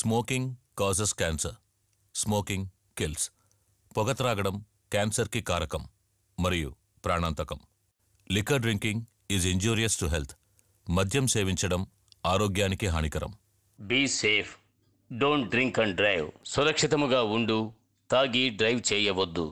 Smoking causes cancer, smoking kills. పొగ త్రాగడం క్యాన్సర్కి కారకం మరియు ప్రాణాంతకం. Liquor drinking is injurious to health. మద్యం సేవించడం ఆరోగ్యానికి హానికరం. Be safe, don't drink and drive. సురక్షితముగా ఉండు, తాగి డ్రైవ్ చేయవద్దు.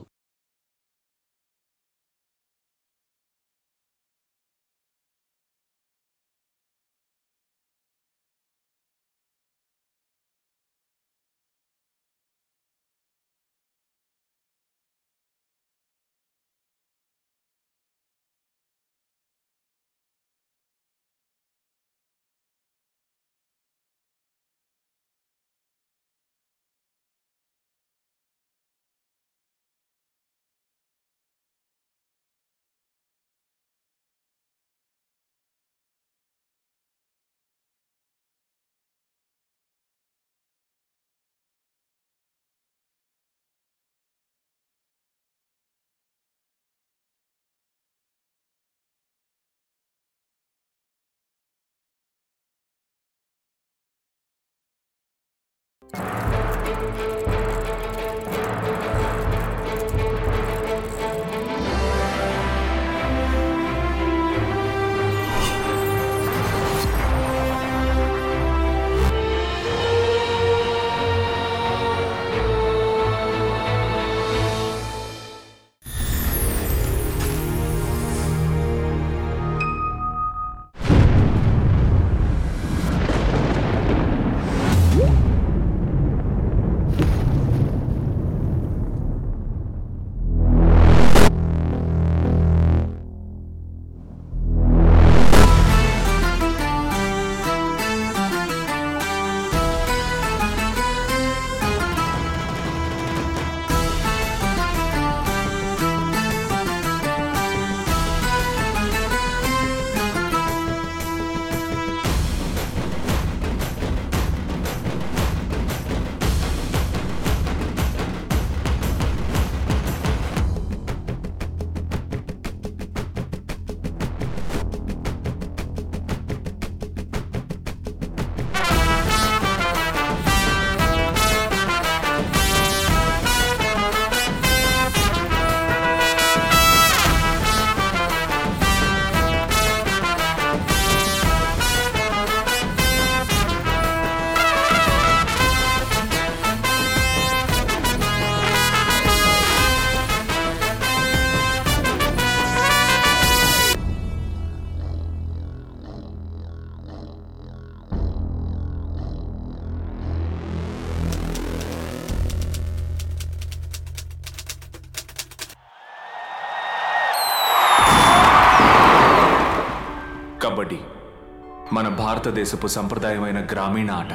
మన భారతదేశపు సంప్రదాయమైన గ్రామీణ ఆట,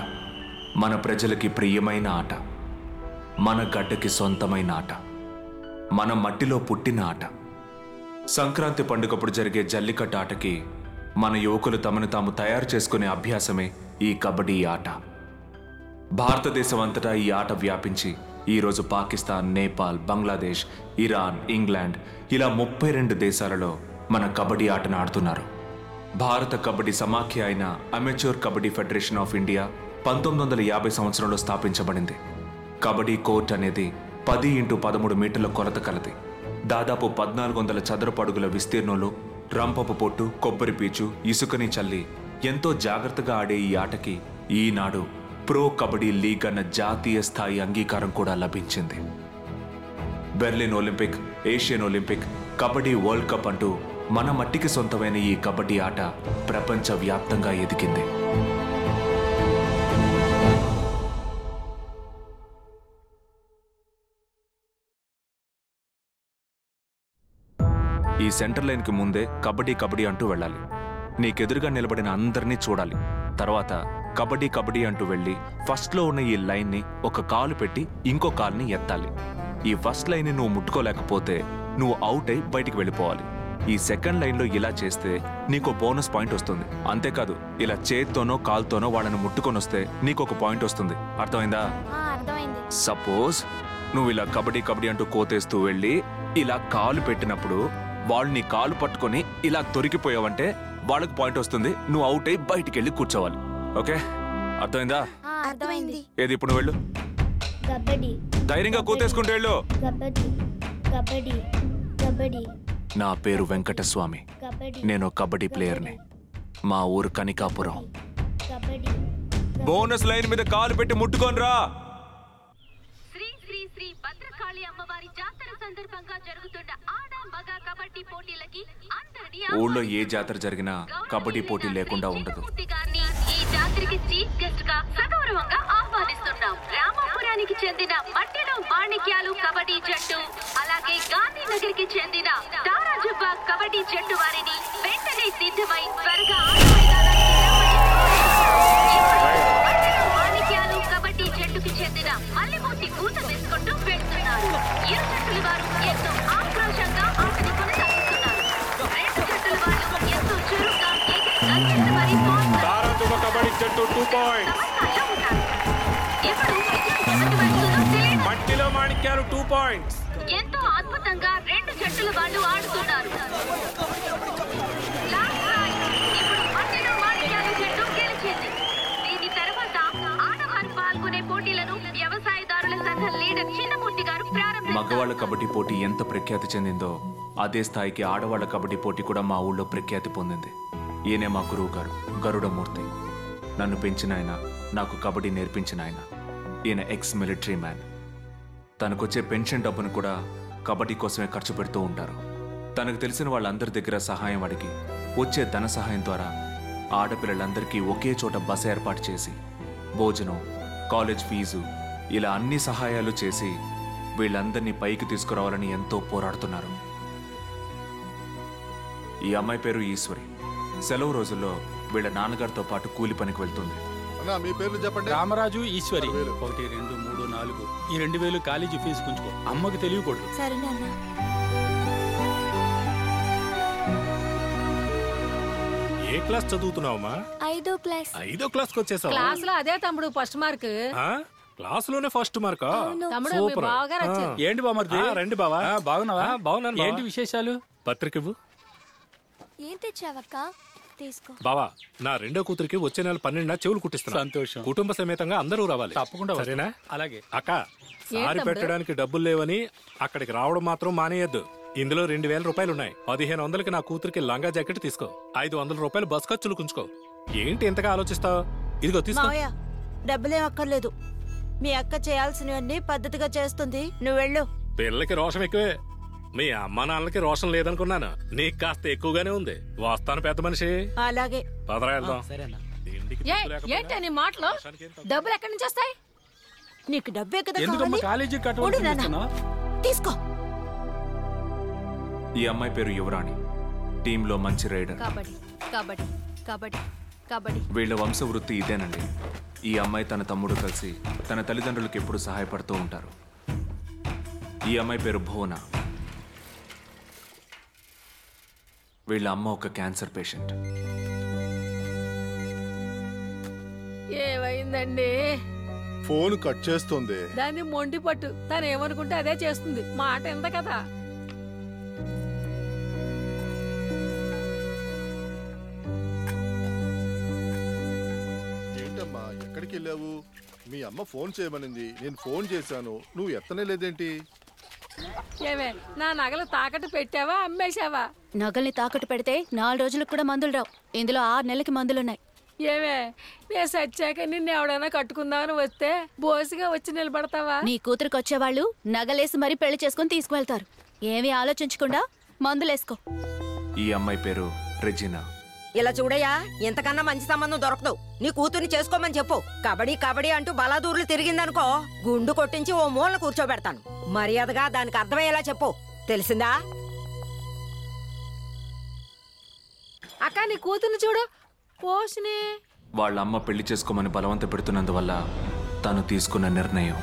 మన ప్రజలకి ప్రియమైన ఆట, మన గడ్డకి సొంతమైన ఆట, మన మట్టిలో పుట్టిన ఆట. సంక్రాంతి పండుగప్పుడు జరిగే జల్లికట్టు ఆటకి మన యువకులు తమను తాము తయారు చేసుకునే అభ్యాసమే ఈ కబడ్డీ ఆట. భారతదేశం అంతటా ఈ ఆట వ్యాపించి ఈరోజు పాకిస్తాన్, నేపాల్, బంగ్లాదేశ్, ఇరాన్, ఇంగ్లాండ్ ఇలా 32 దేశాలలో మన కబడ్డీ ఆటను ఆడుతున్నారు. భారత కబడ్డీ సమాఖ్య అయిన amateur kabaddi federation of India 1950 సంవత్సరంలో స్థాపించబడింది. కబడ్డీ కోర్ట్ అనేది 10x13 మీటర్ల కొలత కలది. దాదాపు 1400 చదరపు అడుగుల విస్తీర్ణంలో రంపపు పొట్టు, కొబ్బరి పీచు, ఇసుకని చల్లి ఎంతో జాగ్రత్తగా ఆడే ఈ ఆటకి ఈనాడు ప్రో కబడ్డీ లీగ్ అన్న జాతీయ స్థాయి అంగీకారం కూడా లభించింది. Berlin Olympic, Asian Olympic, kabaddi world cup అంటూ మన మట్టికి సొంతమైన ఈ కబడ్డీ ఆట ప్రపంచవ్యాప్తంగా ఎదిగింది. ఈ సెంటర్ లైన్కి ముందే కబడ్డీ కబడ్డీ అంటూ వెళ్ళాలి. నీకెదురుగా నిలబడిన అందరినీ చూడాలి. తర్వాత కబడ్డీ కబడ్డీ అంటూ వెళ్ళి ఫస్ట్లో ఉన్న ఈ లైన్ని ఒక కాలు పెట్టి ఇంకో కాలుని ఎత్తాలి. ఈ ఫస్ట్ లైన్ని నువ్వు ముట్టుకోలేకపోతే నువ్వు అవుట్ అయి బయటికి వెళ్ళిపోవాలి. ఈ సెకండ్ లైన్లో ఇలా చేస్తే నీకు బోనస్ పాయింట్ వస్తుంది. అంతేకాదు ఇలా చేత్తోనో కాల్తోనో వాళ్ళని ముట్టుకొని వస్తే నీకు ఒక పాయింట్ వస్తుంది. అర్థమైందా? సపోజ్ నువ్వు ఇలా కబడ్డీ కబడ్డీ అంటూ కోతేస్తూ వెళ్ళి ఇలా కాలు పెట్టినప్పుడు వాళ్ళు నీ కాలు పట్టుకొని ఇలా దొరికిపోయావంటే వాళ్ళకి పాయింట్ వస్తుంది. నువ్వు అవుట్ అయి బయటికి వెళ్ళి కూర్చోవాలి. ఓకే, అర్థమైందా? అర్థమైంది. ఏది ఇప్పుడు నువ్వు వెళ్ళు. కబడ్డీ. ధైర్యంగా కూతేసుకుంటూ వెళ్ళు. కబడ్డీ కబడ్డీ కబడ్డీ. నా పేరు వెంకటస్వామి. నేను కబడ్డీ ప్లేయర్ని. మా ఊరు కనికాపురం. కబడ్డీ. బోనస్ లైన్ మీద కాలు పెట్టి ముట్టుకోనరా. శ్రీ శ్రీ శ్రీ భద్రకాళి అమ్మవారి జాతర సందర్భంగా జరుగుతున్న ఆడా మగా కబడ్డీ పోటీలకి అందరిని ఆహ్వానిస్తున్నాం. ఊళ్ళో ఏ జాతర జరిగినా కబడ్డీ పోటీ లేకుండా ఉండదు. ఈ జాతరకి చీఫ్ గెస్ట్ గా సగౌరవంగా ఆహ్వానిస్తున్నాం రామాపురానికి చెందిన మట్టిలో వాణిక్యాలు కబడ్డీ జట్టు, అలాగే గాంధీనగర్ కి చెందిన తారాజుబ్బ కబడ్డీ జట్టు వారిని వెంటనే సిద్ధమై త్వరగా చెందిన మల్లెమూర్తి కూత వేసుకుంటూ వెళ్తున్నారు. ఇరు జట్టుల వారు ఎంతో ఆక్రోశంగా ఆటను కొనసాగిస్తున్నారు. రెండు జట్టుల వారు ఎంతో చురుగ్గా ఎంతో అద్భుతంగా రెండు జట్టుల వాళ్ళు ఆడుతున్నారు. మగవాళ్ళ కబడ్డీ పోటీ ఎంత ప్రఖ్యాతి చెందిందో అదే స్థాయికి ఆడవాళ్ల కబడ్డీ పోటీ కూడా మా ఊళ్ళో ప్రఖ్యాతి పొందింది. ఈయనే మా గురువు గారు గరుడమూర్తి. నన్ను పెంచిన ఆయన, నాకు కబడ్డీ నేర్పించిన ఆయన. ఈయన ఎక్స్ మిలిటరీ మ్యాన్. తనకొచ్చే పెన్షన్ డబ్బును కూడా కబడ్డీ కోసమే ఖర్చు పెడుతూ ఉంటారు. తనకు తెలిసిన వాళ్ళందరి దగ్గర సహాయం అడిగి వచ్చే ధన సహాయం ద్వారా ఆడపిల్లలందరికీ ఒకే చోట బస ఏర్పాటు చేసి భోజనం, కాలేజ్ ఫీజు ఇలా అన్ని సహాయాలు చేసి వీళ్ళందరినీ పైకి తీసుకురావాలని ఎంతో పోరాడుతున్నారు. ఈ అమ్మాయి పేరు ఈశ్వరి. సెలవు రోజుల్లో వీళ్ళ నాన్నగారితో పాటు కూలి పనికి వెళ్తుంది. రామరాజు ఈశ్వరి. 1, 2, 3, 4 ఈ 2000 కాలేజీ ఫీజు కొంచుకో. అమ్మకి తెలియకూడదు. ఏ క్లాస్ చదువుతున్నావమ్మా? 5వ క్లాస్. 5వ క్లాస్కి వచ్చేసావు. క్లాస్ లో అదే తమ్ముడు ఫస్ట్ మార్క్. క్లాసులోనే ఫస్ట్ మార్కా? ఏంటి బామర్ది? రండి బావా. బాగున్నావా? బాగున్నాను. ఏంటి విశేషాలు? పత్రిక ఇవ్వు. ఏం తెచ్చావక్క? తీసుకో. బావా, నా 2వ కూతురికి వచ్చే నెల 12న చెవులు కుట్టిస్తాను. సంతోషం. కుటుంబ సమేతంగా అందరూ రావాలి. తప్పకుండా. సరేనా? అలాగే. అక్క, సారి పెట్టడానికి డబ్బులు లేవని అక్కడికి రావడం మాత్రం మానేయద్దు. ఇందులో 2000 రూపాయలు ఉన్నాయి. 1500కి నా కూతురికి లంగా జాకెట్ తీసుకో. 500 రూపాయలు బస్ ఖర్చులు కుంచుకో. ఏంటి ఎంతగా ఆలోచిస్తావు? ఇదిగో తీసుకో. డబ్బులేం అక్కర్లేదు. మీ అక్క చేయాల్సినవన్నీ పద్ధతిగా చేస్తుంది. నువ్వు వెళ్ళు. పిల్లలకి రోషం ఎక్కువే. మీ అమ్మా నాన్నలకి రోషం లేదనుకున్నాను. నీకు కాస్త ఎక్కువగానే ఉంది. వస్తాను పెద్ద మనిషి. అలాగే. ఏంటి మాటలు? డబ్బులు ఎక్కడి నుంచి వస్తాయి నీకు? డబ్బే కదా. తీసుకో. ఈ అమ్మాయి పేరు యువరాణి. టీంలో మంచి రైడర్. కబడ్డీ కబడ్డీ కబడ్డీ కబడ్డీ. వీళ్ళ వంశ వృత్తి ఇదేనండి. ఈ అమ్మాయి తన తమ్ముడు కలిసి తన తల్లిదండ్రులకు ఎప్పుడు సహాయపడుతూ ఉంటారు. ఈ అమ్మాయి పేరు భువన. వీళ్ళ అమ్మ ఒక క్యాన్సర్ పేషెంట్. ఏమైందండి? ఫోన్ కట్ చేస్తుంది. దాన్ని మొండి పట్టు. తను ఏమనుకుంటే అదే చేస్తుంది. మాట ఎంత కదా. ఎక్కడికి వెళ్ళావు? మీ అమ్మ ఫోన్ చేయమనింది. నేను ఫోన్ చేశాను, నువ్వు ఎత్తనే లేదేంటి? ఏమే, నా నగలు తాకట్టు పెట్టావా? అమ్మేశావా? నగల్ని తాకట్టు పెడితే 4 రోజులకు కూడా మందులు రావు. ఇందులో 6 నెలలకి మందులున్నాయి. ఏమే, నేను సచ్చాక నిన్ను ఎవడైనా కట్టుకుందామని వస్తే బోసిగా వచ్చి నిలబడతావా? నీ కూతురికి వచ్చేవాళ్ళు నగలేసి మరీ పెళ్లి చేసుకుని తీసుకువెళ్తారు. ఏమీ ఆలోచించకుండా మందులేసుకో. ఈ అమ్మాయి పేరు రెజినా. ఇలా చూడయా, ఇంతకన్నా మంచి సంబంధం దొరకదు. నీ కూతుర్ని చేసుకోమని చెప్పు. కబడ్డీ కబడ్డీ అంటూ బలాదూర్లు తిరిగిందనుకో, గుండు కొట్టించి ఓ మూల కూర్చోబెడతాను. మర్యాదగా దానికి అర్థమయ్యేలా చెప్పు, తెలిసిందా? అక్క, నీ కూతుర్ని చూడు. పోషిని వాళ్ళ అమ్మ పెళ్లి చేసుకోమని బలవంత పెడుతున్నందువల్ల తను తీసుకున్న నిర్ణయం.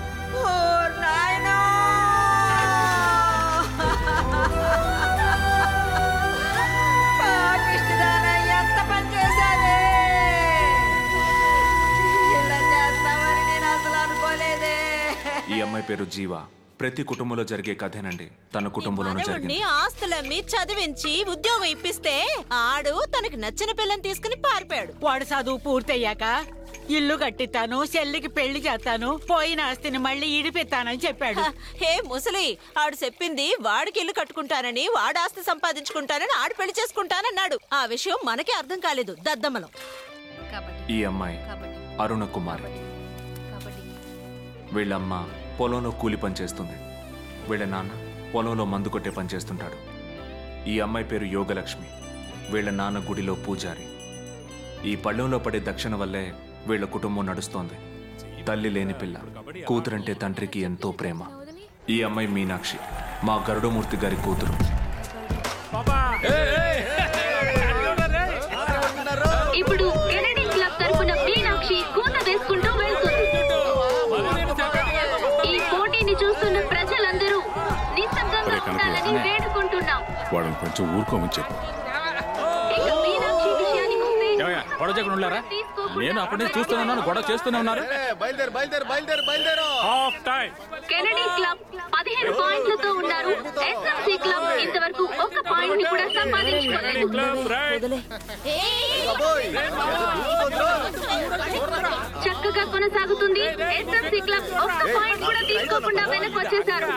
ఈ అమ్మాయి పేరు జీవ. ప్రతి కుటుంబంలో జరిగే కథేనండి. తన కుటుంబంలోనూ జరిగింది. ఆస్తులమ్మి చదివించి ఉద్యోగం ఇప్పిస్తే ఆడు తనకు నచ్చిన పిల్లని తీసుకుని పారిపోయాడు. వాడు చదువు పూర్తయ్యాక ఇల్లు కట్టిస్తాను, చెల్లికి పెళ్లి చేస్తాను, పోయిన ఆస్తిని మళ్ళీ ఇడిపిస్తానని చెప్పాడు. హే ముసలి, ఆడు చెప్పింది వాడికి ఇల్లు కట్టుకుంటానని, వాడు ఆస్తి సంపాదించుకుంటానని, ఆడు పెళ్లి చేసుకుంటానన్నాడు. ఆ విషయం మనకే అర్థం కాలేదు దద్దమ్మలం. ఈ అమ్మాయి అరుణ కుమార్. వీళ్ళమ్మ పొలంలో కూలి పనిచేస్తుంది, వీళ్ళ నాన్న పొలంలో మందు కొట్టే పని చేస్తుంటాడు. ఈ అమ్మాయి పేరు యోగలక్ష్మి, వీళ్ళ నాన్న గుడిలో పూజారి. ఈ పళ్ళెంలో పడే దక్షిణ వల్లే వీళ్ళ కుటుంబం నడుస్తోంది. తల్లి లేని పిల్ల, కూతురంటే తండ్రికి ఎంతో ప్రేమ. ఈ అమ్మాయి మీనాక్షి, మా గరుడమూర్తి గారి కూతురు. ఇప్పుడు కెనడీ క్లబ్ తరపున మీనాక్షి కూత వేసుకుంటూ వెళ్తుంది. ఈ పోటీని చూస్తున్న ప్రజలందరూ నిశ్శబ్దంగా ఉండాలని వేడుకుంటున్నాం. వాళ్ళని కొంచెం ఊరుకోమని చెప్పు. గొడవ చేయకుండా నేను అప్పటి నుంచి చూస్తున్నాను, గొడవ చేస్తూనే ఉన్నారు. కెనడీ క్లబ్ 15 పాయింట్లతో ఉన్నారు. ఎస్ఎంసీ క్లబ్ ఇంతవరకు ఒక్క పాయింట్ కూడా సంపాదించుకోలేదు. చక్కగా కొనసాగుతుంది. ఎస్ఎంసీ క్లబ్ ఒక్క పాయింట్ కూడా తీసుకోకుండా వెనక్కి వచ్చేసారు.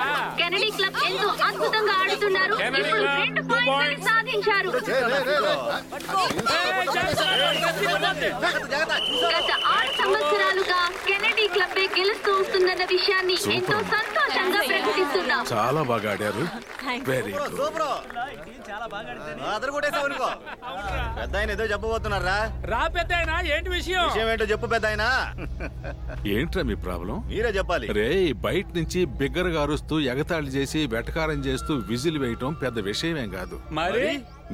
కెనడీ క్లబ్ ఎంతో అద్భుతంగా ఆడుతున్నారు. ఇప్పుడు 2 పాయింట్లు సాధించారు. గత 6 సంవత్సరాలుగా కెనడీ క్లబ్బే గెలుస్తూ వస్తుందన్న విషయాన్ని ఎంతో సంతోషంగా ప్రకటిస్తున్నాం. చాలా బాగా ఆడారు. ఏదో చెప్పబోతున్నారా? రా పెద్దాయనా, ఏంటి విషయం? ఏంటో చెప్పు పెద్దాయనా. ఏంట్రా మీ ప్రాబ్లం? మీరే చెప్పాలి. రే, బయట నుంచి బిగ్గరగా అరుస్తూ, ఎగతాళి చేసి, వెటకారం చేస్తూ విజిల్ వేయటం పెద్ద విషయమేం కాదు. మరి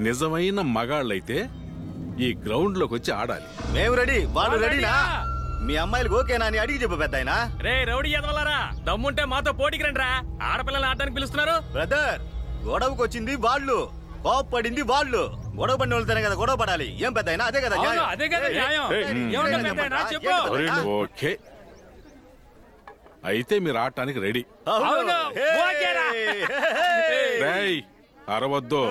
నిజమైన మగాళ్ళైతే ఈ గ్రౌండ్ లోకి వచ్చి ఆడాలి. మేము రెడీ, వాళ్ళు రెడీనా? మీ అమ్మాయిలకు ఓకేనా అని అడిగి చెప్పు పెద్దాయనా. రే రౌడీ ఎదవలారా, దమ్ముంటే మాతో పోటీకి రండిరా. ఆడపిల్లలు ఆడడానికి పిలుస్తున్నారు. బ్రదర్, గొడవకు వచ్చింది వాళ్ళు, కోప్పడింది వాళ్ళు. గొడవ పడిన వాళ్ళతోనే కదా గొడవ పడాలి. ఏం పెద్దాయనా? అదే కదా అదే కదా న్యాయం. ఓకే, అయితే మీరు ఆడటానికి రెడీ. అరవద్దు.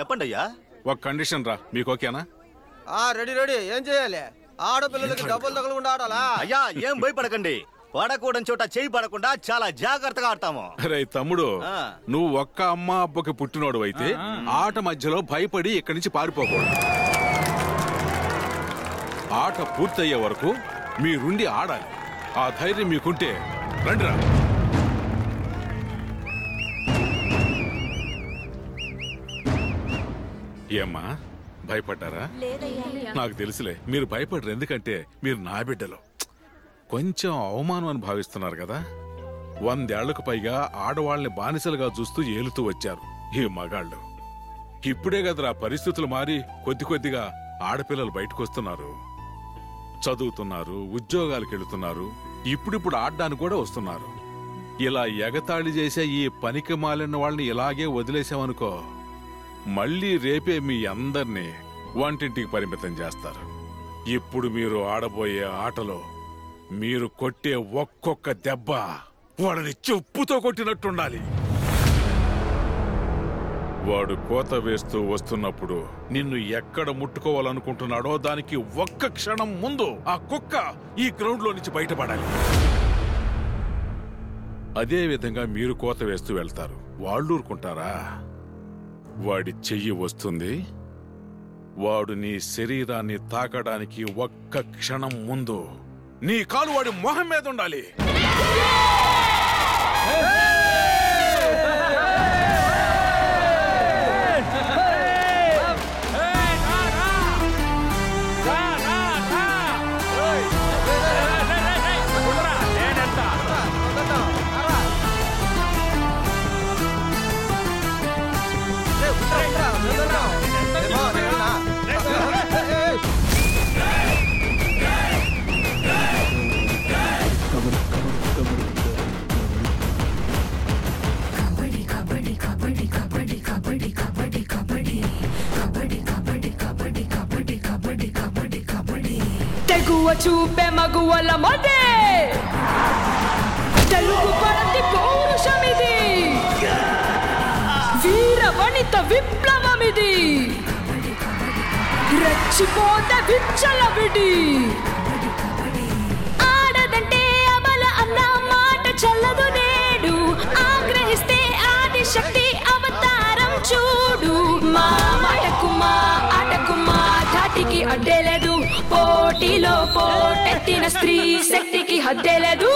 చెప్పండి అయ్యా. ఒక కండిషన్ రా, మీకు ఓకేనా? Ready ready. ఏం చేయాలి? ఆడపిల్లలకి డబ్బులు తగలకుండా ఆడాలా? అయ్యా ఏం భయపడకండి. పడకూడని చోట చేయి పడకుండా చాలా జాగ్రత్తగా ఆడతాము. అరే తమ్ముడు, నువ్వు ఒక్క అమ్మ అబ్బకి పుట్టినోడు అయితే ఆట మధ్యలో భయపడి ఇక్కడి నుంచి పారిపోకూడదు. ఆట పూర్తయ్యే వరకు మీరుండి ఆడాలి. ఆ ధైర్యం మీకుంటే రండి రా. ఏమ్మా భయపడ్డారా? నాకు తెలుసులే మీరు భయపడరు, ఎందుకంటే మీరు నా బిడ్డలు. కొంచెం అవమానం అని భావిస్తున్నారు కదా. 100 ఏళ్లకు పైగా ఆడవాళ్ళని బానిసలుగా చూస్తూ ఏలుతూ వచ్చారు ఈ మగాళ్ళు. ఇప్పుడే కదరా పరిస్థితులు మారి కొద్ది కొద్దిగా ఆడపిల్లలు బయటకు వస్తున్నారు, చదువుతున్నారు, ఉద్యోగాలకు వెళుతున్నారు, ఇప్పుడిప్పుడు ఆడడానికి కూడా వస్తున్నారు. ఇలా ఎగతాళి చేసే ఈ పనికి మాలిన వాళ్ళని ఇలాగే వదిలేసామనుకో, మళ్ళీ రేపే మీ అందరినీ వంటింటికి పరిమితం చేస్తారు. ఇప్పుడు మీరు ఆడబోయే ఆటలో మీరు కొట్టే ఒక్కొక్క దెబ్బ వాడిని చెప్పుతో కొట్టినట్టుండాలి. వాడు కోత వేస్తూ వస్తున్నప్పుడు నిన్ను ఎక్కడ ముట్టుకోవాలనుకుంటున్నాడో దానికి ఒక్క క్షణం ముందు ఆ కుక్క ఈ గ్రౌండ్ లో నుంచి బయటపడాలి. అదేవిధంగా మీరు కోత వేస్తూ వెళ్తారు, వాళ్ళు ఊరుకుంటారా? వాడి చెయ్యి వస్తుంది, వాడు నీ శరీరాన్ని తాకడానికి ఒక్క క్షణం ముందు నీ కాలు వాడి మొహం మీద ఉండాలి. చూపే మగువల మదే తెలుగు పరతి పౌరుషమిది, వీర వనిత విప్లవమిది, రక్షిపోత విచ్చలవిడి. మన స్త్రీ శక్తికి హద్దే లేదు.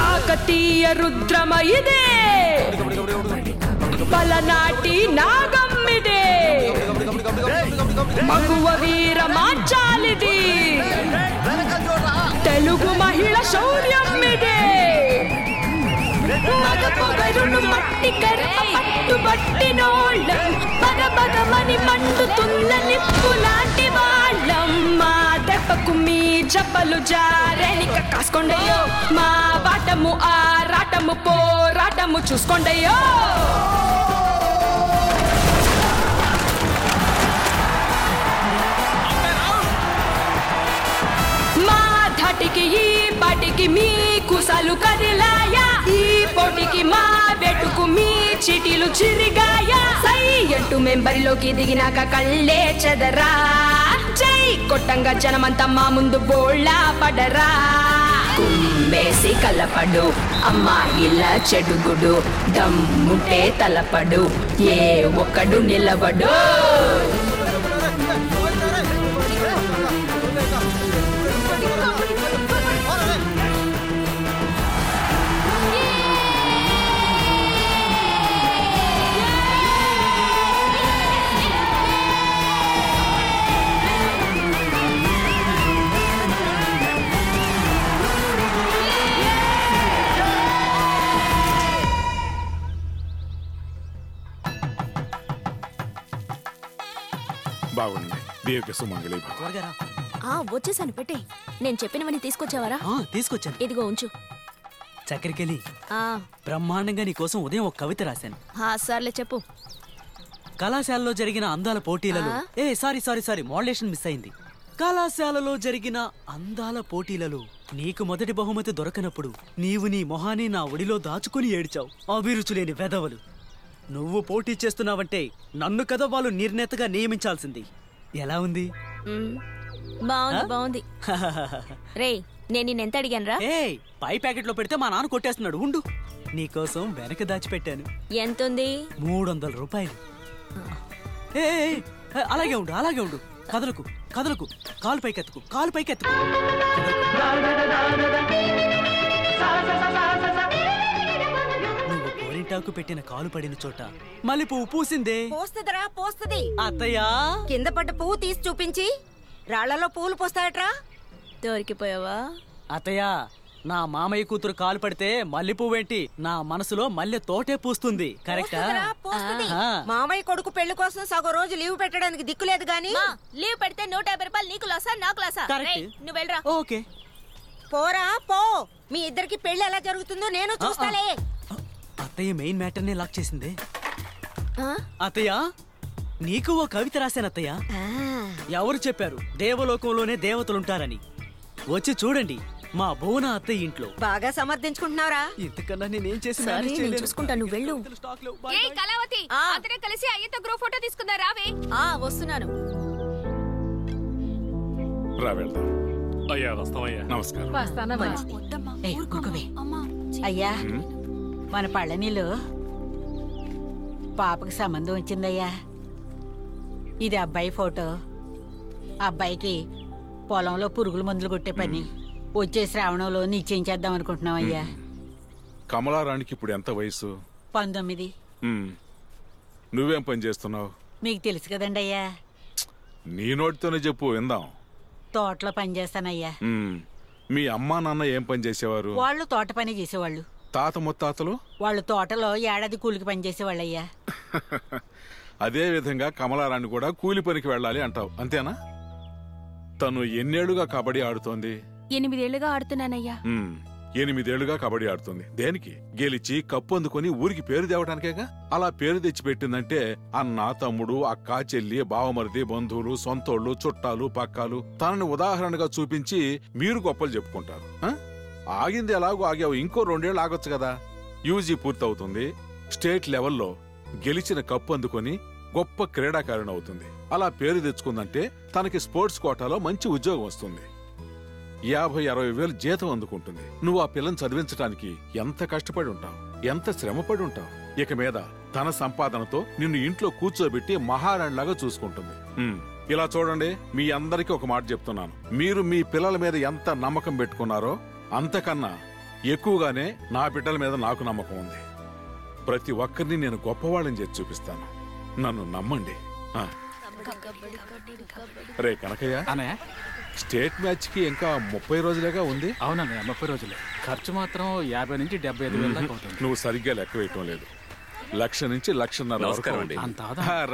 కాకతీయ రుద్రమయిదే, బలనాటి నాగమ్మిదే, మగువ వీర మాంచాలిది, తెలుగు మహిళ శౌర్యమ్మిదే, మట్టి కట్టుబట్టినోళ్ళం, పరపరమని మండుతున్న నిప్పు లాంటి వాళ్ళం. మా దెబ్బకు మీ జబ్బలు జారేనిక కాసుకొండయో, మా వాటము ఆరాటము పోరాటము చూసుకొండయో. మా ధాటికి ఈ పాటికి మీ కుసాలు కదిలాయా, ఈ పోటికి మా వెటుకు మీ చీటీలు చిరిగాయా. సై ఎట్టు మెంబరిలోకి దిగినాక కళ్ళే చెదరా, జై కొట్టంగా జనమంతా మా ముందు బోళ్ళా పడరా. కుమ్మేసి కలపడు అమ్మాయిల చెడుగుడు, దమ్ముటే తలపడు ఏ ఒక్కడు నిలబడు. వచ్చేసాను పెట్టే, నేను చెప్పినవన్నీ తీసుకొచ్చావారా? తీసుకొచ్చాను, ఇదిగో ఉంచు. చక్కెరకెళ్ళి బ్రహ్మాండంగా నీకోసం ఉదయం ఒక కవిత రాశాను. సార్లే చెప్పు. కళాశాలలో జరిగిన అందాల పోటీలలో మోడలేషన్ మిస్ అయింది. కళాశాలలో జరిగిన అందాల పోటీలలో నీకు మొదటి బహుమతి దొరకనప్పుడు నీవు నీ మొహాన్ని నా ఒడిలో దాచుకుని ఏడ్చావు. అభిరుచి లేని వెధవలు, నువ్వు పోటీ చేస్తున్నావంటే నన్ను కదా వాళ్ళు నిర్ణేతగా నియమించాల్సింది. ఎలా ఉంది? బాగుంది. రే, నేను నిన్నెంత అడిగాను రా? పై ప్యాకెట్లో పెడితే మా నాన్న కొట్టేస్తున్నాడు. ఉండు, నీకోసం వెనక దాచిపెట్టాను. ఎంతుంది? 300 రూపాయలు. అలాగే ఉండు, అలాగే ఉండు. కదలకు కదలకు, కాలు పైకెత్తుకు, కాలు పైకెత్తుకు. టాకు పెట్టిన కాలు పడిన చోట మళ్ళీ పువ్వు పూసిందే. పోస్తదిరా పోస్తది. అత్తయ్యా, కింద పడ్డ పువ్వు తీసి చూపించి రాళ్లలో పూలు పోస్తాయట్రా. దొరికిపోయావా అత్తయ్యా? నా మామయ్య కూతురు కాలు పడితే మల్లె పువ్వేంటి, నా మనసులో మల్లె తోటే పూస్తుంది. కరెక్టా? మామయ్య కొడుకు పెళ్లి కోసం సగం రోజు లీవ్ పెట్టడానికి దిక్కులేదు గానీ, లీవ్ పెడితే 150 రూపాయలు నీకు లాసా నాకు లాసా. నువ్వు వెళ్ళరా. ఓకే పోరా పో. మీ ఇద్దరికి పెళ్లి ఎలా జరుగుతుందో నేను చూస్తాలే. అత్తయ్య మెయిన్ మ్యాటర్ నే లాక్ చేసింది. అత్తయ్య, నీకు ఓ కవిత రాశాను అత్తయ్య. ఎవరు చెప్పారు దేవలోకంలోనే దేవతలుంటారని? వచ్చి చూడండి మా భువన అత్తయ్య ఇంట్లో. బాగా సమర్థించుకుంటున్నారా? ఇంతకన్నా నేనేం చేసినా చూసుకుంటాను. వెళ్ళు. కళావతి, అతనే కలిసి అయ్యతో గ్రూప్ ఫోటో తీసుకుందా. రావే. వస్తున్నాను. అయ్యా, మన పళ్ళనీలో పాపకు సంబంధం వచ్చిందయ్యా. ఇది అబ్బాయి ఫోటో. అబ్బాయికి పొలంలో పురుగుల మందులు కొట్టే పని వచ్చే శ్రావణంలో నిశ్చయించేద్దాం అనుకుంటున్నాం అయ్యా. కమలారాణికి ఇప్పుడు ఎంత వయసు? 19. నువ్వేం పని చేస్తున్నావు? మీకు తెలుసు కదండి అయ్యా. నీ నోటితోనే చెప్పు విందాం. తోటలో పని చేస్తానయ్యా. మీ అమ్మా నాన్న ఏం పని చేసేవారు? వాళ్ళు తోట పని చేసేవాళ్ళు. తాత ముత్తాతలు వాళ్ళు తోటలో ఏడాది కూలికి పనిచేసేవాళ్ళయ్యా. అదే విధంగా కమలారాణి కూడా కూలి పనికి వెళ్ళాలి అంటావు, అంతేనా? తను ఎన్నేళ్లుగా కబడ్డీ ఆడుతోంది? 8 ఏళ్లుగా ఆడుతున్నానయ్యా. 8 ఏళ్లుగా కబడ్డీ ఆడుతుంది. దేనికి? గెలిచి కప్పు అందుకుని ఊరికి పేరు తేవడానికేగా. అలా పేరు తెచ్చిపెట్టిందంటే అన్న, తమ్ముడు, అక్క, చెల్లి, బావమరిది, బంధువులు, సొంతోళ్ళు, చుట్టాలు, పక్కాలు తనని ఉదాహరణగా చూపించి మీరు గొప్పలు చెప్పుకుంటారు. ఆగింది ఎలాగో ఆగావు, ఇంకో 2 ఏళ్ళు ఆగొచ్చు కదా. యూజీ పూర్తవుతుంది, స్టేట్ లెవెల్లో గెలిచిన కప్పు అందుకుని గొప్ప క్రీడాకారిణి అవుతుంది. అలా పేరు తెచ్చుకుందంటే తనకి స్పోర్ట్స్ కోటాలో మంచి ఉద్యోగం వస్తుంది, 50-60 వేలు జీతం అందుకుంటుంది. నువ్వు ఆ పిల్లని చదివించడానికి ఎంత కష్టపడి ఉంటావు, ఎంత శ్రమపడి ఉంటావు. ఇక మీద తన సంపాదనతో నిన్ను ఇంట్లో కూర్చోబెట్టి మహారాణిలాగా చూసుకుంటుంది. ఇలా చూడండి, మీ అందరికీ ఒక మాట చెప్తున్నాను, మీరు మీ పిల్లల మీద ఎంత నమ్మకం పెట్టుకున్నారో అంతకన్నా ఎక్కువగానే నా బిడ్డల మీద నాకు నమ్మకం ఉంది. ప్రతి ఒక్కరిని నేను గొప్పవాళ్ళని చేసి చూపిస్తాను, నన్ను నమ్మండి. రే కనకయ్య, స్టేట్ మ్యాచ్ కి ఇంకా 30 రోజులేగా ఉంది. అవునన్నయ్య, 30 రోజులే. ఖర్చు మాత్రం 50 నుంచి 75 వేలు దాకా అవుతుంది. నువ్వు సరిగ్గా లెక్క వేయటం లేదు. 1 లక్ష నుంచి 1.5 లక్ష వరకండి.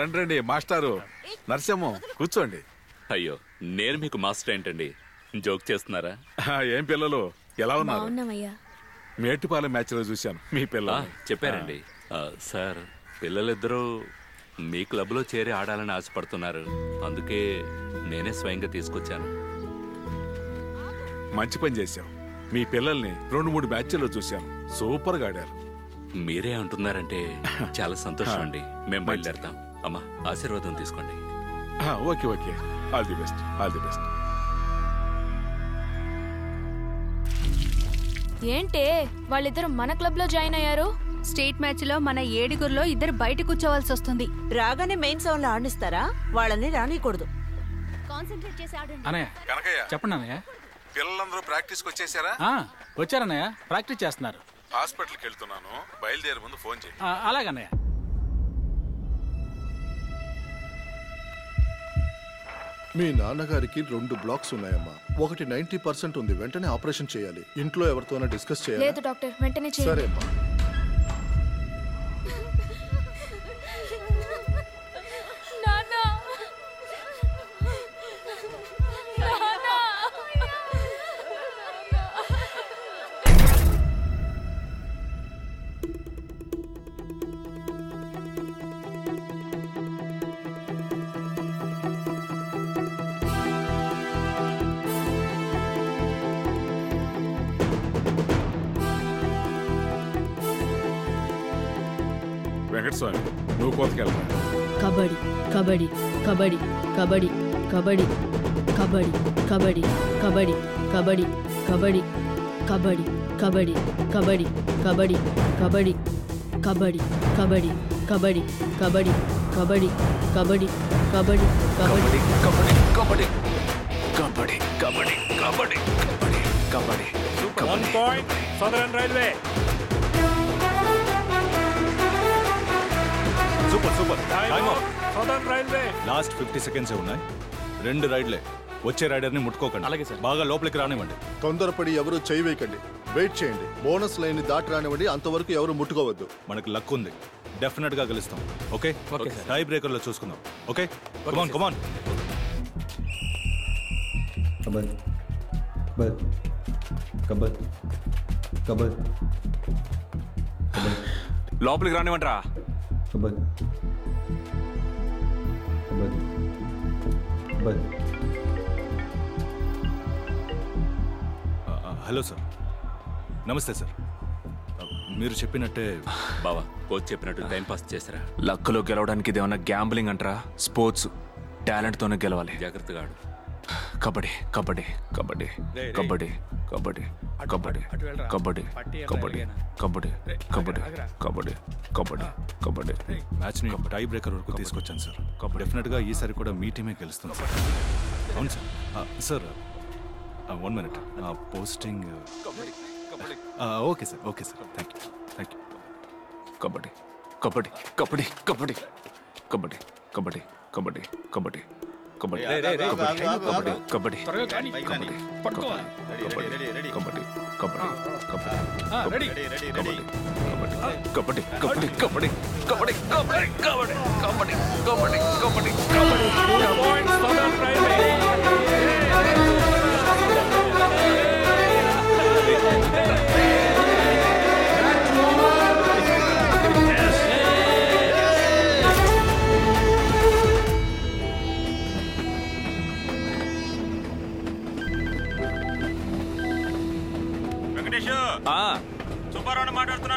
రండి మాస్టారు నరసింహం, కూర్చోండి. అయ్యో, నేను మీకు మాస్టర్ ఏంటండి, జోక్ చేస్తున్నారా? ఏం పిల్లలు, ఎలా ఉన్నారు? మేటిపాలెం మ్యాచ్ లో చూశాను మీ పిల్ల. చెప్పారండి సార్, పిల్లలిద్దరూ మీ క్లబ్లో చేరి ఆడాలని ఆశపడుతున్నారు, అందుకే నేనే స్వయంగా తీసుకొచ్చాను. మంచి పని చేశాం. మీ పిల్లల్ని 2-3 మ్యాచ్ల్లో చూశాను, సూపర్గా ఆడారు. మీరే అంటున్నారంటే చాలా సంతోషం అండి. మేము బయలుదేరతాం, అమ్మా ఆశీర్వాదం తీసుకోండి. Okay okay, all the best. ఏంటే వాళ్ళిద్దరు మన క్లబ్లో జాయిన్ అయ్యారు? స్టేట్ మ్యాచ్ లో మన 7గురిలో 2 బయట కూర్చోవాల్సి వస్తుంది. రాగానే మెయిన్ సౌండ్ ఆడిస్తారా, వాళ్ళని రానియకూడదు. కాన్సంట్రేట్ చేసి ఆడండి. అన్నయ్య, కనకయ్య చెప్పండి. అన్నయ్య, పిల్లలందరూ ప్రాక్టీస్ కి వచ్చేసారా? వచ్చారన్నయ్య, ప్రాక్టీస్ చేస్తున్నారు. హాస్పిటల్ కి వెళ్తున్నాను, బయలుదేరే ముందు ఫోన్ చేయి. అలాగే అన్నయ్య. మీ నాన్నగారికి 2 బ్లాక్స్ ఉన్నాయమ్మా. ఒకటి 90% ఉంది, వెంటనే ఆపరేషన్ చేయాలి. ఇంట్లో ఎవరితోనైనా డిస్కస్ చేయాలి. లేదు డాక్టర్, వెంటనే చేయాలి. సరే అమ్మా. వెంకటస్వామి, నువ్వు కోతకెళ్ళా. Kabaddi kabaddi kabaddi kabaddi kabaddi kabaddi kabaddi kabaddi kabaddi kabaddi kabaddi kabaddi kabaddi kabaddi kabaddi kabaddi kabaddi kabaddi kabaddi kabaddi kabaddi kabaddi kabaddi kabaddi kabaddi kabaddi kabaddi kabaddi kabaddi kabaddi. Southern railway. Super super. Time out. Southern railway. Last 50 సెకండ్సే ఉన్నాయి. 2 రైడ్లే. వచ్చే రైడర్ని ముట్టుకోకండి. అలాగే సార్. బాగా లోపలికి రానివ్వండి. తొందరపడి ఎవరు చేయి వేయకండి, వెయిట్ చేయండి. బోనస్ లైన్ దాటి రానివ్వండి, అంతవరకు ఎవరు ముట్టుకోవద్దు. మనకు లక్ ఉంది, డెఫినెట్గా గెలుస్తాం. ఓకే, టై బ్రేకర్లో చూసుకుందాం. Okay, come on come on. Kabaddi kabaddi kabaddi kabaddi. లోపలికి రానివ్వండిరా. కబడ్డీ కబడ్డీ కబడ్డీ. హలో సార్, నమస్తే సార్. మీరు చెప్పినట్టే బావా, కోచ్ చెప్పినట్టు టైంపాస్ చేశారా? లక్లో గెలవడానికి ఇదేమన్నా గ్యాంబ్లింగ్ అంటారా? స్పోర్ట్స్ టాలెంట్తోనే గెలవాలి. జాగ్రత్తగా ఆడు. కబడ్డీ కబడ్డీ కబడ్డీ కబడ్డీ కబడ్డీ కబడ్డీ కబడ్డీ కబడ్డీ కబడ్డీ కబడ్డీ కబడ్డీ కబడ్డీ కబడ్డీ. మ్యాచ్ని టై బ్రేకర్ వరకు తీసుకొచ్చాను సార్. డెఫినెట్గా ఈసారి కూడా మీ టీమే గెలుస్తుంది సార్. అవును sir. Sir 1 minute, posting. Okay sir, okay sir, thank you thank you. Kabaddi kabaddi kabaddi kabaddi kabaddi kabaddi kabaddi kabaddi kabaddi kabaddi kabaddi kabaddi kabaddi kabaddi kabaddi kabaddi kabaddi kabaddi kabaddi kabaddi kabaddi kabaddi kabaddi kabaddi kabaddi kabaddi.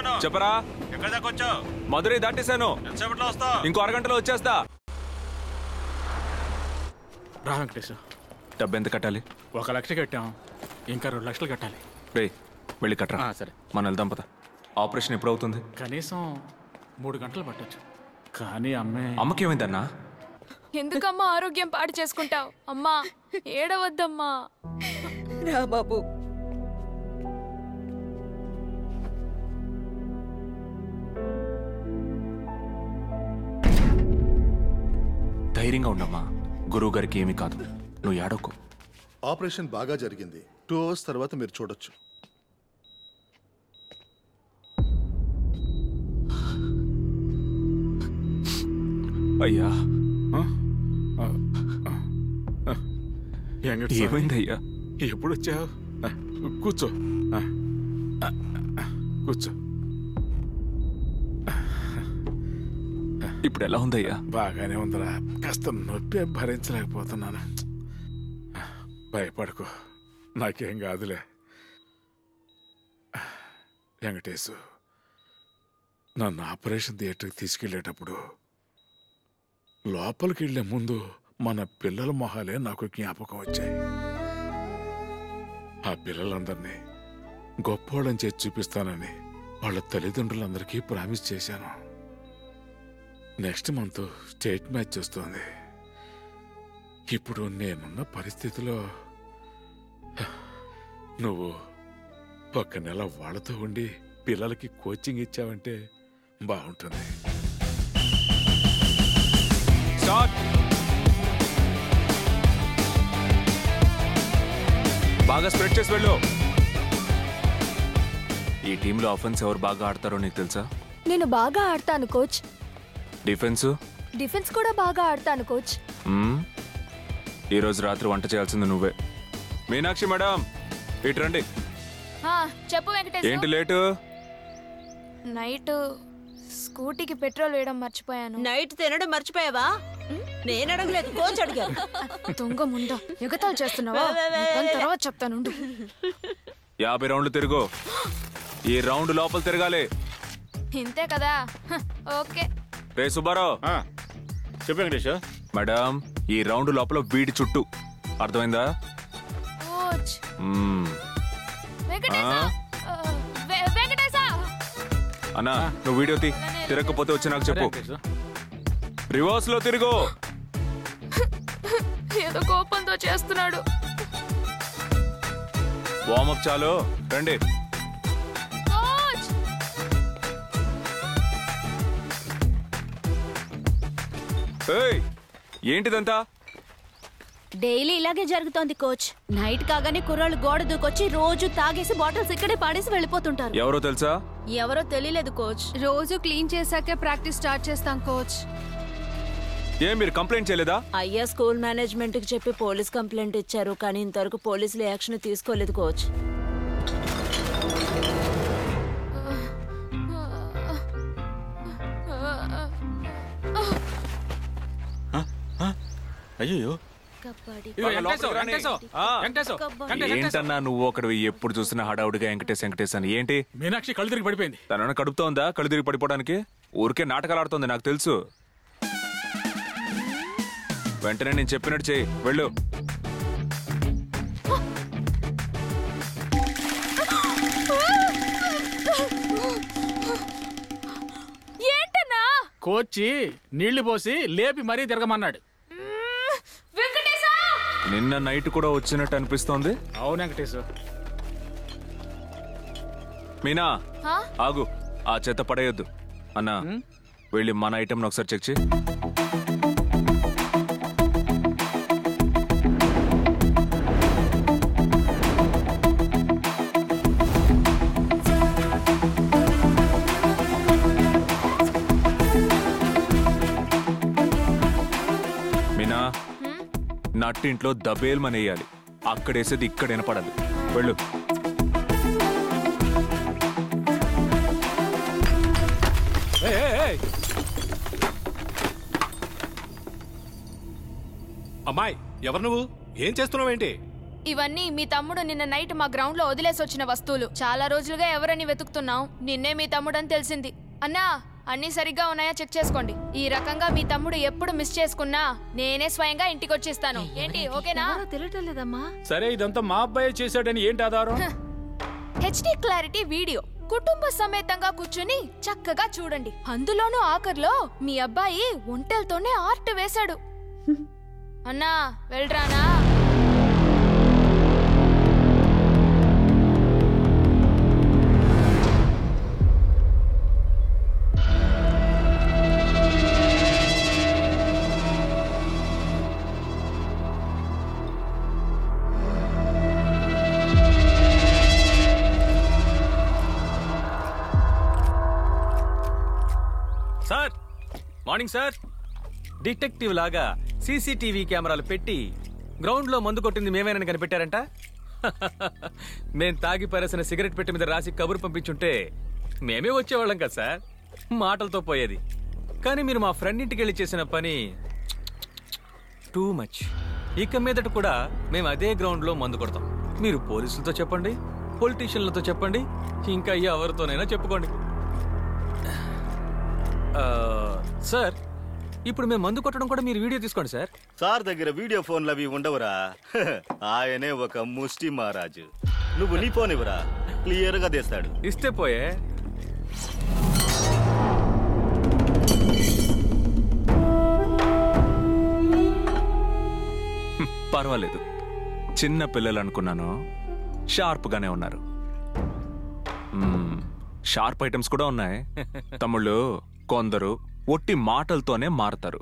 ఉన్నాను. చెప్పరా ఎక్కడ దాకా వచ్చావు? మధురై దాటేశాను. ఎంతసేపట్లో వస్తావు? ఇంకో అరగంటలో వచ్చేస్తా. రా వెంకటేశ్, డబ్బు ఎంత కట్టాలి? 1,00,000 కట్టాం, ఇంకా 2,00,000 కట్టాలి. రే వెళ్ళి కట్టరా. సరే మనం వెళ్దాం పద. ఆపరేషన్ ఎప్పుడు అవుతుంది? కనీసం 3 గంటలు పట్టొచ్చు. కానీ అమ్మకి ఏమైందన్నా? ఎందుకమ్మా ఆరోగ్యం పాడు చేసుకుంటావు? అమ్మా ఏడవద్దమ్మా. రా బాబు. ధైర్యంగా ఉండమ్మా, గురువు గారికి ఏమీ కాదు, నువ్వు ఏడవకు. ఆపరేషన్ బాగా జరిగింది. 2 అవర్స్ తర్వాత మీరు చూడొచ్చు. అయ్యా ఏమైందయ్యా? ఎప్పుడు వచ్చావు? కూర్చో కూర్చో. ఇప్పుడు ఎలా ఉందయ్యా? బాగానే ఉందిరా, కాస్త నొప్పి భరించలేకపోతున్నాను. భయపడకు, నాకేం కాదులే. వెంకటేశు, నన్ను ఆపరేషన్ థియేటర్కి తీసుకెళ్ళేటప్పుడు లోపలికి వెళ్ళే ముందు మన పిల్లల మొహాలే నాకు జ్ఞాపకం వచ్చాయి. ఆ పిల్లలందరినీ గొప్పవాళ్ళని చేసి చూపిస్తానని వాళ్ళ తల్లిదండ్రులందరికీ ప్రామిస్ చేశాను. నెక్స్ట్ మంత్ స్టేట్ మ్యాచ్ వస్తుంది. ఇప్పుడు నేనున్న పరిస్థితిలో నువ్వు 1 నెల వాళ్ళతో ఉండి పిల్లలకి కోచింగ్ ఇచ్చావంటే బాగుంటుంది. బాగా స్ప్రెడ్ చేసి వెళ్ళు. ఈ టీంలో ఆఫెన్స్ ఎవరు బాగా ఆడతారో నీకు తెలుసా? నేను బాగా ఆడతాను కోచ్. డిఫెన్స్? డిఫెన్స్ కూడా బాగా ఆడతాను కోచ్. ఈరోజు రాత్రి వంట చేయాల్సింది నువ్వే. మీనాక్షి మేడం ఇటు రండి. చెప్పు వెంకటేష్. ఏంటి లేటు? నైట్ స్కూటీకి పెట్రోల్ వేయడం మర్చిపోయాను. నైట్ తినడం మర్చిపోయావా? నేను అడగలేదు, కోచ్ అడిగాను. దొంగ ముండా, ఎగతాలు చేస్తున్నావా? తర్వాత చెప్తాను. 50 రౌండ్లు తిరుగు. ఈ రౌండ్ లోపల తిరగాలి. ఇంతే కదా? ఓకే. రే సుబ్బారావు. చెప్పు వెంకటేశ్. మేడం ఈ రౌండ్ లోపల వీడి చుట్టూ, అర్థమైందా? అన్నా నువ్వు వీడియో తిరగకపోతే వచ్చి నాకు చెప్పు. రివర్స్ లో తిరుగు. ఏదో కోపంతో చేస్తున్నాడు. వార్మప్ చాలు, రండి. ఏంటిదంతా? డైలీ ఇలాగే జరుగుతోంది కోచ్. నైట్ కాగానే కుర్రాళ్ళు గోడ దూకొచ్చి రోజు తాగేసి బాటిల్స్ ఇక్కడే పాడేసి వెళ్ళిపోతుంటారు. ఎవరో తెలుసా? ఎవరో తెలియలేదు కోచ్. రోజు క్లీన్ చేశాకే ప్రాక్టీస్ స్టార్ట్ చేస్తాం కోచ్. ఏ మీరు కంప్లైంట్ చేయలేదా? అయ్యా స్కూల్ మేనేజ్మెంట్ కి చెప్పి పోలీస్ కంప్లైంట్ ఇచ్చారు, కానీ ఇంతవరకు పోలీసులు యాక్షన్ తీసుకోలేదు కోచ్. అయ్యో ఏంటన్నా నువ్వు ఒకడు ఎప్పుడు చూసినా హడావుడిగా వెంకటేశ్ వెంకటేశ్ అని. ఏంటి మీనాక్షి కళ్ళు తిరిగి పడిపోయింది? తనను కడుపుతోందా? కళ్ళు తిరిగి పడిపోవడానికి ఊరికే నాటకాలు ఆడుతుంది, నాకు తెలుసు. వెంటనే నేను చెప్పినట్టు చెయ్యి, వెళ్ళు. ఏంటన్నా? కోచి నీళ్లు పోసి లేపి మరీ తిరగమన్నాడు. నిన్న నైట్ కూడా వచ్చినట్టు అనిపిస్తోంది. అవును వెంకటేశ్. మీనా ఆగు, ఆ చెత్త పడేయొద్దు. అన్నా వెళ్ళి మన ఐటమ్ ఒకసారి చెక్ చేయి. మీనా నట్టింట్లో దబేల్మనేయాలి, అక్కడేసేది ఇక్కడ వినపడాలి. వెళ్ళు. అమ్మాయి ఎవరు నువ్వు? ఏం చేస్తున్నావేంటి? ఇవన్నీ మీ తమ్ముడు నిన్న నైట్ మా గ్రౌండ్ లో వదిలేసి వచ్చిన వస్తువులు. చాలా రోజులుగా ఎవరని వెతుకుతున్నాం, నిన్నే మీ తమ్ముడు అని తెలిసింది. అన్నా, అన్ని సరిగ్గా ఉన్నాయా చెక్ చేసుకోండి. ఈ రకంగా మీ తమ్ముడు ఎప్పుడు మిస్ చేసుకున్నా నేనే స్వయంగా ఇంటికి వచ్చేస్తాను. ఏంటి ఓకేనా? తెలియటం లేదమ్మా. సరే, ఇదంతా మా అబ్బాయి చేశాడని ఏంటి ఆధారం? హెచ్డి క్లారిటీ వీడియో కుటుంబ సమేతంగా కూర్చుని చక్కగా చూడండి. అందులోనూ ఆఖర్లో మీ అబ్బాయి ఒంటెలతోనే ఆర్ట్ వేశాడు. అన్నా వెళ్ళరానా? Sir, morning sir. డిటెక్టివ్ లాగా సీసీటీవీ కెమెరాలు పెట్టి గ్రౌండ్లో మందు కొట్టింది మేమేనని కనిపెట్టారంట. మేం తాగి పరేసిన సిగరెట్ పెట్టి మీద రాసి కబురు పంపించుంటే మేమే వచ్చేవాళ్ళం కదా సార్, మాటలతో పోయేది. కానీ మీరు మా ఫ్రెండ్ ఇంటికి వెళ్ళి చేసిన పని టూ మచ్. ఇక మీదట కూడా మేము అదే గ్రౌండ్లో మందు కొడతాం. మీరు పోలీసులతో చెప్పండి, పొలిటీషియన్లతో చెప్పండి, ఇంకా ఎవరితోనైనా చెప్పుకోండి. సార్, ఇప్పుడు మేము మందు కొట్టడం కూడా మీరు వీడియో తీసుకోండి సార్. సార్ దగ్గర వీడియో ఫోన్లు అవి ఉండవురా. ఆయనే ఒక ముష్టి మహారాజు. నువ్వు నీ ఫోన్ ఇవ్వరా, క్లియర్గా తీస్తాడు. ఇస్తే పోయే. పర్వాలేదు, చిన్న పిల్లలు అనుకున్నాను, షార్ప్గానే ఉన్నారు. షార్ప్ ఐటమ్స్ కూడా ఉన్నాయి తమ్ముళ్ళు. కొందరు ఒట్టి మాటలతోనే మారతారు,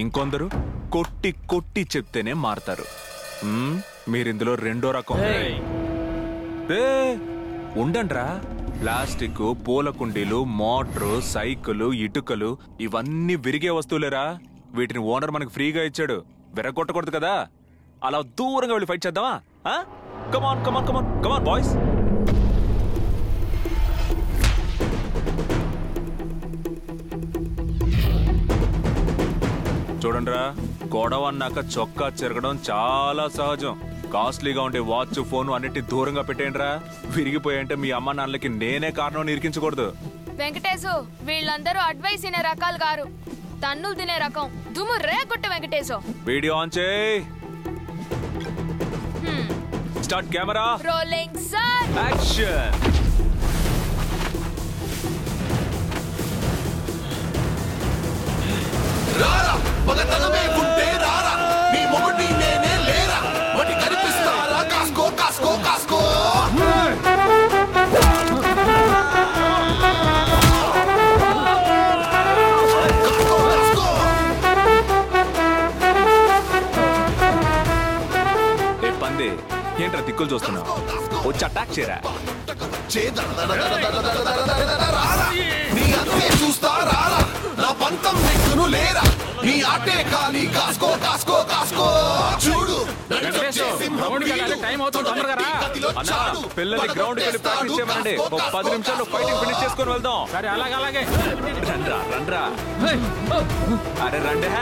ఇంకొందరు కొట్టి కొట్టి చెప్తేనే మారతారు. మీరిందులో రెండో రకం. ఉండండ్రా, ప్లాస్టిక్, పూల కుండీలు, మోటారు, సైకిలు, ఇటుకలు ఇవన్నీ విరిగే వస్తువులేరా. వీటిని ఓనర్ మనకు ఫ్రీగా ఇచ్చాడు, విరగొట్టకూడదు కదా. అలా దూరంగా వెళ్ళి ఫైట్ చేద్దామా? Come on come on come on come on boys. చూడండిరా, గొడవ అన్నాక చొక్కా చెరగడం చాలా సహజం. కాస్ట్లీగా ఉండే వాచ్, ఫోన్ అన్నిటి దూరంగా పెట్టేయండిరా. విరిగిపోయాయంటే మీ అమ్మ నాన్నలకి నేనే కారణం నిరికించకూడదు. వెంకటేశు, వీళ్ళందరూ అడ్వైస్ ఇనే రకాలు గారు, తన్నులు తినే రకం. దుమ్ము రేగొట్టు వెంకటేశు. వీడియో ఆన్ చేయి. Start camera. Rolling sir. Action. రారా పగతనమే గుంటే రారా, నీ మొగుడి నేనే లేరా, మటి కనిపిస్తారా? కాస్కో కాస్కో కాస్కో. ఏ పంది, ఏంట్రా దిక్కులు చూస్తున్నావు? వచ్చి అటాక్ చేయరా. పిల్లల్ని గ్రౌండ్ కి వెళ్ళి ప్రాక్టీస్ చేయమనండి. 10 నిమిషాల్లో ఫైటింగ్ ఫినిష్ చేసుకొని వెళ్దాం. సరే, అలాగే అలాగే. రండ్రా రండ్రా. అరే రండి.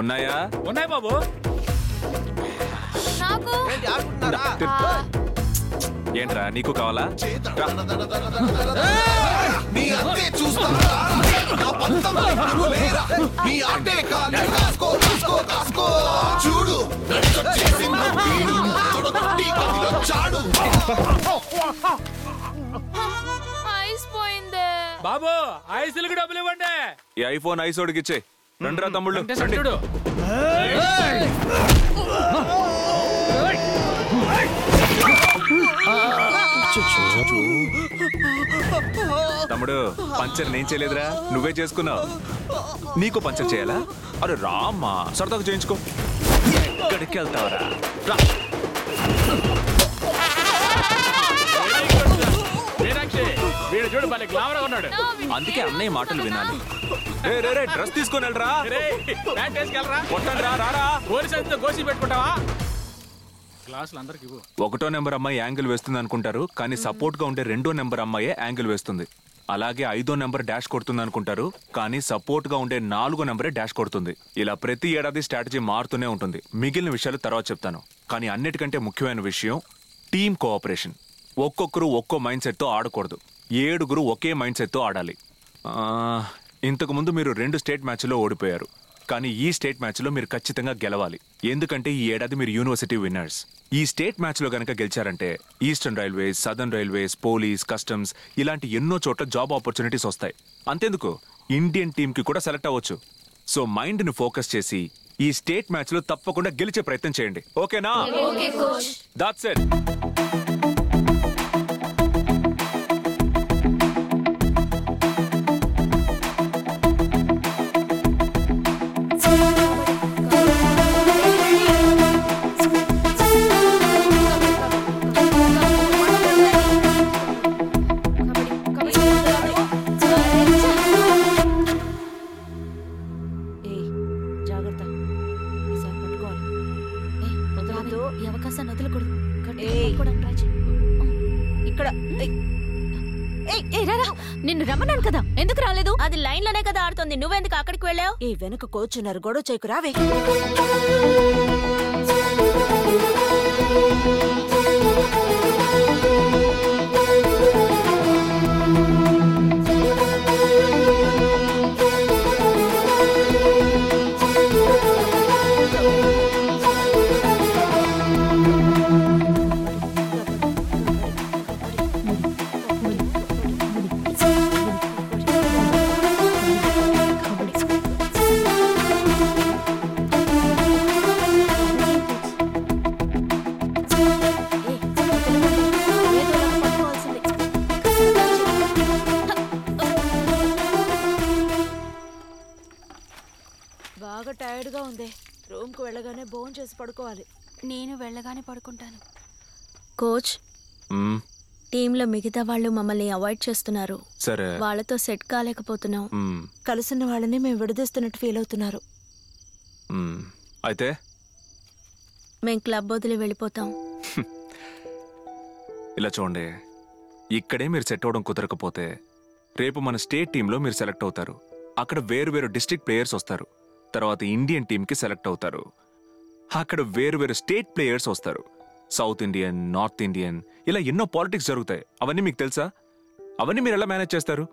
ఉన్నాయా? ఉన్నాయి బాబు. ఏంట్రా నీకు కావాలా? బాబు ఐసులకి డబ్బులు ఇవ్వండి. ఈ ఐఫోన్ ఐసోడికి ఇచ్చే. రండిరా తమ్ముళ్ళు. తమ్ముడు, పంచర్ నేను చేయలేదురా, నువ్వే చేసుకున్నావు. నీకు పంచర్ చేయాలా? అరే రామ్మా, సరదాగా చేయించుకో. ఎక్కడికి వెళ్తావరా? వీడు చూడు, భలే గ్లామర్ గా ఉన్నాడు. అందుకే అన్నయ్య మాటలు వినాలి. రే రే రే డ్రెస్ తీసుకొని వెళ్ళరా. రే ప్యాంట్ వేసుకెళ్ళరా. కొట్టండి రా రారా. గోరి సంచితో గోసి పెట్టుకుంటావా? గ్లాసులు అందరికి ఇవ్వు. ఒకటో నెంబర్ అమ్మాయి యాంగిల్ వేస్తుంది అనుకుంటారు, కానీ సపోర్ట్ గా ఉండే రెండో నెంబర్ అమ్మాయే యాంగిల్ వేస్తుంది. అలాగే ఐదో నెంబర్ డాష్ కొడుతుంది అనుకుంటారు, కానీ సపోర్ట్ గా ఉండే నాలుగో నెంబరే డాష్ కొడుతుంది. ఇలా ప్రతి ఏడాది స్ట్రాటజీ మారుతూనే ఉంటుంది. మిగిలిన విషయాలు తర్వాత చెప్తాను, కానీ అన్నిటికంటే ముఖ్యమైన విషయం టీమ్ కోఆపరేషన్. ఒక్కొక్కరు ఒక్కో మైండ్ సెట్తో ఆడకూడదు, ఏడుగురు ఒకే మైండ్ సెట్తో ఆడాలి. ఇంతకుముందు మీరు 2 స్టేట్ మ్యాచ్లో ఓడిపోయారు, కానీ ఈ స్టేట్ మ్యాచ్లో మీరు ఖచ్చితంగా గెలవాలి. ఎందుకంటే ఈ ఏడాది మీరు యూనివర్సిటీ విన్నర్స్. ఈ స్టేట్ మ్యాచ్లో కనుక గెలిచారంటే eastern railways, southern railways, police, customs ఇలాంటి ఎన్నో చోట్ల జాబ్ ఆపర్చునిటీస్ వస్తాయి. అంతేందుకు ఇండియన్ టీంకి కూడా సెలెక్ట్ అవ్వచ్చు. సో మైండ్ని ఫోకస్ చేసి ఈ స్టేట్ మ్యాచ్లో తప్పకుండా గెలిచే ప్రయత్నం చేయండి. ఓకేనా? That's it. నిన్ను రమ్మన్నాను కదా, ఎందుకు రాలేదు? అది లైన్ లోనే కదా ఆడుతుంది, నువ్వెందుకు అక్కడికి వెళ్ళావు? ఈ వెనుక కోచున్నారు, గొడవ చేకు రావే. నేను వెళ్ళగానే పడుకుంటాను. కోచ్, టీంలో మిగతా వాళ్ళు మమ్మల్ని అవాయిడ్ చేస్తున్నారు, వాళ్ళతో సెట్ కాలేకపోతున్నాం. కలిసిన వాళ్ళని మేము విడదీస్తున్నట్టు ఫీల్ అవుతున్నారు. అయితే మేము క్లబ్ వదిలి వెళ్ళిపోతాం. ఇలా చూడండి, ఇక్కడే మీరు సెట్ అవడం కుదరకపోతే రేపు మన స్టేట్ టీంలో మీరు సెలెక్ట్ అవుతారు. అక్కడ వేరు వేరు డిస్ట్రిక్ట్ ప్లేయర్స్ వస్తారు, తర్వాత ఇండియన్ టీంకి సెలెక్ట్ అవుతారు. అక్కడ వేరు వేరు స్టేట్ ప్లేయర్స్ వస్తారు, సౌత్ ఇండియన్, నార్త్ ఇండియన్, ఇలా ఎన్నో పాలిటిక్స్ జరుగుతాయి. అవన్నీ మీకు తెలుసా? అవన్నీ మీరు ఎలా మేనేజ్ చేస్తారు?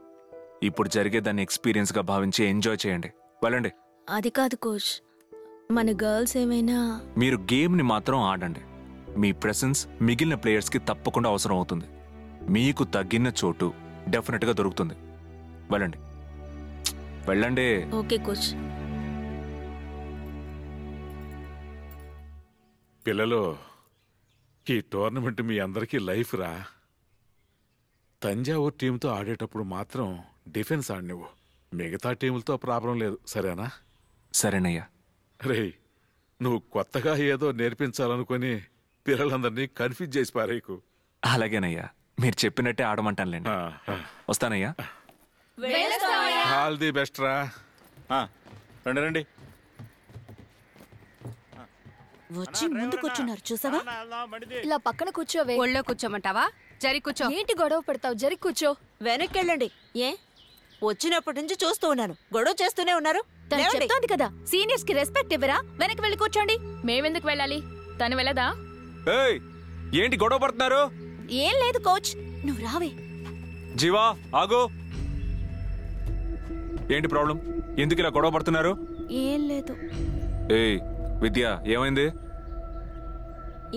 ఇప్పుడు జరిగే దాన్ని ఎక్స్పీరియన్స్గా భావించి ఎంజాయ్ చేయండి. వెళ్ళండి. అది కాదు కోచ్, మన గర్ల్స్ ఏమైనా మీరు గేమ్ని మాత్రం ఆడండి. మీ ప్రెసెన్స్ మిగిలిన ప్లేయర్స్కి తప్పకుండా అవసరం అవుతుంది. మీకు తగిన చోటు డెఫినెట్గా దొరుకుతుంది. వెళ్ళండి వెళ్ళండి. Okay coach. పిల్లలు, ఈ టోర్నమెంట్ మీ అందరికీ లైఫ్ రా. తంజావూరు టీంతో ఆడేటప్పుడు మాత్రం డిఫెన్స్ ఆడినవు, మిగతా టీములతో ప్రాబ్లం లేదు, సరేనా? సరేనయ్యా. రే, నువ్వు కొత్తగా ఏదో నేర్పించాలనుకుని పిల్లలందరినీ కన్ఫ్యూజ్ చేసి పారేకు. అలాగేనయ్యా, మీరు చెప్పినట్టే ఆడమంటానులేండి. వస్తానయ్యా. ఆల్ ది బెస్ట్ రా. రండి రండి. వచ్చి ముందు కూర్చున్నారు చూసావా? ఇలా పక్కన కూర్చోవే. ఒళ్ళో కూర్చోమంటావా? జరి కూర్చో. ఏంటి గొడవ పెడతావు? జరి కూర్చో. వెనక్కి వెళ్ళండి. ఏ వచ్చినప్పటి నుంచి చూస్తూ ఉన్నాను, గొడవ చేస్తూనే ఉన్నారు. చెప్తోంది కదా, సీనియర్స్ కి రెస్పెక్ట్ ఇవ్వరా? వెనక్కి వెళ్ళి కూర్చోండి. మేమెందుకు వెళ్ళాలి? తను వెళ్ళదా? ఏంటి గొడవ పడుతున్నారు? ఏం లేదు కోచ్, నువ్వు రావే. జీవా ఆగు. ఏంటి ప్రాబ్లం? ఎందుకు ఇలా గొడవ పడుతున్నారు? ఏం లేదు. ఏయ్ విద్య, ఏమైంది?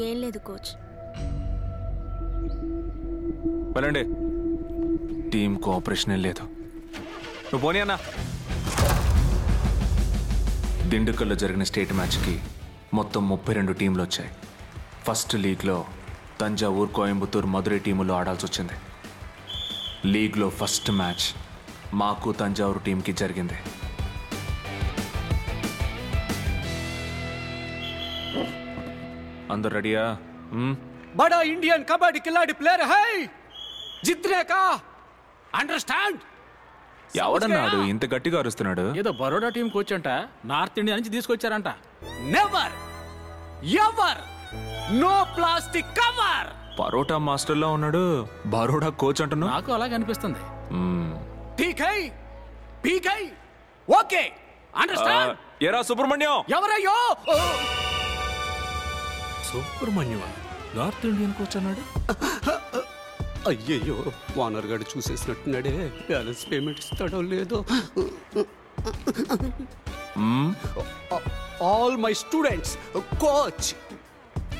ఏం లేదు కోచ్. వెళ్ళండి. టీమ్ కోఆపరేషన్ లేదు. నువ్వు పోనీ అన్నా. దిండుకల్లో జరిగిన స్టేట్ మ్యాచ్కి మొత్తం 32 టీంలు వచ్చాయి. ఫస్ట్ లీగ్లో తంజావూరు, కోయంబత్తూరు, మధురై టీములో ఆడాల్సి వచ్చింది. లీగ్లో ఫస్ట్ మ్యాచ్ మాకు తంజావూరు టీంకి జరిగింది. अंदर रेडिया? बड़ा इंडियन कबड्डी खिलाड़ी प्लेयर है, जितने का అండర్స్టాండ్? ఎవడన్నాడు ఇంత గట్టిగా అరుస్తున్నాడు? ఏదో బరోడా టీం కోచ్ అంట, నార్త్ ఇండియా నుంచి తీసుకొచ్చారంట. Never ever no plastic cover. Parotta master లా ఉన్నాడు, బరోడా కోచ్ అంటున్నా. నాకు అలాగే అనిపిస్తుంది. ఠీక్ హై, పీక్ హై, ఓకే, అండర్స్టాండ్. ఏరా సుబ్రహ్మణ్యం, ఎవరయ్యో సుబ్రహ్మణ్యం నార్త్ ఇండియన్ కోచ్ అన్నాడు? అయ్యయ్యో వానర్ గారు చూసేసినట్టున్నాడే, బ్యాలెన్స్ పేమెంట్ ఇస్తాడో లేదో. All my students coach.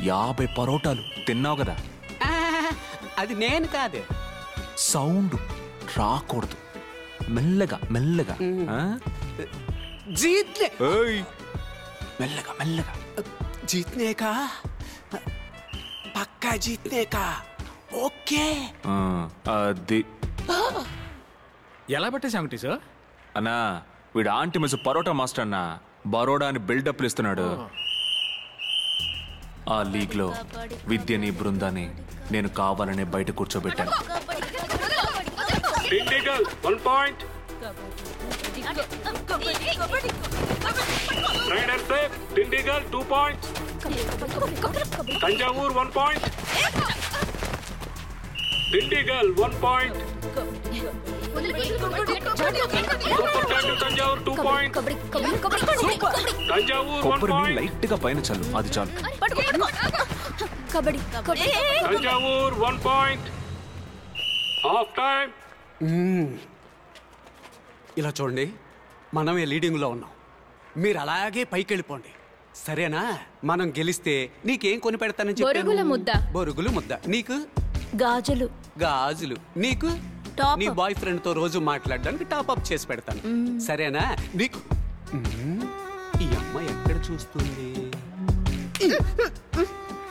50 పరోటాలు తిన్నావు కదా? అది నేను కాదే, సౌండ్ రాకూడదు, మెల్లగా మెల్లగా జీత్లే, మెల్లగా మెల్లగా జీత్నేకా, పక్కా జీత్నేకా. ఓకే అది ఎలా పెట్టేసాం సార్? అన్నా వీడు ఆంటీ మిస్ పరోటా మాస్టర్ అన్న బరోడా అని బిల్డప్లు ఇస్తున్నాడు. ఆ లీగ్లో విద్యని బృందాన్ని నేను కావాలనే బయట కూర్చోబెట్టాను. Dindigul 1 point. Tanjavur 2 point. Tanjavur 1 point. Light ga paina chalu, adi chalu. Kabaddi. Tanjavur 1 point. Half time. Ila chodandi, maname leading lo unnam. Meer alage paiki vellipondi. Sarena, manam geliste neek em koni pedtanani cheppanu. Borugula mudda. Borugulu mudda. Neeku గాజులు. గాజులు నీకు? నీ boy friend తో రోజు మాట్లాడడానికి top up చేసి పెడతాను, సరేనా? నీకు ఈ అమ్మాయి ఎక్కడ చూస్తుంది?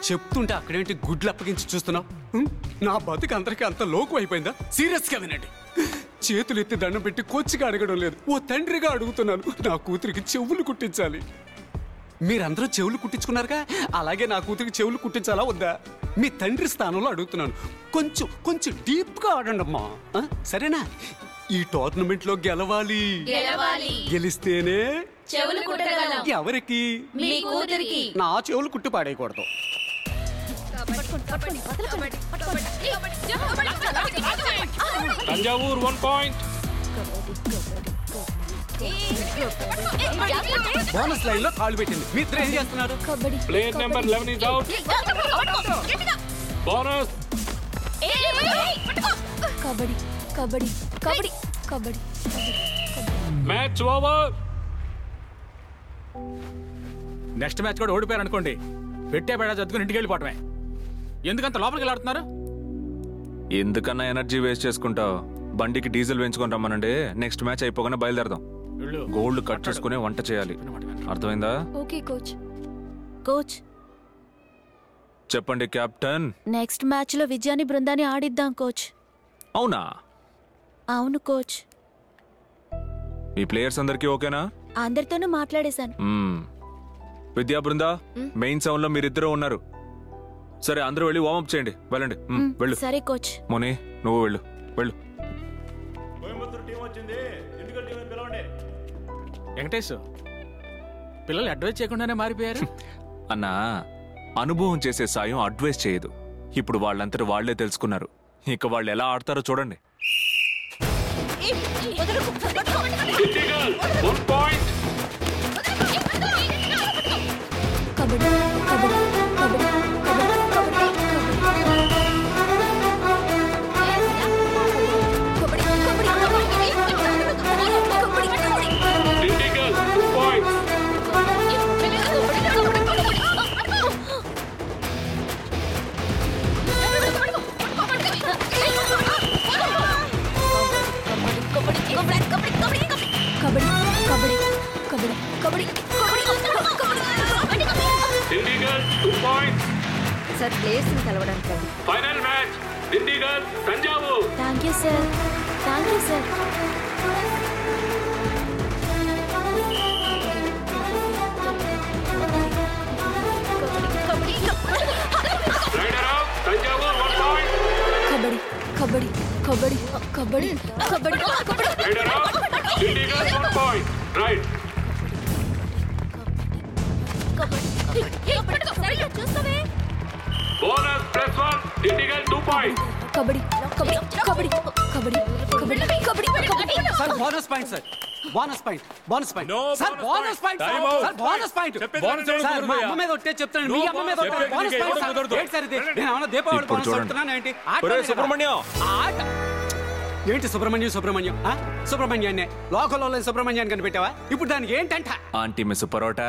చెప్తుంటే అక్కడేంటి గుడ్లు అప్పగించి చూస్తున్నావు? నా బతుకు అందరికీ అంత లోకు అయిపోయిందా? సీరియస్గా వినండి, చేతులు ఎత్తి దండం పెట్టి కోచ్గా అడగడం లేదు, ఓ తండ్రిగా అడుగుతున్నాను. నా కూతురికి చెవులు కుట్టించాలి. మీరందరూ చెవులు కుట్టించుకున్నారుగా, అలాగే నా కూతురికి చెవులు కుట్టించాలా వద్దా? మీ తండ్రి స్థానంలో అడుగుతున్నాను, కొంచెం కొంచెం డీప్గా ఆడండి అమ్మా, సరేనా? ఈ టోర్నమెంట్లో గెలవాలి, గెలిస్తేనే ఎవరికి? నా చెవులు కుట్టి పాడేయకూడదు. బోనస్ లైన్ లో కాల్ పెట్టింది. మీ ఇద్దరు ఏం చేస్తున్నారు? Player number 11 is out. Bonus. Kabaddi kabaddi kabaddi kabaddi. Match over. Next match కూడా ఓడిపోయారు అనుకోండి, పెట్టే బేడా చదువుకుని ఇంటికి వెళ్ళిపోవటమే. ఎందుకంత లోపలికి వెళ్ళి ఆడుతున్నారు? ఎందుకన్నా ఎనర్జీ వేస్ట్ చేసుకుంటావు? బండికి డీజిల్ వేయించుకొని రమ్మనండి, నెక్స్ట్ మ్యాచ్ అయిపోగానే బయలుదేరదాం. గోల్డ్ కట్ చేసుకునే వంట చేయాలి, అర్థమైందా? Okay coach. కోచ్ చెప్పండి కెప్టెన్. నెక్స్ట్ మ్యాచ్ లో విజయాని బృందాన్ని ఆడిద్దాం కోచ్. అవునా? అవును కోచ్. మీ ప్లేయర్స్ అందరికీ ఓకేనా? అందరితోనూ మాట్లాడేశాను. విద్యా బృందా, మెయిన్ సౌండ్ లో మీరిద్దరూ ఉన్నారు, సరే? అందరూ వెళ్ళి వార్మప్ చేయండి, వెళ్ళండి. వెళ్ళు. సరే కోచ్. మోని నువ్వు వెళ్ళు వెళ్ళు. వెంకటేష్, పిల్లలు అడ్వైస్ చేయకుండానే మారిపోయారు. అన్నా అనుభవం చేసే సాయం అడ్వైస్ చేయదు. ఇప్పుడు వాళ్ళంతా వాళ్లే తెలుసుకున్నారు, ఇక వాళ్ళు ఎలా ఆడతారో చూడండి. సార్ ప్లేస్ కలవడానికి final match Dindigul Thanjavur. Thank you sir, thank you sir. Kabaddi kabaddi kabaddi rider of Thanjavur 1 point. Kabaddi kabaddi kabaddi kabaddi kabaddi ఏంటి సుబ్రహ్మణ్యాన్ని లోకల్లో సుబ్రహ్మణ్యాన్ని కనిపెట్టావా? ఇప్పుడు దానికి ఏంటంట? Aunty mess parotta.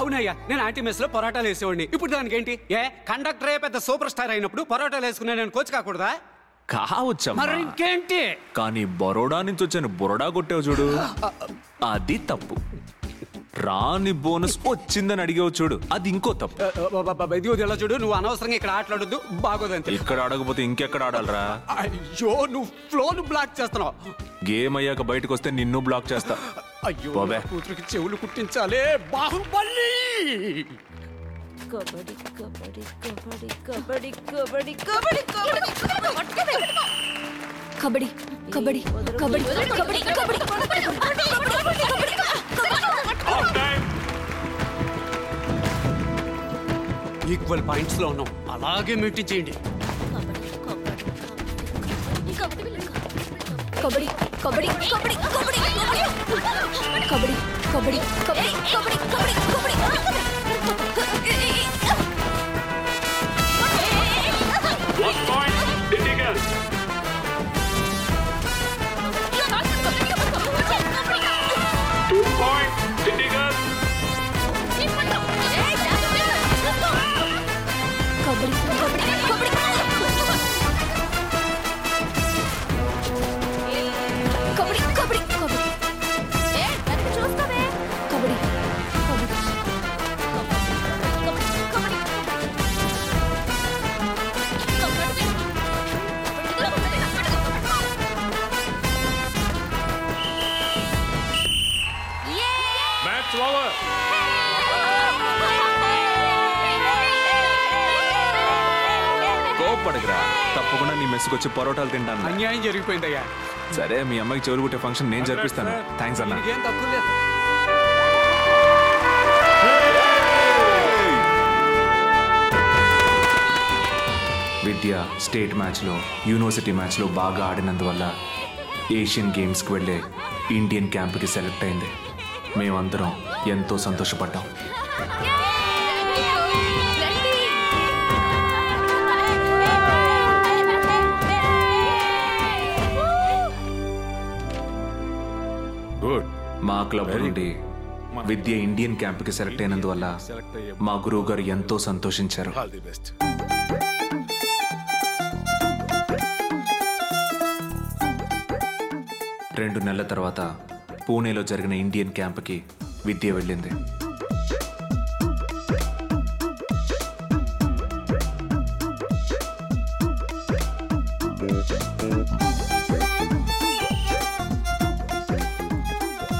అవునయ్యా, నేను ఆంటీ మెస్ లో పరోటాలు వేసేవాడిని. ఇప్పుడు దానికి ఏంటి? ఏ కండక్టరే పెద్ద సూపర్ స్టార్ అయినప్పుడు పరోటాలు వేసుకునే నేను కోచ్ కాకూడదా? కావచ్చేంటి, కానీ బరోడా నుంచి వచ్చాను, బొరడా కొట్టావు చూడు, అది తప్పు. రాని బోనస్ వచ్చిందని అడిగావు చూడు, అది ఇంకో తప్పు. ఎలా చూడు, నువ్వు అనవసరంగా ఇక్కడ ఆటలాడొద్దు, బాగోదంటే. ఇక్కడ ఆడకపోతే ఇంకెక్కడ ఆడాలరా? అయ్యో, నువ్వు ఫ్లోను బ్లాక్ చేస్తున్నావు. గేమ్ అయ్యాక బయటకు వస్తే నిన్ను బ్లాక్ చేస్తా. అయ్యో, కూతురికి చెవులు కుట్టించాలే. బాహుబలి కబడ్డీ కబడ్డీ కబడ్డీ కబడ్డీ కబడ్డీ కబడ్డీ కబడ్డీ కబడ్డీ కబడ్డీ కబడ్డీ కబడ్డీ. ఈక్వల్ పాయింట్స్ లో ఉన్నాం, అలాగే మెయింటైన్ చేయండి. Kabaddi kabaddi kabaddi kabaddi kabaddi kabaddi kabaddi kabaddi kabaddi kabaddi. One point, Indigal. Two point, Indigal. Kabaddi, kabaddi, kabaddi. Kabaddi, kabaddi, kabaddi. Hey, let's choose kabaddi. Kabaddi. కోపడగరా, తప్పకుండా నీ మెస్సుకొచ్చి పరోటాలు తింటాను. అన్యాయం జరిగిపోయిందయ్యా. సరే, మీ అమ్మాయికి చెవులు కుట్టే ఫంక్షన్ నేను జరిపిస్తాను. థ్యాంక్స్ అన్న. ఏం తక్కువ లేదు. విద్య స్టేట్ మ్యాచ్లో, యూనివర్సిటీ మ్యాచ్లో బాగా ఆడినందువల్ల ఏషియన్ గేమ్స్కి వెళ్ళే ఇండియన్ క్యాంప్కి సెలెక్ట్ అయింది. మేమందరం ఎంతో సంతోషపడ్డాం. మా క్లబ్ నుండి విద్య ఇండియన్ క్యాంప్కి సెలెక్ట్ అయినందువల్ల మా గురువు గారు ఎంతో సంతోషించారు. రెండు నెలల తర్వాత పూణేలో జరిగిన ఇండియన్ క్యాంప్కి విద్య వెళ్ళింది.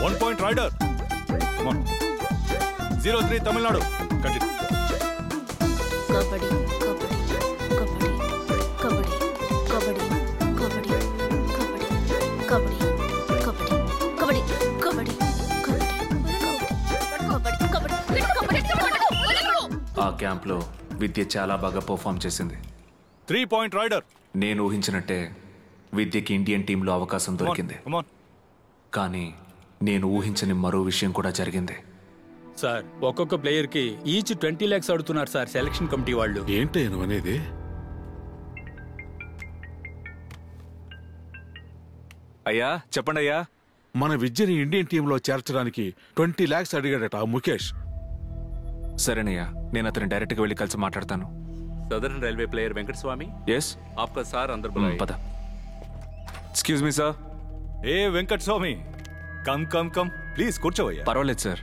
One point rider. Come on. 03 Tamil Nadu. Continue. Kabaddi, kabaddi, kabaddi, kabaddi, kabaddi, kabaddi, kabaddi, kabaddi. ఆ క్యాంప్లో విద్య చాలా బాగా పర్ఫామ్ చేసింది. 3 point రైడర్. నేను ఊహించినట్టే విద్యకి ఇండియన్ టీంలో అవకాశం దొరికింది. కానీ నేను ఊహించని మరో విషయం కూడా జరిగింది. సార్, ఒక్కొక్క ప్లేయర్కి ఈచ్ 20 lakhs అడుగుతున్నారు సార్ సెలక్షన్ కమిటీ వాళ్ళు. ఏంటనేది? అయ్యా చెప్పండి అయ్యా. మన విద్యని ఇండియన్ టీంలో చేర్చడానికి 20 lakhs అడిగాడట ఆ ముఖేష్. సరేనయ్యా, నేను అతను డైరెక్ట్గా వెళ్ళి కలిసి మాట్లాడతాను. Southern railway player Venkataswamy. Yes ఆప్కా సార్. అందర్ బులాయే. పద. Excuse me sir. ఏ Venkataswamy, come come come, please కూర్చోవయ్యా. పర్వాలేదు సార్,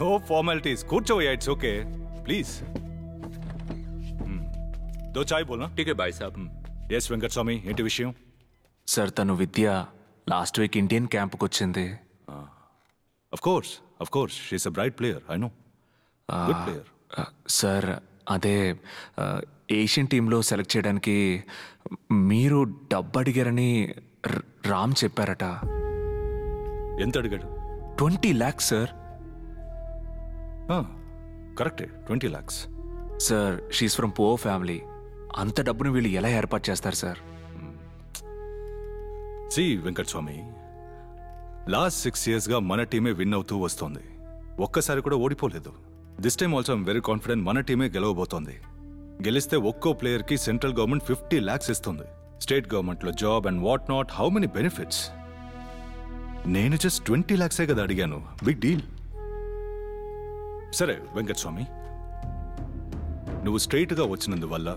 నో ఫార్మాలిటీస్, కూర్చోవయ్యా, ఇట్స్ ఓకే, ప్లీజ్. దో చాయ్ బోల్నా. ఠీకే బాయ్ సాబ్. ఎస్ వెంకటస్వామి, ఏంటి విషయం? సార్, తను విద్య లాస్ట్ వీక్ ఇండియన్ క్యాంప్కి వచ్చింది. Of course, she is a bright player, I know. Good player. Sir, అదే ఏషియన్ టీంలో సెలెక్ట్ చేయడానికి మీరు డబ్బు అడిగారని రామ్ చెప్పారట. ఎంత అడిగాడు? 20 lakhs సార్. కరెక్టే, 20 lakhs sir. She's from poor family. అంత డబ్బును వీళ్ళు ఎలా ఏర్పాటు చేస్తారు సార్? సి వెంకటస్వామి, లాస్ట్ 6 yearsగా మన టీమే విన్ అవుతూ వస్తుంది, ఒక్కసారి కూడా ఓడిపోలేదు. This time also I'm very confident మన టీమే గెలవబోతోంది. గెలిస్తే ఒక్కో ప్లేయర్కి సెంట్రల్ గవర్నమెంట్ 50 lakhs ఇస్తుంది, స్టేట్ గవర్నమెంట్లో job and what not, how many benefits. నేను జస్ట్ 20 lakhsఏ కదా అడిగాను, బిగ్ డీల్. సరే వెంకటస్వామి, నువ్వు స్ట్రైట్గా వచ్చినందువల్ల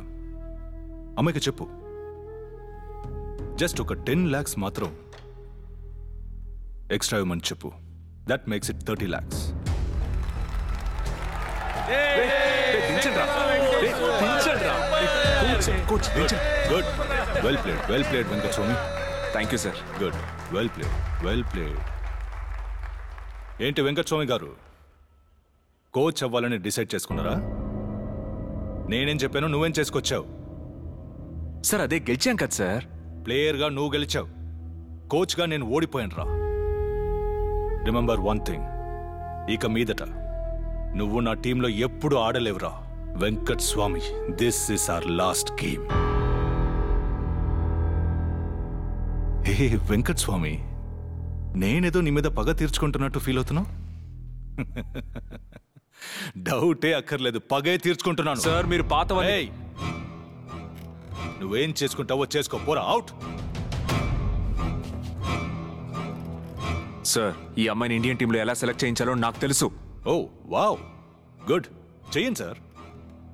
అమ్మాయికి చెప్పు, జస్ట్ ఒక 10 lakhs మాత్రం ఎక్స్ట్రా ఇవ్వమని చెప్పు. That makes it 30 lakhs. Good, well played, well played Venkataswamy. Thank you sir. Good, well played, well played. ఏంటి వెంకటస్వామి గారు, కోచ్ అవ్వాలని డిసైడ్ చేసుకున్నారా? నేనేం చెప్పాను, నువ్వేం చేసుకొచ్చావు? సార్ అదే గెలిచాం కదా సార్. ప్లేయర్గా నువ్వు గెలిచావు, కోచ్గా నేను ఓడిపోయాను రా. రిమెంబర్ వన్ థింగ్, ఇక మీదట నువ్వు నా టీంలో ఎప్పుడు ఆడలేవురా Venkataswamy. This is our last game. Hey Venkataswamy, నేనేదో నీ మీద పగ తీర్చుకుంటున్నట్టు ఫీల్ అవుతున్నావు. డౌటే అక్కర్లేదు, పగే తీర్చుకుంటున్నాను సార్. మీరు పాతవారే, నువ్వేం చేసుకుంటావో చేసుకో, పోరా, అవుట్. సార్, ఈ అమ్మాయిని ఇండియన్ టీంలో ఎలా సెలెక్ట్ చేయించాలో నాకు తెలుసు. ఓ వావ్, గుడ్, చేయండి సార్.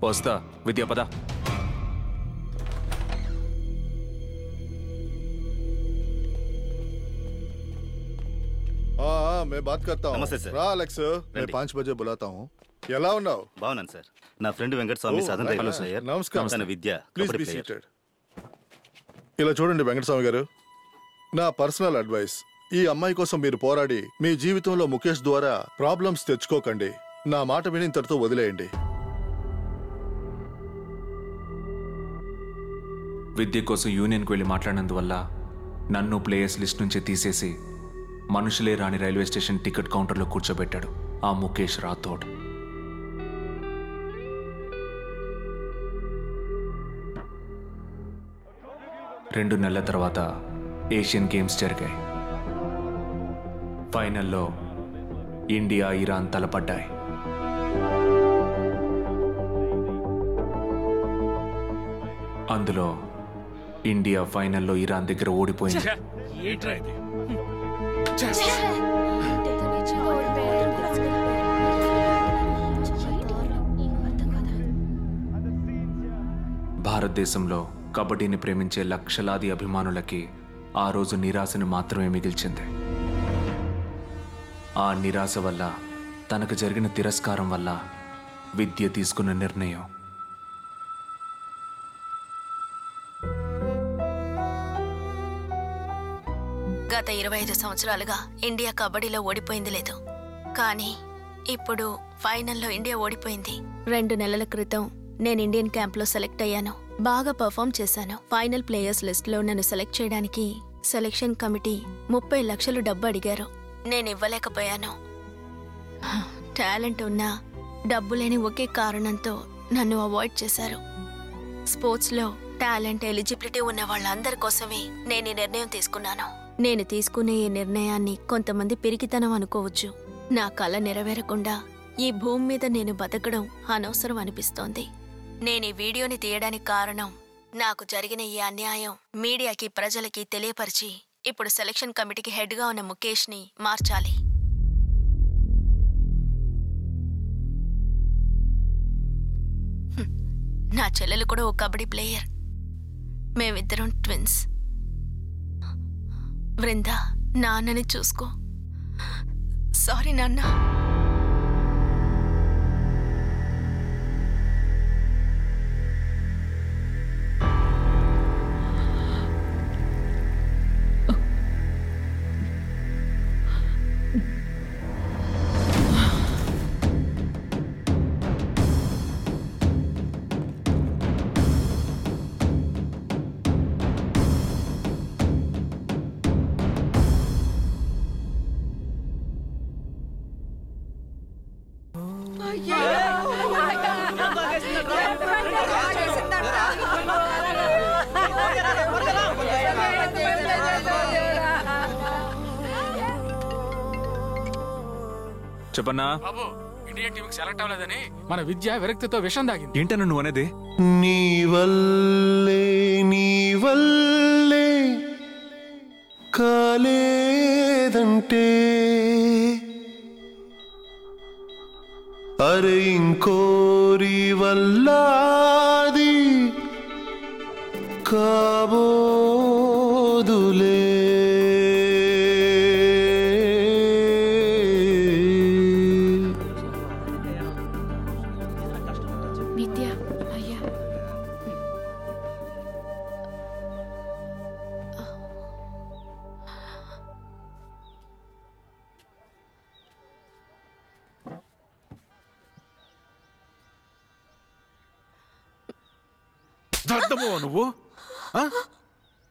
వస్తా విద్యా, పద. मैं बात करता हूँ. नमस्ते सर. रा एलेक्स, मैं 5 बजे बुलाता हूँ. ఎలా ఉన్నావు? బాగున్నాను సార్. నా ఫ్రెండ్ వెంకటస్వామి సాధన రైలు సార్. నమస్కారం విద్య. Please be seated. ఇలా చూడండి వెంకటస్వామి గారు, నా పర్సనల్ అడ్వైస్, ఈ అమ్మాయి కోసం మీరు పోరాడి మీ జీవితంలో ముఖేష్ ద్వారా ప్రాబ్లమ్స్ తెచ్చుకోకండి. నా మాట విని ఇంతటితో వదిలేయండి. విద్య కోసం యూనియన్కి వెళ్ళి మాట్లాడినందువల్ల నన్ను ప్లేయర్స్ లిస్ట్ నుంచి తీసేసి మనుషులే రాని రైల్వే స్టేషన్ టికెట్ కౌంటర్లో కూర్చోబెట్టాడు ఆ ముఖేష్ రాథోడ్. రెండు నెలల తర్వాత ఏషియన్ గేమ్స్ జరిగాయి. ఫైనల్లో ఇండియా ఇరాన్ తలపడ్డాయి. అందులో ఇండియా ఫైనల్లో ఇరాన్ దగ్గర ఓడిపోయింది. భారతదేశంలో కబడ్డీని ప్రేమించే లక్షలాది అభిమానులకి ఆ రోజు నిరాశను మాత్రమే మిగిల్చింది. ఆ నిరాశ వల్ల, తనకు జరిగిన తిరస్కారం వల్ల విద్య తీసుకున్న నిర్ణయం. గత 25 సంవత్సరాలుగా ఇండియా కబడ్డీలో ఓడిపోయింది లేదు, కానీ ఇప్పుడు ఫైనల్లో ఇండియా ఓడిపోయింది. 2 నెలల క్రితం నేను ఇండియన్ క్యాంప్లో సెలెక్ట్ అయ్యాను, బాగా పర్ఫామ్ చేశాను. ఫైనల్ ప్లేయర్స్ లిస్ట్లో నన్ను సెలెక్ట్ చేయడానికి సెలెక్షన్ కమిటీ 30 లక్షలు డబ్బు అడిగారు. నేను ఇవ్వలేకపోయాను. టాలెంట్ ఉన్నా డబ్బు లేని ఒకే కారణంతో నన్ను అవాయిడ్ చేశారు. స్పోర్ట్స్లో టాలెంట్, ఎలిజిబిలిటీ ఉన్న వాళ్ళందరి కోసమే నేను ఈ నిర్ణయం తీసుకున్నాను. నేను తీసుకునే ఈ నిర్ణయాన్ని కొంతమంది పిరికితనం అనుకోవచ్చు. నా కళ నెరవేరకుండా ఈ భూమి మీద నేను బతకడం అనవసరం అనిపిస్తోంది. నేను ఈ వీడియోని తీయడానికి కారణం, నాకు జరిగిన ఈ అన్యాయం మీడియాకి, ప్రజలకి తెలియపరిచి ఇప్పుడు సెలక్షన్ కమిటీకి హెడ్గా ఉన్న ముఖేష్ని మార్చాలి. నా చెల్లెలు కూడా ఓ కబడ్డీ ప్లేయర్, మేమిద్దరం ట్విన్స్. వృందా, నాన్నని చూసుకో. సారీ నాన్న. చెప్పన్నా బాబు, ఇండియా టీమ్ కి సెలెక్ట్ అవ్వలేదని మన విద్య విరక్తితో విషం దాగింది. ఏంటన్నా నువ్వు అనేది? నీ వల్లే కాలేదంటే అరే ఇంకోరి వల్లాది కాబోదులే.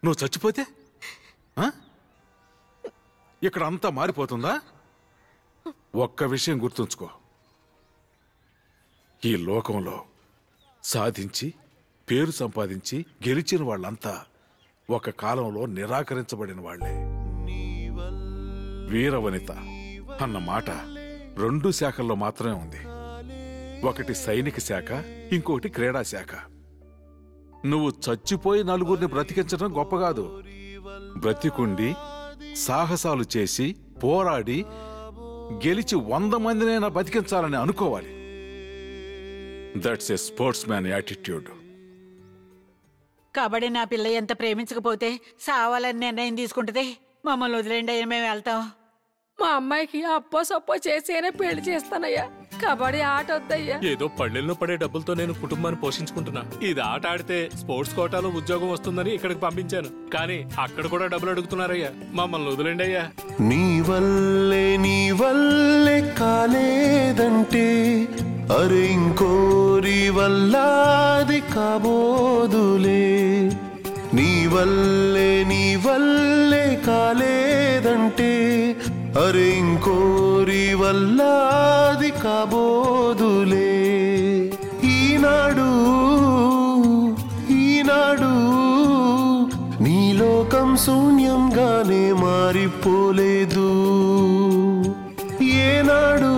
నువ్వు చచ్చిపోతే ఇక్కడ అంతా మారిపోతుందా? ఒక్క విషయం గుర్తుంచుకో, ఈ లోకంలో సాధించి పేరు సంపాదించి గెలిచిన వాళ్ళంతా ఒక కాలంలో నిరాకరించబడిన వాళ్లే. వీరవనిత అన్న మాట రెండు శాఖల్లో మాత్రమే ఉంది. ఒకటి సైనిక శాఖ, ఇంకొకటి క్రీడా శాఖ. నువ్వు చచ్చిపోయి నలుగురిని బ్రతికించడం గొప్ప కాదు. బ్రతికుండి సాహసాలు చేసి పోరాడి గెలిచి 100 మందినైనా బ్రతికించాలని అనుకోవాలి. That's a sportsman attitude. Kabaddi నా పిల్ల ఎంత ప్రేమించకపోతే సావాలని నిర్ణయం తీసుకుంటది. మమ్మల్ని వదిలేండి అయ్యా, మేము వెళ్తాం. మా అమ్మాయికి అప్పో సప్పో చేసేనే పెళ్లి చేస్తానయ్యా. కబడ్డీ ఆట వద్దయ్యా. ఏదో పళ్ళెల్లో పడే డబ్బులతో నేను కుటుంబాన్ని పోషించుకుంటున్నా. ఇది ఆట ఆడితే స్పోర్ట్స్ కోటాలో ఉద్యోగం వస్తుందని ఇక్కడికి పంపించాను, కానీ అక్కడ కూడా డబ్బులు అడుగుతున్నారయ్యా. మమ్మల్ని వదిలేండి అయ్యా. నీ వల్లే కాలేదంటే అరే ఇంకోరి వల్లాది కాబోదులే. నీ వల్లే కాలేదంటే అరే ఇంకోరి వల్లాది కాబోదులే. ఈనాడు నీ లోకం శూన్యంగానే మారిపోలేదు. ఏనాడు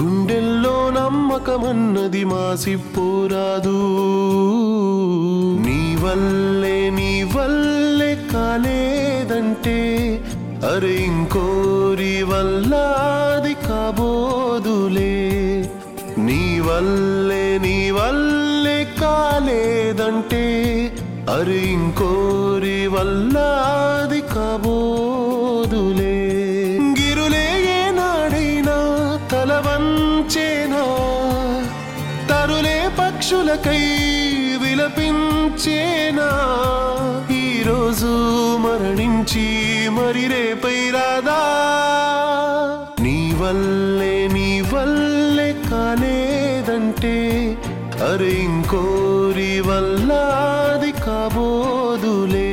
గుండెల్లో నమ్మకమన్నది మాసిపోరాదు. నీ వల్లే కాలేదంటే అరే ఇంకోరి వల్లాది కాబోదులే. నీ వల్లే కాలేదంటే అరే ఇంకోరి వల్లాది కాబోదులే. గిరులే ఏనాడైనా తల వంచేనా, తరులే పక్షులకై విలపించేనా. రోజు మరణించి మరి రేపై రాదా? నీ వల్లే కాలేదంటే అరే ఇంకోరి వల్లాది కాబోదులే.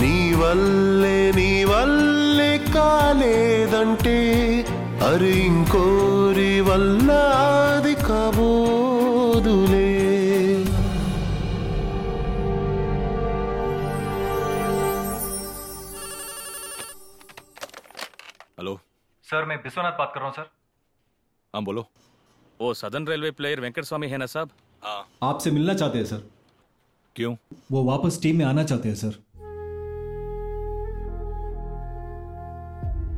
నీ వల్లే కాలేదంటే అరే ఇంకోరి వల్లాది కాబోదులే. सर मैं विश्वनाथ बात कर रहा हूँ सर। हाँ बोलो। वो सदर्न रेलवे प्लेयर वेंकटस्वामी है ना साहब? हाँ। आपसे मिलना चाहते हैं सर। क्यों? वो वापस टीम में आना चाहते हैं सर।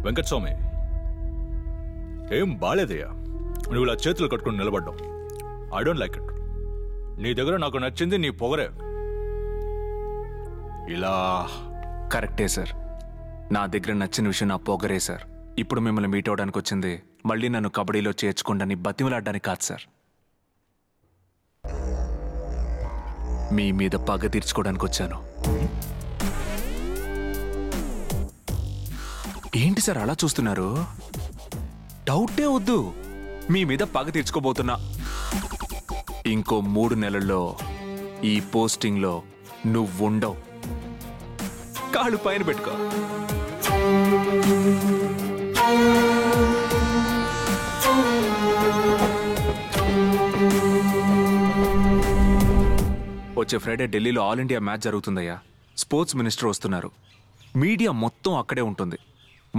वेंकटस्वामी एम बालेदया నువ్వు ఇలా చేతులు కట్టుకుని నిలబడ్డావు. I don't like it. నీ దగ్గర నాకు నచ్చింది నీ పొగరే. ఇలా కరెక్టే సార్, నా దగ్గర నచ్చిన విషయం నా పొగరే సార్. ఇప్పుడు మిమ్మల్ని మీట్ అవడానికి వచ్చింది మళ్ళీ నన్ను కబడ్డీలో చేర్చుకుంటాని బతిమలాడడానికి కాదు సార్. మీ మీద పగ తీర్చుకోవడానికి వచ్చాను. ఏంటి సార్ అలా చూస్తున్నారు? డౌటే వద్దు, మీ మీద పగ తీర్చుకోబోతున్నా. ఇంకో 3 నెలల్లో ఈ పోస్టింగ్లో నువ్వుండవు. కాళ్ళు పైన పెట్టుకో. వచ్చే ఫ్రైడే ఢిల్లీలో ఆల్ ఇండియా మ్యాచ్ జరుగుతుందయ్యా. స్పోర్ట్స్ మినిస్టర్ వస్తున్నారు. మీడియా మొత్తం అక్కడే ఉంటుంది.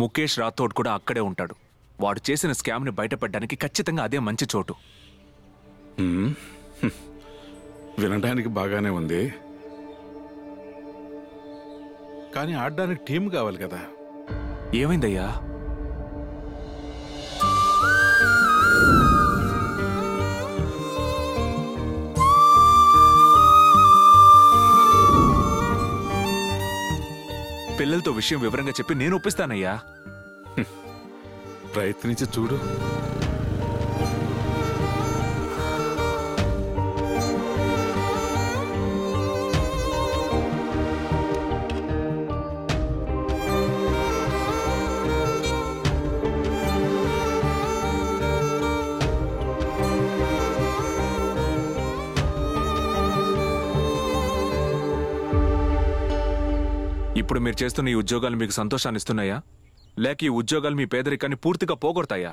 ముఖేష్ రాథోడ్ కూడా అక్కడే ఉంటాడు. వాడు చేసిన స్కామ్ని బయటపడడానికి ఖచ్చితంగా అదే మంచి చోటు. వినడానికి బాగానే ఉంది, కానీ ఆడడానికి టీం కావాలి కదా. ఏమైందయ్యా? పిల్లలతో విషయం వివరంగా చెప్పి నేను ఒప్పిస్తానయ్యా. ప్రయత్నించి చూడు. ఇప్పుడు మీరు చేస్తున్న ఈ ఉద్యోగాలు మీకు సంతోషాన్ని ఇస్తున్నాయా, లేక ఈ ఉద్యోగాలు మీ పేదరికాన్ని పూర్తిగా పోగొడతాయా?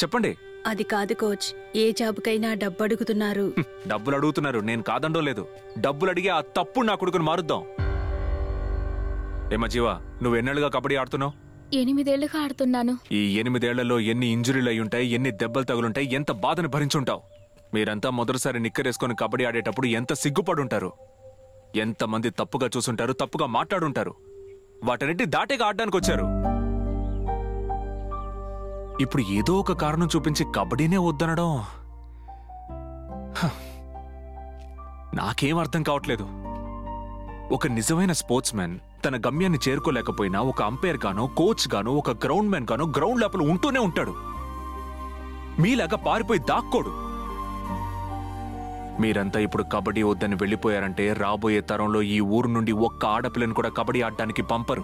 చెప్పండి. అది కాదు కోచ్, ఏ జాబుకైనా డబ్బు అడుగుతున్నారు. డబ్బులు అడుగుతున్నారు, నేను కాదండో లేదు. డబ్బులు అడిగే ఆ తప్పు నా కొడుకుని మారుద్దాం. ఏమా జీవా, నువ్వు ఎన్నేళ్లుగా కబడ్డీ ఆడుతున్నావు? 8 ఏళ్లుగా ఆడుతున్నాను. ఈ 8 ఏళ్లలో ఎన్ని ఇంజురీలు అయ్యుంటాయి, ఎన్ని దెబ్బలు తగులుంటాయి, ఎంత బాధను భరించుంటావు? మీరంతా మొదటిసారి నిక్కరేసుకొని కబడ్డీ ఆడేటప్పుడు ఎంత సిగ్గుపడుంటారు, ఎంతమంది తప్పుగా చూసుంటారు, తప్పుగా మాట్లాడుంటారు. వాటన్నిటి దాటేగా ఆడడానికి వచ్చారు. ఇప్పుడు ఏదో ఒక కారణం చూపించి కబడ్డీనే వద్దనడం నాకేం అర్థం కావట్లేదు. ఒక నిజమైన స్పోర్ట్స్ మ్యాన్ తన గమ్యాన్ని చేరుకోలేకపోయినా ఒక అంపైర్ గానో, కోచ్ గానో, ఒక గ్రౌండ్ మ్యాన్ గానో గ్రౌండ్ లోపల ఉంటూనే ఉంటాడు. మీలాగా పారిపోయి దాక్కోడు. మీరంతా ఇప్పుడు కబడ్డీ వద్దని వెళ్ళిపోయారంటే రాబోయే తరంలో ఈ ఊరు నుండి ఒక్క ఆడపిల్లని కూడా కబడ్డీ ఆడడానికి పంపరు.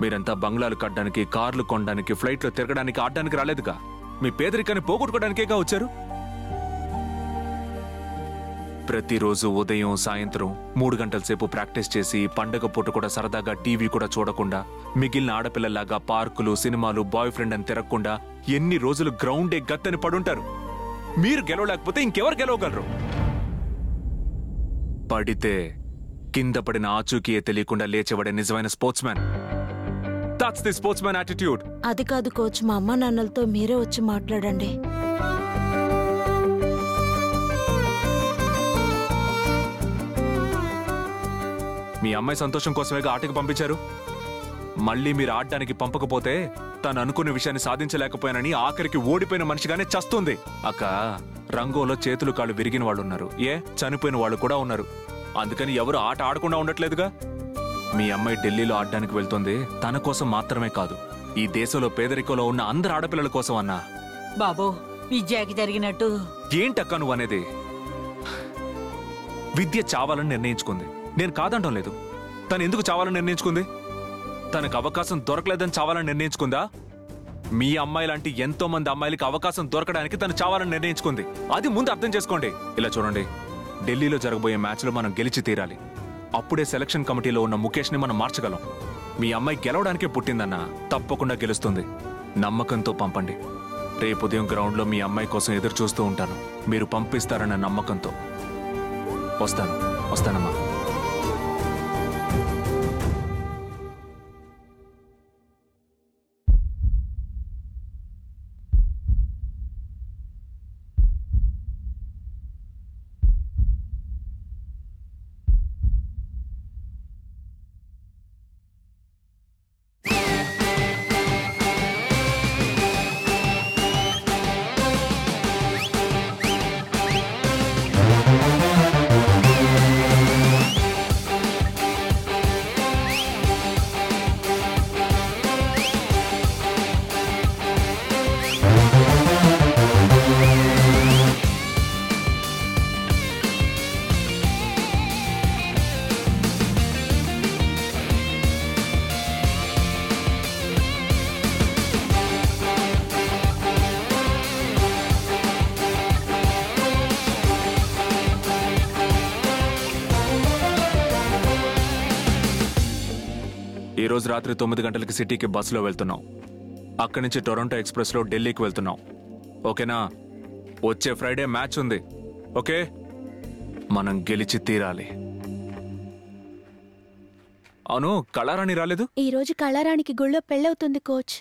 మీరంతా బంగ్లాలు కట్టడానికి, కార్లు కొనడానికి, ఫ్లైట్లో తిరగడానికి ఆడడానికి రాలేదుగా. మీ పేదరికాన్ని పోగొట్టుకోవడానికేగా వచ్చారు. ప్రతిరోజు ఉదయం సాయంత్రం 3 గంటల సేపు ప్రాక్టీస్ చేసి పండగ పూట కూడా సరదాగా టీవీ కూడా చూడకుండా, మిగిలిన ఆడపిల్లలాగా పార్కులు, సినిమాలు, బాయ్ ఫ్రెండ్ అని తిరగకుండా ఎన్ని రోజులు గ్రౌండే గత్తని పడుంటారు. మీరు గెలవలేకపోతే ఇంకెవరు గెలవగలరు? పడితే కింద పడిన ఆచూకీయే తెలియకుండా లేచేవాడే నిజమైన sportsman. That's the sportsman attitude. అది కాదు కోచ్, మా అమ్మ నాన్నలతో మీరే వచ్చి మాట్లాడండి. మీ అమ్మాయి సంతోషం కోసమే ఆటకు పంపించారు. మళ్ళీ మీరు ఆడడానికి పంపకపోతే తను అనుకున్న విషయాన్ని సాధించలేకపోయానని ఆఖరికి ఓడిపోయిన మనిషిగానే చస్తుంది. అక్క, రంగంలో చేతులు కాళ్ళు విరిగిన వాళ్ళు ఉన్నారు, చనిపోయిన వాళ్ళు కూడా ఉన్నారు. అందుకని ఎవరు ఆట ఆడకుండా ఉండట్లేదుగా. మీ అమ్మాయి ఢిల్లీలో ఆడడానికి వెళ్తుంది తన కోసం మాత్రమే కాదు, ఈ దేశంలో పేదరికంలో ఉన్న అందరు ఆడపిల్లల కోసం. అన్నా బాబో, విద్యకి జరిగినట్టు ఏంటక్క నువ్వు అనేది? విద్య చావాలని నిర్ణయించుకుంది, నేను కాదండం లేదు. తను ఎందుకు చావాలని నిర్ణయించుకుంది? తనకు అవకాశం దొరకలేదని చావాలని నిర్ణయించుకుందా? మీ అమ్మాయి లాంటి ఎంతో మంది అమ్మాయిలకి అవకాశం దొరకడానికి తను చావాలని నిర్ణయించుకుంది. అది ముందు అర్థం చేసుకోండి. ఇలా చూడండి, ఢిల్లీలో జరగబోయే మ్యాచ్లో మనం గెలిచి తీరాలి. అప్పుడే సెలక్షన్ కమిటీలో ఉన్న ముఖేష్ని మనం మార్చగలం. మీ అమ్మాయి గెలవడానికే పుట్టిందన్న, తప్పకుండా గెలుస్తుంది. నమ్మకంతో పంపండి. రేపు ఉదయం గ్రౌండ్లో మీ అమ్మాయి కోసం ఎదురు చూస్తూ ఉంటాను. మీరు పంపిస్తారన్న నమ్మకంతో. వస్తానమ్మా. ఈ రోజు రాత్రి 9 గంటలకి సిటీకి బస్సులో వెళ్తున్నాం. అక్కడి నుంచి టొరంటో ఎక్స్ప్రెస్లో ఢిల్లీకి వెళ్తున్నాం. ఓకేనా? వచ్చే ఫ్రైడే మ్యాచ్ ఉంది. ఓకే, మనం గెలిచి తీరాలి. అవును, కళారాణి రాలేదు. ఈ రోజు కళారాణికి గుళ్ళో పెళ్ళవుతుంది కోచ్.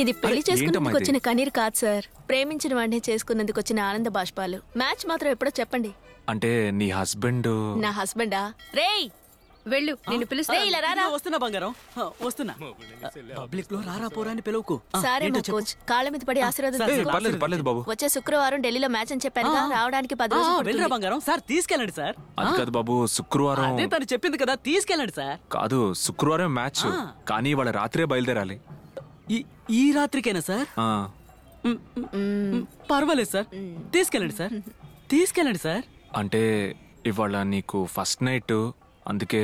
ఇది పెళ్లి చేసుకున్నందుకు వచ్చిన కన్నీరు కాదు సార్, ప్రేమించిన వాడిని చేసుకున్నందుకు వచ్చిన ఆనంద బాష్పాలు. మ్యాచ్ మాత్రం ఎప్పుడో చెప్పండి. అంటే నీ హస్బెండ్? నా హస్బెండా? రేయ్ వెళ్ళు, నిన్ను పిలుస్తా. ఇలా రారా. వస్తున్నా బంగారం, వస్తున్నా. పబ్లిక్ లో రారా పోరా అని పిలవకు. సారీ కోచ్, కాళ్ళ మీద పడి ఆశీర్వాదం. పర్లేదు పర్లేదు బాబు. వచ్చే శుక్రవారం ఢిల్లీలో మ్యాచ్ అని చెప్పాను, రావడానికి 10 రోజులు. వెళ్ళరా బంగారం, సార్ తీసుకెళ్ళండి సార్. అది కాదు బాబు, శుక్రవారం అదే తను చెప్పింది కదా, తీసుకెళ్ళండి సార్. కాదు, శుక్రవారం మ్యాచ్ కానీ వాళ్ళ రాత్రే బయలుదేరాలి. ఈ రాత్రికేనా సార్? పర్వాలేదు సార్, తీసుకెళ్ళండి సార్, తీసుకెళ్ళండి సార్. అంటే ఇవాళ నీకు ఫస్ట్ నైట్, అందుకే.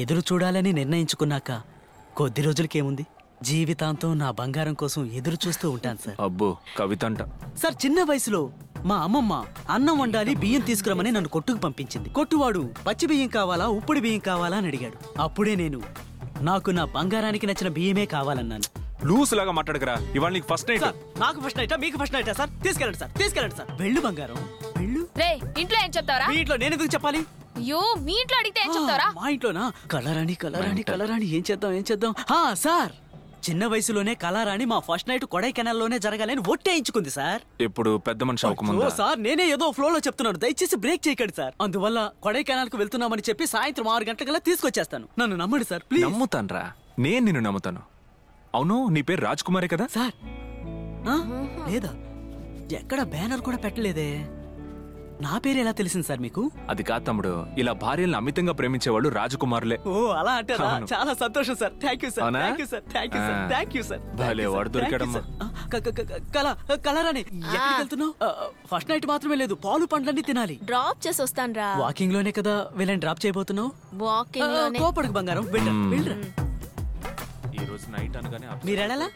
ఎదురు చూడాలని నిర్ణయించుకున్నాక కొద్ది రోజులకేముంది, జీవితాంతం నా బంగారం కోసం ఎదురు చూస్తూ ఉంటాను సార్. అబ్బో కవిత అంట సార్. చిన్న వయసులో మా అమ్మమ్మ అన్నం వండాలి బియ్యం తీసుకురమని నన్ను కొట్టుకు పంపించింది. కొట్టువాడు పచ్చి బియ్యం కావాలా ఉప్పుడు బియ్యం కావాలా అని అడిగాడు. అప్పుడే నేను నాకు నా బంగారానికి నచ్చిన బియ్యమే కావాలన్నాను. లూస్ లాగా మాట్లాడకరా. ఇవాళ నీకు ఫస్ట్ నైట్. నాకు ఫస్ట్ నైటా మీకు ఫస్ట్ నైటా సార్? తీసుకెళ్ళండి సార్, తీసుకెళ్ళండి సార్. వెళ్ళు బంగారం వెళ్ళు. రేయ్ ఇంట్లో ఏం చెప్తావరా? మీ ఇంట్లో నేను ఎందుకు చెప్పాలి? అయ్యో మీ ఇంట్లో అడిగితే ఏం చెప్తావరా? మా ఇంట్లోనా? కళారాణి కళారాణి కళారాణి ఏం చేద్దాం ఏం చేద్దాం. హా సార్, చిన్న వయసులోనే కళారాణి మా ఫస్ట్ నైట్ కొడైకెనాల్ లోనే జరగాలని ఒట్టేయించుకుంది సార్. ఇప్పుడు పెద్ద మనిషి అవకముందా సార్? నేనే ఏదో ఫ్లో లో చెప్తున్నాను, దయచేసి బ్రేక్ చేయకండి సార్. అందువల్ల కొడైకెనాల్ కు వెళ్తున్నామని చెప్పి సాయంత్రం 6 గంటలకల్లా తీసుకొచ్చేస్తాను. నన్ను నమ్మండి సార్ ప్లీజ్. నమ్ముతాను రా, నేను నిన్ను నమ్ముతాను. అవును, నీ పేరు రాజ్ కుమారే కదా సార్? లేదా, ఎక్కడ బ్యానర్ కూడా పెట్టలేదే. నా పేరు ఎలా తెలిసింది సార్ మీకు? అది కాదు తమ్ముడు, ఇలా భార్యలను అమితంగా ప్రేమించేవాళ్ళు రాజకుమారులే. ఓ అలా అంటే చాలా సంతోషం sir. Thank you sir, thank you sir, thank you sir, thank you sir. భలే వాడు దొరికాడమ్మా. కళారాణి ఎక్కడికి వెళ్తున్నావు? ఫస్ట్ నైట్ మాత్రమే లేదు, పాలు పండ్లన్నీ తినాలి. డ్రాప్ చేసి వస్తాను రా. వాకింగ్ లోనే కదా వెళ్ళని డ్రాప్ చేయబోతున్నావు? వాకింగ్ లోనే. కోపడకు బంగారం, వెళ్ళరా వెళ్ళరా. ఈ రోజు నైట్ అనగానే మీరు వెళ్ళాలా?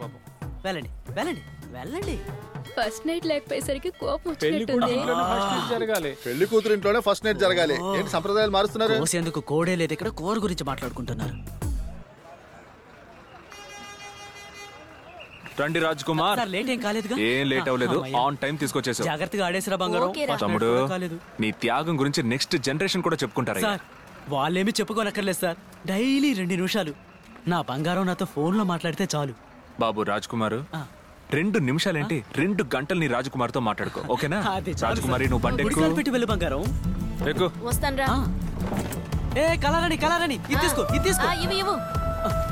వెళ్ళండి వెళ్ళండి వెళ్ళండి. ఫస్ట్ నైట్ లేకపోయేసరికి కోపం వచ్చేస్తుంది. పెళ్లి కూతురు ఇంట్లోనే ఫస్ట్ నైట్ జరగాలి. ఏంటి సంప్రదాయాలు మారుస్తున్నారు? కోసేందుకు కోడే లేదు ఇక్కడ, కోర్ గురించి మాట్లాడుకుంటున్నారు. రండి రాజ్ కుమార్. లేట్ ఏం కాలేదుగా? ఏం లేట్ అవ్వలేదు, ఆన్ టైం తీసుకొచ్చేసారు. జాగ్రత్తగా ఆడేసరా బంగారం. తమ్ముడు నీ త్యాగం గురించి నెక్స్ట్ జనరేషన్ కూడా చెప్పుకుంటారు సార్. వాళ్ళేమీ చెప్పుకోనక్కర్లేదు సార్, డైలీ 2 నిమిషాలు నా బంగారం నాతో ఫోన్ లో మాట్లాడితే చాలు. బాబు రాజ్ కుమార్ 2 నిమిషాలేంటి, 2 గంటలు నీ రాజకుమార్తో మాట్లాడుకో, ఓకేనా? రాజకుమారి నువ్వు బండి పెట్టి వెళ్ళు బంగారం. ఏ కళారాణి కళారాణి ఇది తీసుకో, ఇది తీసుకో,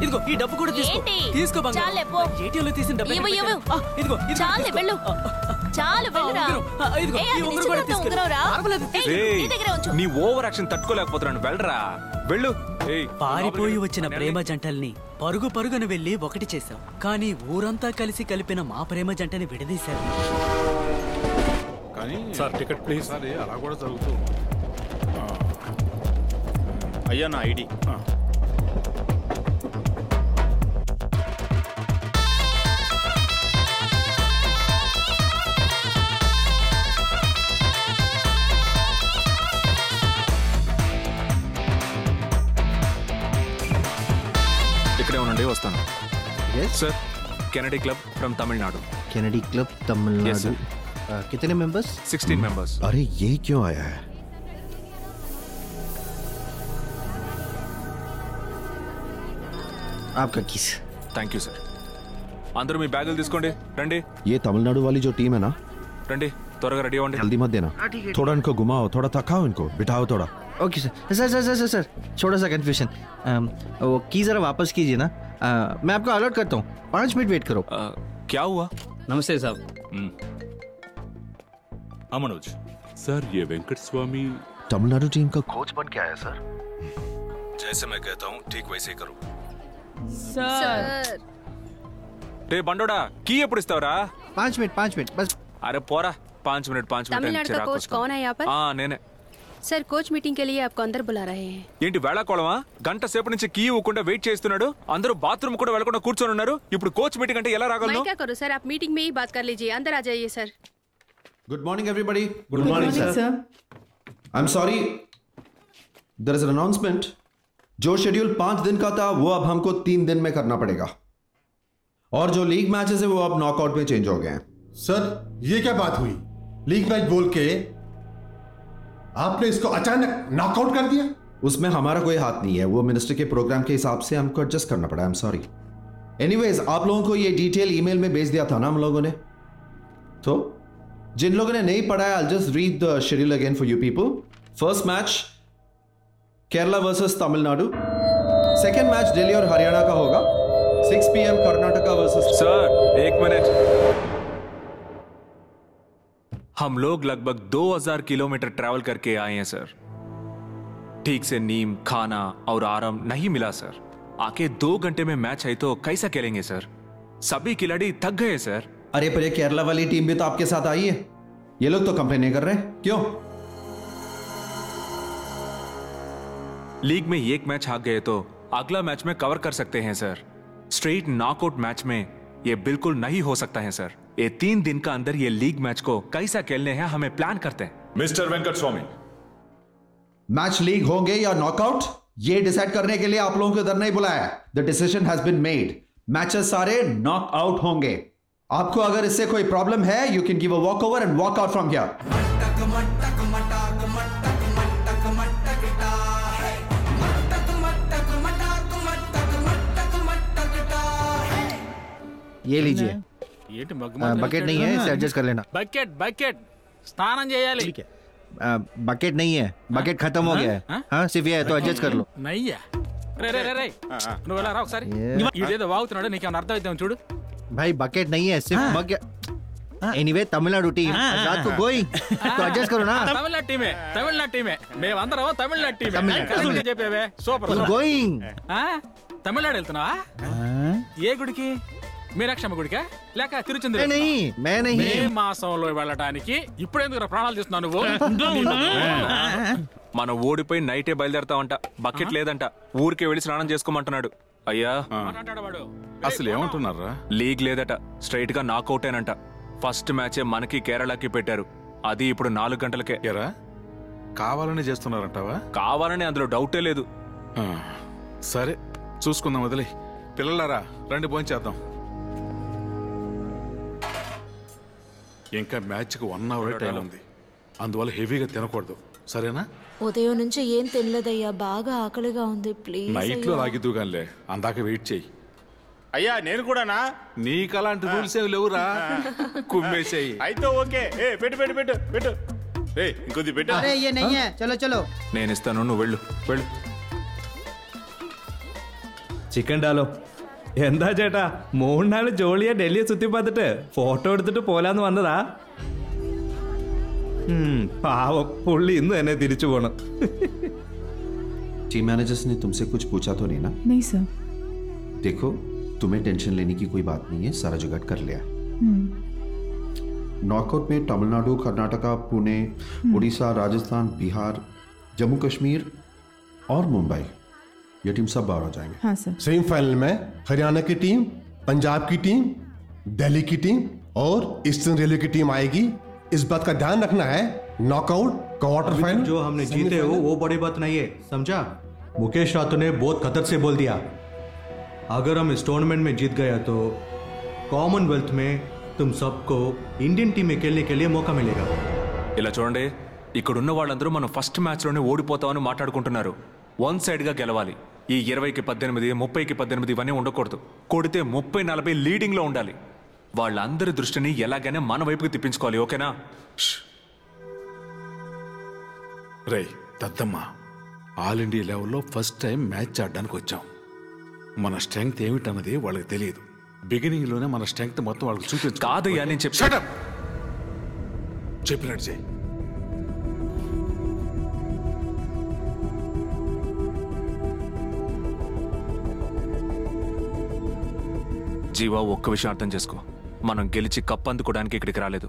ఇదిగో ఈ డబ్బు కూడా తీసుకో, తీసుకో బంగారం. ఏటీఎంలో తీసిన డబ్బు ఇవ్వు, ఇవ్వు. ఇదిగో ఇది చాలు, వెళ్ళు చాలు, వెళ్ళరా. ఇదిగో ఈ ఉంగరం కూడా తీసుకో. అరవలేదు నీ దగ్గర ఉంచు. నీ ఓవర్ యాక్షన్ తట్టుకోలేకపోతున్నాను, వెళ్ళరా వెళ్ళు. పారిపోయి వచ్చిన ప్రేమ జంటల్ని పరుగు పరుగున వెళ్ళి ఒకటి చేశాం, కానీ ఊరంతా కలిసి కలిపిన మా ప్రేమ జంటని విడదీశారు. అయ్యా నా ఐడి. వస్తాను sir. Kennedy club from Tamil Nadu. Kennedy club Tamil Nadu. कितने मेंबर्स? 16 मेंबर्स. अरे ये क्यों आया है? आपका किस. Thank you sir. अंदर మీ బ్యాగులు తీసుకోండి రండి. ये तमिलनाडु वाली जो टीम है ना, రండి త్వరగా రెడీ అవ్వండి. जल्दी मत देना, थोड़ा इनको घुमाओ, थोड़ा थकाओ इनको, बिठाओ थोड़ा. Okay sir. Sir sir sir sir छोटा सा कन्फ्यूजन, वो की जरा वापस कीजिए ना. मैं आपको अलर्ट करता हूँ, 5 मिनट वेट करो. क्या हुआ? नमस्ते साहब. हाँ मनोज सर, ये वेंकटस्वामी तमिलनाडु टीम का कोच बन के आया सर. जैसे मैं कहता हूँ ठीक वैसे ही करो सर. रे बंडोड़ा की एप्पुडु इस्तावरा? 5 मिनट बस. अरे पोरा 5 मिनट. तमिलनाडु का कोच कौन है यहाँ पर? हाँ, नेने सर कोच मीटिंग के लिए आपको अंदर बुला रहे हैं। ఏంటి వేళకోళమా గంట సేపు నుంచి కీ ఇవ్వకుండా వెయిట్ చేస్తున్నాడు అందరూ బాత్రూమ్ కూడా వెళ్ళకుండా కూర్చొని ఉన్నారు ఇప్పుడు కోచ్ మీటింగ్ అంటే ఎలా రాగలను मैं क्या करूं सर आप मीटिंग में ही बात कर लीजिए अंदर आ जाइए sir. Good morning everybody. Good morning sir. I'm sorry there is an announcement जो शेड्यूल 5 दिन का था वो अब हमको 3 दिन में करना पड़ेगा और जो लीग मैचेस है वो अब नॉकआउट में चेंज हो गए हैं। सर ये क्या बात हुई लीग मैच बोल के आपने इसको अचानक नॉकआउट कर दिया। उसमें हमारा कोई हाथ नहीं है वो मिनिस्टर के प्रोग्राम के हिसाब से हमको एडजस्ट करना पड़ा। आई एम सॉरी एनीवेज आप लोगों को ये डिटेल ईमेल में भेज दिया था ना हम लोगों ने तो जिन लोगों ने नहीं पढ़ा है I just read the schedule again for you people. First match Kerala versus Tamil Nadu second match Delhi और हरियाणा का होगा 6 PM कर्नाटका वर्सेस। सर एक मिनट हम लोग लगभग 2000 किलोमीटर ट्रैवल करके आए हैं सर ठीक से नींद खाना और आराम नहीं मिला सर आके 2 घंटे में मैच आई तो कैसा खेलेंगे सर सभी खिलाड़ी थक गए सर। अरे पर ये केरला वाली टीम भी तो आपके साथ आई है ये लोग तो कंप्लेन नहीं कर रहे क्यों। लीग में 1 मैच हार गए तो अगला मैच में कवर कर सकते हैं सर स्ट्रेट नॉकआउट मैच में ये बिल्कुल नहीं हो सकता है सर ये 3 दिन का अंदर ये लीग मैच को कैसा खेलने हैं हमें प्लान करते हैं। मिस्टर वेंकटस्वामी मैच लीग होंगे या नॉकआउट ये डिसाइड करने के लिए आप लोगों को इधर नहीं बुलाया। The decision has been made matches सारे नॉकआउट होंगे आपको अगर इससे कोई प्रॉब्लम है you can give a walkover and walk out from here. ये लीजिए बकेट नहीं है इसे एडजस्ट कर लेना। बकेट बकेट स्नान చేయాలి ठीक है बकेट नहीं है बकेट खत्म हो गया है हां सिर्फ ये तो एडजस्ट कर लो नहीं है। अरे अरे अरे నువ్వు అలా రా ఒకసారి ఇదేదో వాగుతున్నాడు నీకు ఏమన్న అర్థం అవుతుందో చూడు भाई बकेट नहीं है सिर्फ बकेट। एनीवे तमिलनाडु टीम रात को गोई तो एडजस्ट करो ना तमिलनाडु टीम है मैं अंदर हूं तमिलनाडु टीम है तमिलनाडु చెప్పేవే సూపర్ గోయింగ్ ఆ తమిళనాడు వెళ్తున్నావా ఏ గుడికి మీనాక్షమ్మ గుడికా లేక తిరుచంద్ర नहीं मैं नहीं మే మాసంలో వెళ్ళడానికి ఇప్పుడు ఎందుకు ప్రాణాలు తీస్తున్నావు నువ్వు మనం ఓడిపోయి నైటే బయలుదేరతామంట బకెట్ లేదంట ఊరికే వెళ్ళి స్నానం చేసుకోమంటున్నాడు అయ్యా అసలు ఏమంటున్నారా లీగ్ లేదట స్ట్రైట్ గా నాకౌట్ అయినంట ఫస్ట్ మ్యాచే మనకి కేరళకి పెట్టారు అది ఇప్పుడు 4 గంటలకే ఎరా కావాలని చేస్తున్నారంటావా కావాలని అందులో డౌటే లేదు సరే చూసుకుందాం వదిలే పిల్లలారా రండి పోంచేద్దాం ఇంకా మ్యాచ్కి 1 hour టైం ఉంది అందువల్ల హెవీగా తినకూడదు సరేనా ఉదయం నుంచి ఏం తినలేదయ్యా బాగా ఆకలిగా ఉంది ప్లీజ్ నైట్లో లాగిద్దు కానిలే అందాక వెయిట్ చేయి అయ్యా నేను కూడానా నీకు అలాంటి రూల్స్ ఏమి లేవురా కుమ్మేసేయి అయితే ఓకే ఏ పెట్టు పెట్టు పెట్టు పెట్టు రే ఇంకొద్ది పెట్టు అరే ఏ నయ్యా చలో చలో నేను ఇస్తాను నువ్వు వెళ్ళు వెళ్ళు చికెన్ డాలో എന്താ ചേട്ടാ 3 നാൾ ജോളിയാ ഡൽഹിയെ ചുറ്റി പാത്തിട്ട് ഫോട്ടോ എടുത്തിട്ട് പോലാന്ന് വന്നതാ പാവം പുള്ളി ഇന്ന് തന്നെ തിരിച്ചു പോണം ടീം മാനേജേഴ്സിനെ तुमसे कुछ पूछा तो नहीं ना? नहीं सर। देखो तुम्हें टेंशन लेने की कोई बात नहीं है सारा जुगाड़ कर लिया। नॉकआउट में तमिलनाडु कर्नाटका पुणे उड़ीसा राजस्थान बिहार जम्मू कश्मीर और मुंबई ये टीम सब बाहर हो जाएंगे। हाँ सर। सेमीफाइनल में हरियाणा की टीम पंजाब की टीम दिल्ली की टीम और ईस्टर्न रेलवे की टीम आएगी इस बात का ध्यान रखना है नॉकआउट क्वार्टर फाइनल जो हमने जीते हो वो बड़ी बात नहीं है समझा। मुकेश रातू ने बहुत खतर से बोल दिया अगर हम इस टूर्नामेंट में जीत गया तो कॉमनवेल्थ में तुम सबको इंडियन टीम में खेलने के लिए मौका मिलेगा। ఇలా చూడండి ఇక్కడ ఉన్న వాళ్ళందరూ మనం ఫస్ట్ మ్యాచ్ లోనే ఓడిపోతామని మాట్లాడుకుంటున్నారు వన్ సైడ్ గా గెలవాలి ఈ 20-18 30-18 ఇవన్నీ ఉండకూడదు కొడితే 30-40 లీడింగ్ లో ఉండాలి వాళ్ళందరి దృష్టిని ఎలాగైనా మన వైపుకి తిప్పించుకోవాలి ఓకేనా రే దద్దమ్మా ఆల్ ఇండియా లెవెల్లో ఫస్ట్ టైం మ్యాచ్ ఆడడానికి వచ్చాం మన స్ట్రెంగ్త్ ఏమిటన్నది వాళ్ళకి తెలియదు బిగినింగ్ లోనే మన స్ట్రెంగ్త్ మొత్తం వాళ్ళకి చూపించు కాదయ్యా నేను చెప్పి షట్ అప్ చెప్పినట్టు చేయి జీవా ఒక్క విషయం అర్థం చేసుకో మనం గెలిచి కప్ అందుకోవడానికి ఇక్కడికి రాలేదు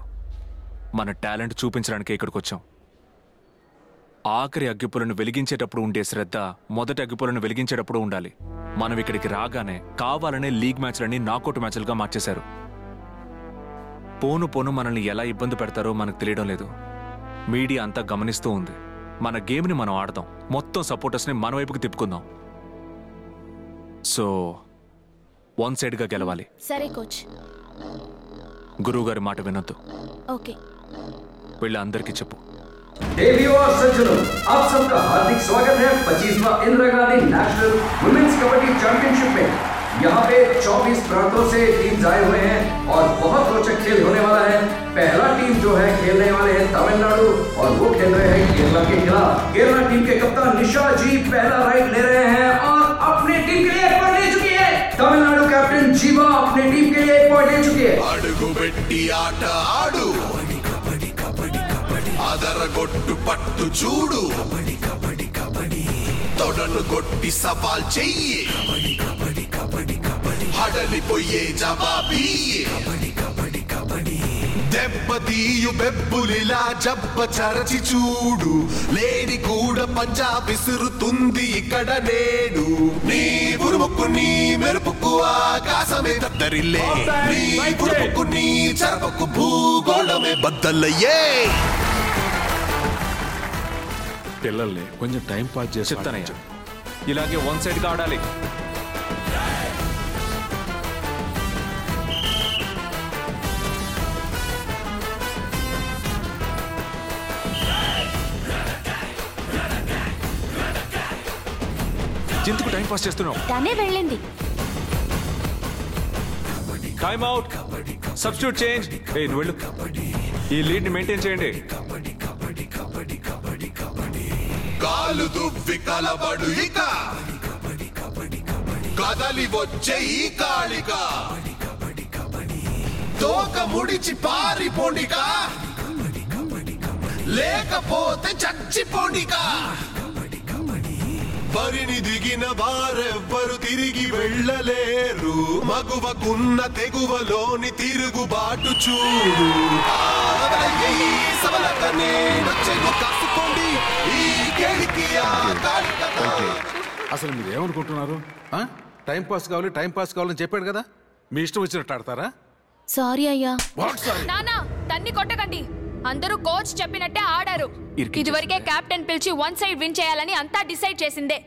మన టాలెంట్ చూపించడానికి ఇక్కడికి వచ్చాం ఆఖరి అగ్గిపులను వెలిగించేటప్పుడు ఉండే శ్రద్ధ మొదటి అగ్గిపులను వెలిగించేటప్పుడు ఉండాలి. మనం ఇక్కడికి రాగానే కావాలనే లీగ్ మ్యాచ్లన్నీ నాకౌట్ మ్యాచ్లుగా మార్చేశారు. పోను పోను మనల్ని ఎలా ఇబ్బంది పెడతారో మనకు తెలియడం లేదు. మీడియా అంతా గమనిస్తూ ఉంది. మన గేమ్ని మనం ఆడదాం, మొత్తం సపోర్టర్స్ని మన వైపుకి తిప్పుకుందాం. సో వన్ సైడ్గా గెలవాలి. సరే కోచ్, గురువు గారి మాట వినొద్దు. ఓకే, వీళ్ళ అందరికీ చెప్పు. और सज्जनों, आप सबका हार्दिक स्वागत है 25वां Indira Gandhi national women's kabaddi championship में। यहाँ पे 24 प्रांतों से टीम आए हुए हैं और बहुत रोचक खेल होने वाला है। पहला टीम जो है खेलने वाले हैं तमिलनाडु और वो खेल रहे हैं केरला के खिलाफ। केरला टीम के कप्तान निशा जी पहला राइड ले रहे हैं और अपने टीम के लिए एक पॉइंट ले चुकी है। तमिलनाडु कैप्टन जीवा अपने टीम के लिए एक पॉइंट ले चुकी है। అదరగొట్టు పట్టు చూడు కబడి కబడి కబడి తొడను కొట్టి సవాల్ చెయ్యి కబడి కబడి కబడి కబడి హడలిపోయే జవాబీ కబడి కబడి కబడి దెబ్బతీయు బెబ్బులిలా జబ్బ చరచి చూడు లేడి కూడా పంజా విసురుతుంది ఇక్కడ నేడు నీ ఉరుముకు నీ మెరుపుకు ఆకాశమే దద్దరిల్లే నీ ఉరుముకు నీ చరుపుకు భూగోళమే బద్దలయ్యే. పిల్లల్ని కొంచెం టైం పాస్ చేసి చెప్తానయ్యా, ఇలాగే వన్ సైడ్గా ఆడాలి. ఎందుకు టైం పాస్ చేస్తున్నావు? తనే వెళ్ళింది. Time out, substitute change. ఏ నువ్వు వెళ్ళు, ఈ లీడ్ ని మెయింటైన్ చేయండి. కాలు దువ్వి కలబడు ఇక కదలి వచ్చే ఈ కాళిక తోక ముడిచి పారిపోండిక లేకపోతే చచ్చిపోండిక బరిని దిగిన వారెవ్వరు తిరిగి వెళ్ళలేరు మగువకున్న తెగువలోని తిరుగుబాటు చూడు కాసుకోండి. అసలు మీరు ఏమనుకుంటున్నారు? టైం పాస్ కావాలి, టైం పాస్ కావాలని చెప్పాడు కదా, మీ ఇష్టం వచ్చినట్టు ఆడతారా? సారీ అయ్యా. నానా తన్ని కొట్టకండి, అందరూ కోచ్ చెప్పినట్టే ఆడారు. ఇదివరకే కెప్టెన్ పిలిచి వన్ సైడ్ విన్ చేయాలని అంతా డిసైడ్ చేసిందే.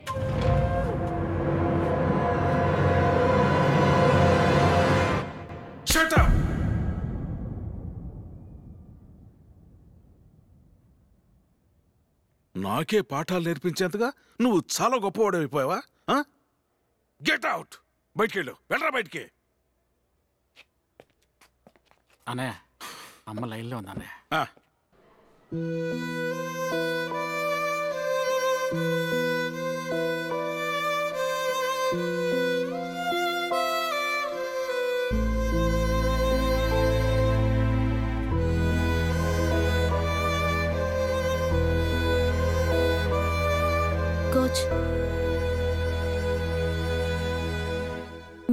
నాకే పాఠాలు నేర్పించేంతగా నువ్వు చాలా గొప్పవాడు అయిపోయావా? గెట్ అవుట్, బయటికి వెళ్ళు, వెళ్ళరా బయటికి. అనే అమ్మ లైన్లో ఉందనే.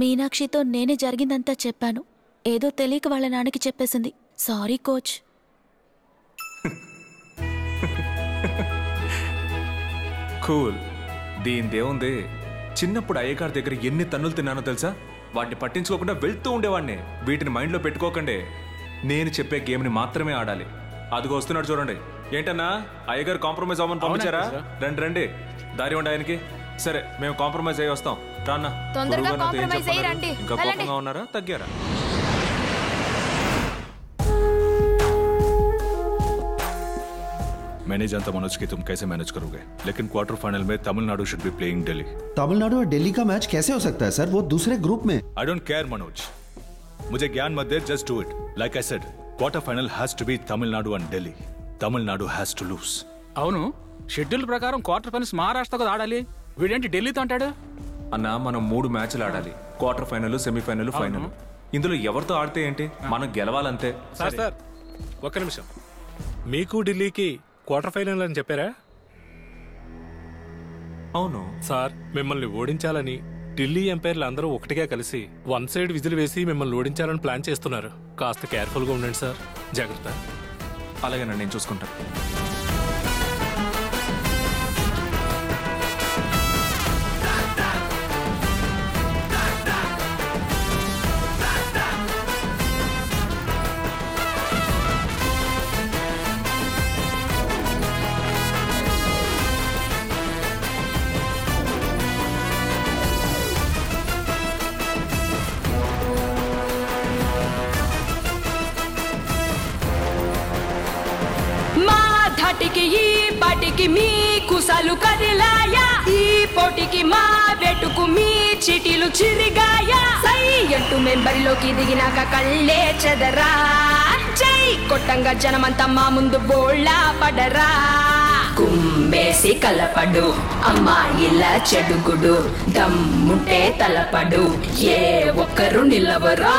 మీనాక్షితో నేనే జరిగిందంతా చెప్పాను, ఏదో తెలియక వాళ్ళ నాన్నకి చెప్పేసింది. Sorry coach. కూల్, దీనిదేముంది, చిన్నప్పుడు అయ్యగారి దగ్గర ఎన్ని తన్నులు తిన్నానో తెలుసా? వాటిని పట్టించుకోకుండా వెళ్తూ ఉండేవాడిని. వీటిని మైండ్లో పెట్టుకోకండి, నేను చెప్పే గేమ్ని మాత్రమే ఆడాలి. అదిగో వస్తున్నాడు చూడండి. ఏంటన్నా అయ్యగారు కాంప్రమైజ్ అవ్వమని పంపించారా? రండి రండి, దారి ఉండి ఆయనకి. సరే మేము కాంప్రమైజ్ అయ్యి వస్తాం. రాన్నా ఇంకా కోపంగా ఉన్నారా? తగ్గారా? मैं नहीं जानता मनोज कि तुम कैसे मैनेज करोगे, लेकिन क्वार्टर फाइनल में Tamil Nadu should be playing Delhi. Tamil Nadu और दिल्ली का मैच कैसे हो सकता है सर? वो दूसरे ग्रुप में। आई डोंट केयर मनोज, मुझे ज्ञान मत दे, just do it. Like I said, quarter final has to be Tamil Nadu and Delhi. Tamil Nadu has to lose. అవును, షెడ్యూల్ ప్రకారం క్వార్టర్ ఫైనల్స్ మహారాష్ట్రతో ఆడాలి. వీడేంటి ఢిల్లీతో అంటాడు? అన్న మనం 3 మ్యాచ్లు ఆడాలి, క్వార్టర్ ఫైనల్, సెమీఫైనల్, ఫైనల్. ఇందులో ఎవరితో ఆడితే ఏంటి, మనం గెలవాలంతే. సార్ సార్ ఒక్క నిమిషం, మీకు ఢిల్లీకి క్వార్టర్ ఫైనల్ అని చెప్పారా? అవును సార్, మిమ్మల్ని ఓడించాలని ఢిల్లీ ఎంపైర్లు అందరూ ఒకటిగా కలిసి వన్ సైడ్ విజిల్ వేసి మిమ్మల్ని ఓడించాలని ప్లాన్ చేస్తున్నారు. కాస్త కేర్ఫుల్గా ఉండండి సార్, జాగ్రత్త. అలాగే నేను చూసుకుంటాను. पोटिकी मी कुसालू कदिलाया ई पोटिकी मा बेटुकु मी चीटीलू चिरिगाया सैयंटू मेंबरिलोकी दिगिनाक कल्ले चेदरा जै कोट्टंगा जनमंता मा मुंदु बोला पडरा కుంబేసి కలపడు అమ్మాయిల చెడుగుడు దమ్ముంటే తలపడు ఏ ఒక్కరు నిలవరా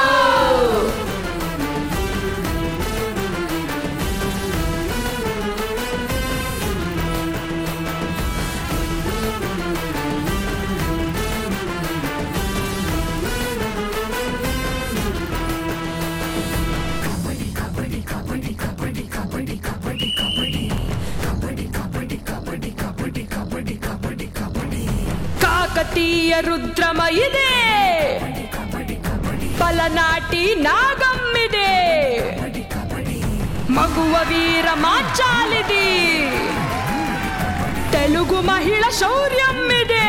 తీయ రుద్రమయిదే పలనాటి నాగమ్మిదే మగువ వీర మాచాలిది తెలుగు మహిళ శౌర్యమ్మిదే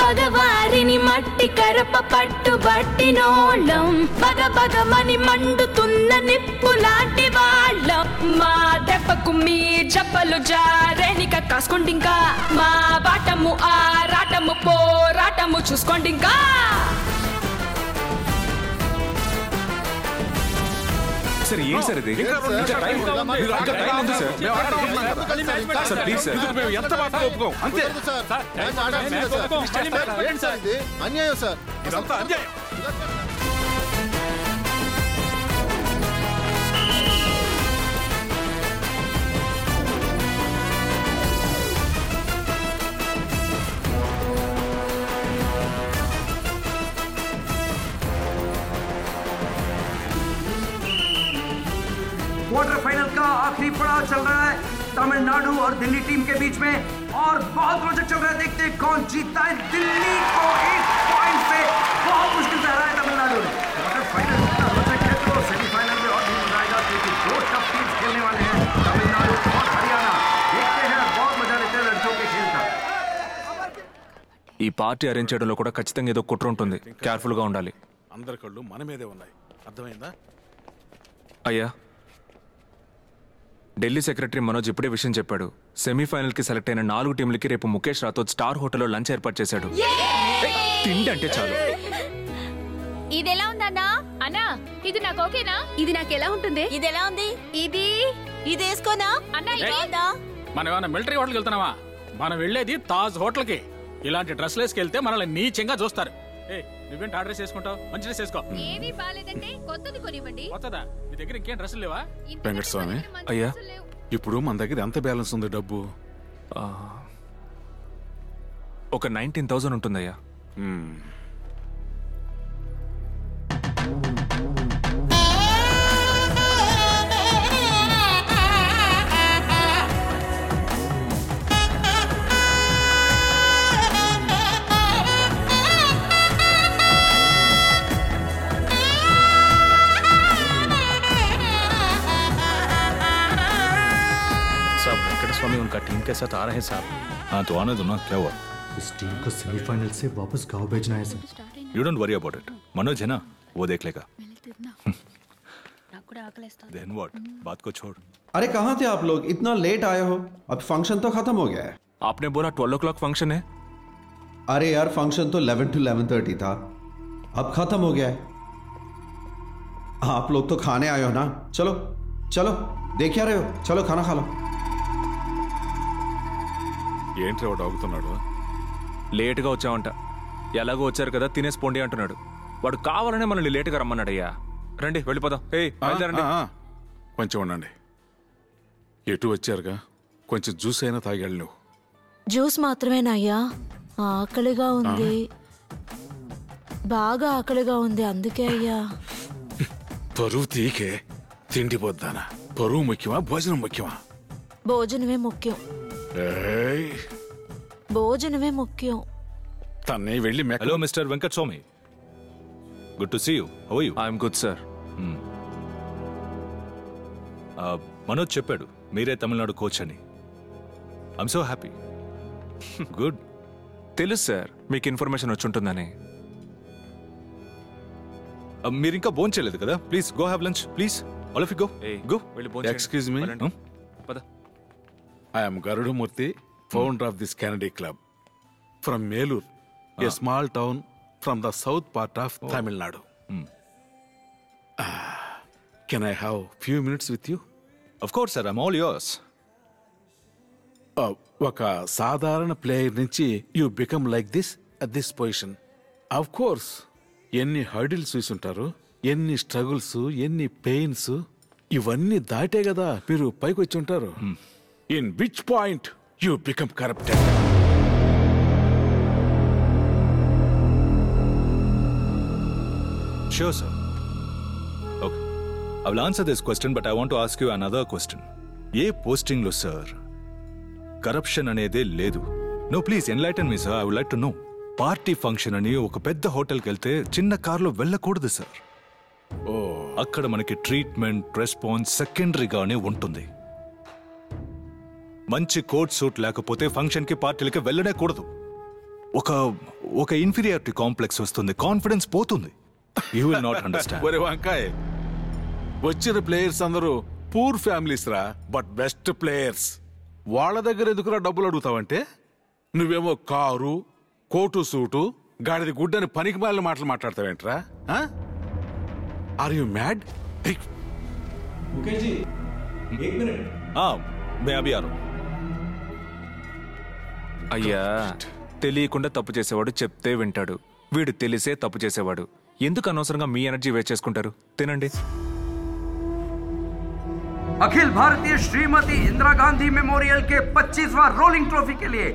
పగవారిని మట్టి కరప పట్టు బట్టినోళ్ళం పగ పగమని మండుతున్న నిప్పు లాంటి వాళ్ళం మా దెబ్బకు మీ జపలు జారేనిక కాసుకొండింకా మా బాటము ఆ రాటము పోరాటము చూసుకోండింకా सर ये सर दे इनका टाइम भी रात का टाइम होता है सर मैं आटा उठना है तो कल ही मैच में सर प्लीज सर मैं यंत्र बात को उपको अंते सर टाइम आटा मैच को कल ही मैच में सर दे अन्याय हो सर इतना अन्याय क्वार्टर फाइनल का आखिरी पड़ाव चल रहा है तमिलनाडु और दिल्ली टीम के बीच में और बहुत रोचक चल रहा है। देखते हैं कौन जीतता है। दिल्ली को 1 पॉइंट से बहुत मुश्किल से हराया तमिलनाडु ने। क्वार्टर फाइनल इतना रोचक है तो सेमीफाइनल में और भी मजा आएगा क्योंकि दो टफ टीम खेलने वाले हैं तमिलनाडु और हरियाणा। देखते हैं बहुत मजा लेते हैं लड़कों के खेल का। पार्टी अरेंज చేయడంలో కూడా ఖచ్చితంగా ఏదో కుట్ర ఉంటుంది, కేర్ఫుల్ గా ఉండాలి। అందరి కళ్ళు మన మీదే ఉన్నాయి, అర్థమైందా? అయ్యా ఢిల్లీ సెక్రటరీ మనోజ్ ఇప్పుడే విషయం చెప్పాడు. సెమీఫైనల్కి సెలెక్ట్ అయిన 4 టీంలకి రేపు ముఖేష్ రాథోడ్ స్టార్ హోటల్లో లంచ్ ఏర్పాటు చేశాడు. తిండి అంటే చాలు. ఇది ఎలా ఉందన్నా? అన్నా ఇది నాకు ఓకేనా? ఇది నాకు ఎలా ఉంటుంది? ఇది ఎలా ఉంది? ఇది ఇది వేసుకోనా అన్నా? ఇదేనా? మనం ఏమైనా మిలిటరీ హోటల్కి వెళ్తున్నావా? మనం వెళ్ళేది తాజ్ హోటల్కి. ఇలాంటి డ్రెస్లేస్కి వెళ్తే మనల్ని నీచంగా చూస్తారు. ఏ నువ్వేంటి ఆర్డర్ చేసుకుంటావు? మంచి డ్రెస్ వేసుకో. ఏమీ బాలేదంటే కొత్తది కొనివ్వండి. కొత్తదా? మీ దగ్గర ఇంకేం డ్రెస్సులు లేవా? వెంకటస్వామి అయ్యా ఇప్పుడు మన దగ్గర ఎంత బ్యాలెన్స్ ఉంది? డబ్బు ఒక 19,000 ఉంటుందయ్యా. टीम के साथ आ रहे हैं साहब। हाँ तो आने दो ना, क्या हुआ? इस टीम को सेमीफाइनल से वापस गांव भेजना है sir. You don't worry about it. Manoj है ना, वो देख लेगा। Then what? बात को छोड़। अरे कहाँ थे आप लोग? इतना लेट आए हो। अब फंक्शन तो खत्म हो गया है। आपने बोला 12 o'clock फंक्शन है। अरे यार फंक्शन तो 11 to 11:30 था, अब खत्म हो गया है। आप लोग तो खाने आए हो ना, चलो चलो देखिए रहे हो, चलो खाना खा लो। ఏంట్రా వాడు ఆగుతున్నాడు? లేటుగా వచ్చావంట, ఎలాగో వచ్చారు కదా తినేసి పోండి అంటున్నాడు. వాడు కావాలనే మనల్ని లేటుగా రమ్మన్నాడయ్యా. రండి వెళ్ళిపోదాం. కొంచెం ఉండండి, ఎటు వచ్చారుగా, కొంచెం జ్యూస్ అయినా తాగాలి. నువ్వు జ్యూస్ మాత్రమేనా అయ్యా? ఆకలిగా ఉంది, బాగా ఆకలిగా ఉంది అందుకే అయ్యా. పరువు తీకే తిండిపోద్దానా? పరువు ముఖ్యమా భోజనం ముఖ్యమా? భోజనమే ముఖ్యం. భోజనమే ముఖ్యం. తన్నే వెళ్ళి. Hello mister Venkataswamy, good to see you. How are you? I am good sir. Manoj చెప్పాడు మీరే తమిళనాడు కోచ్ అని. I'm so happy. గుడ్. తెలుసు సార్ మీకు ఇన్ఫర్మేషన్ వచ్చి ఉంటుందని. మీరు ఇంకా బోన్ చేయలేదు కదా, please go have lunch. Please all of you go. Excuse me. I am Garudamurthy, founder of this Kennedy Club, from Melur, a small town from the south part of Tamil Nadu. Can I have few minutes with you? Of course, sir. I'm all yours. Oka sadharana player nunchi you become like this at this position. Of course, any hurdles isuntaru, any struggles, any pains, ఇవన్నీ దాటే కదా మీరు పైకి వచ్చి ఉంటారు. In which point you become corrupted. Sure, sir. Okay. I will answer this question, but I want to ask you another question. ఏ పోస్టింగ్లో sir corruption అనేది లేదు? No, please enlighten me sir. I would like to know. Party function అని ఒక పెద్ద హోటల్కి వెళ్తే చిన్న కార్లో వెళ్ళకూడదు సార్. అక్కడ మనకి ట్రీట్మెంట్ రెస్పాన్స్ సెకండరీగానే ఉంటుంది. మంచి కోట్ సూట్ లేకపోతే ఫంక్షన్కి పార్టీలకి వెళ్ళనే కూడదు. ఒక ఇన్ఫీరియారిటీ కాంప్లెక్స్ వస్తుంది, కాన్ఫిడెన్స్ పోతుంది. You will not understand. ఒరే వంకాయ్, వచ్చిన ప్లేయర్స్ అందరూ పూర్ ఫ్యామిలీస్ రా, బట్ బెస్ట్ ప్లేయర్స్. వాళ్ళ దగ్గర ఎందుకురా డబ్బులు అడుగుతావంటే నువ్వేమో కారు, కోటు సూటు, గాడిది గుడ్డని పనికి మాలిన మాటలు మాట్లాడతావేంట్రా? Are you mad? Mukesh ji, 1 minute. हाँ, मैं अभी आ रहा हूँ. అయ్యా, తెలియకుండా తప్పు చేసేవాడు చెప్తే వింటాడు, వీడు తెలిసే తప్పు చేసేవాడు. ఎందుకు అనవసరంగా మీ ఎనర్జీ వేస్ట్ చేసుకుంటారు? తినండి. अखिल भारतीय श्रीमती इंदिरा गांधी मेमोरियल के 25वां रोलिंग ट्रॉफी के लिए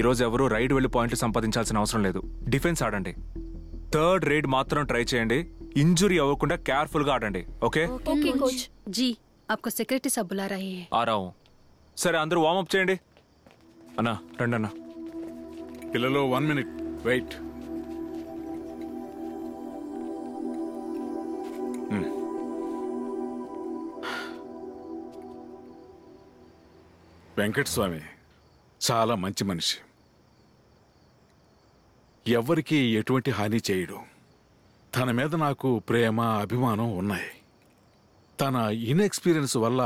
ఈ రోజు ఎవరు రైడ్ వెళ్ళి పాయింట్లు సంపాదించాల్సిన అవసరం లేదు. డిఫెన్స్ ఆడండి, థర్డ్ రేడ్ మాత్రం ట్రై చేయండి. ఇంజురీ అవ్వకుండా కేర్ఫుల్ గా ఆడండి. Okay okay coach ji. आपको సెక్రటరీ సబ్ బులా రహే హై. ఆ రావు. సరే, అందరూ వార్మ్ అప్ చేయండి. అన్నా రండి అన్నా. పిల్లలు 1 నిమిషం వెయిట్. వెంకటస్వామి చాలా మంచి మనిషి, ఎవరికి ఎటువంటి హాని చేయడు. తన మీద నాకు ప్రేమ, అభిమానం ఉన్నాయి. తన ఇన్ఎక్స్పీరియన్స్ వల్ల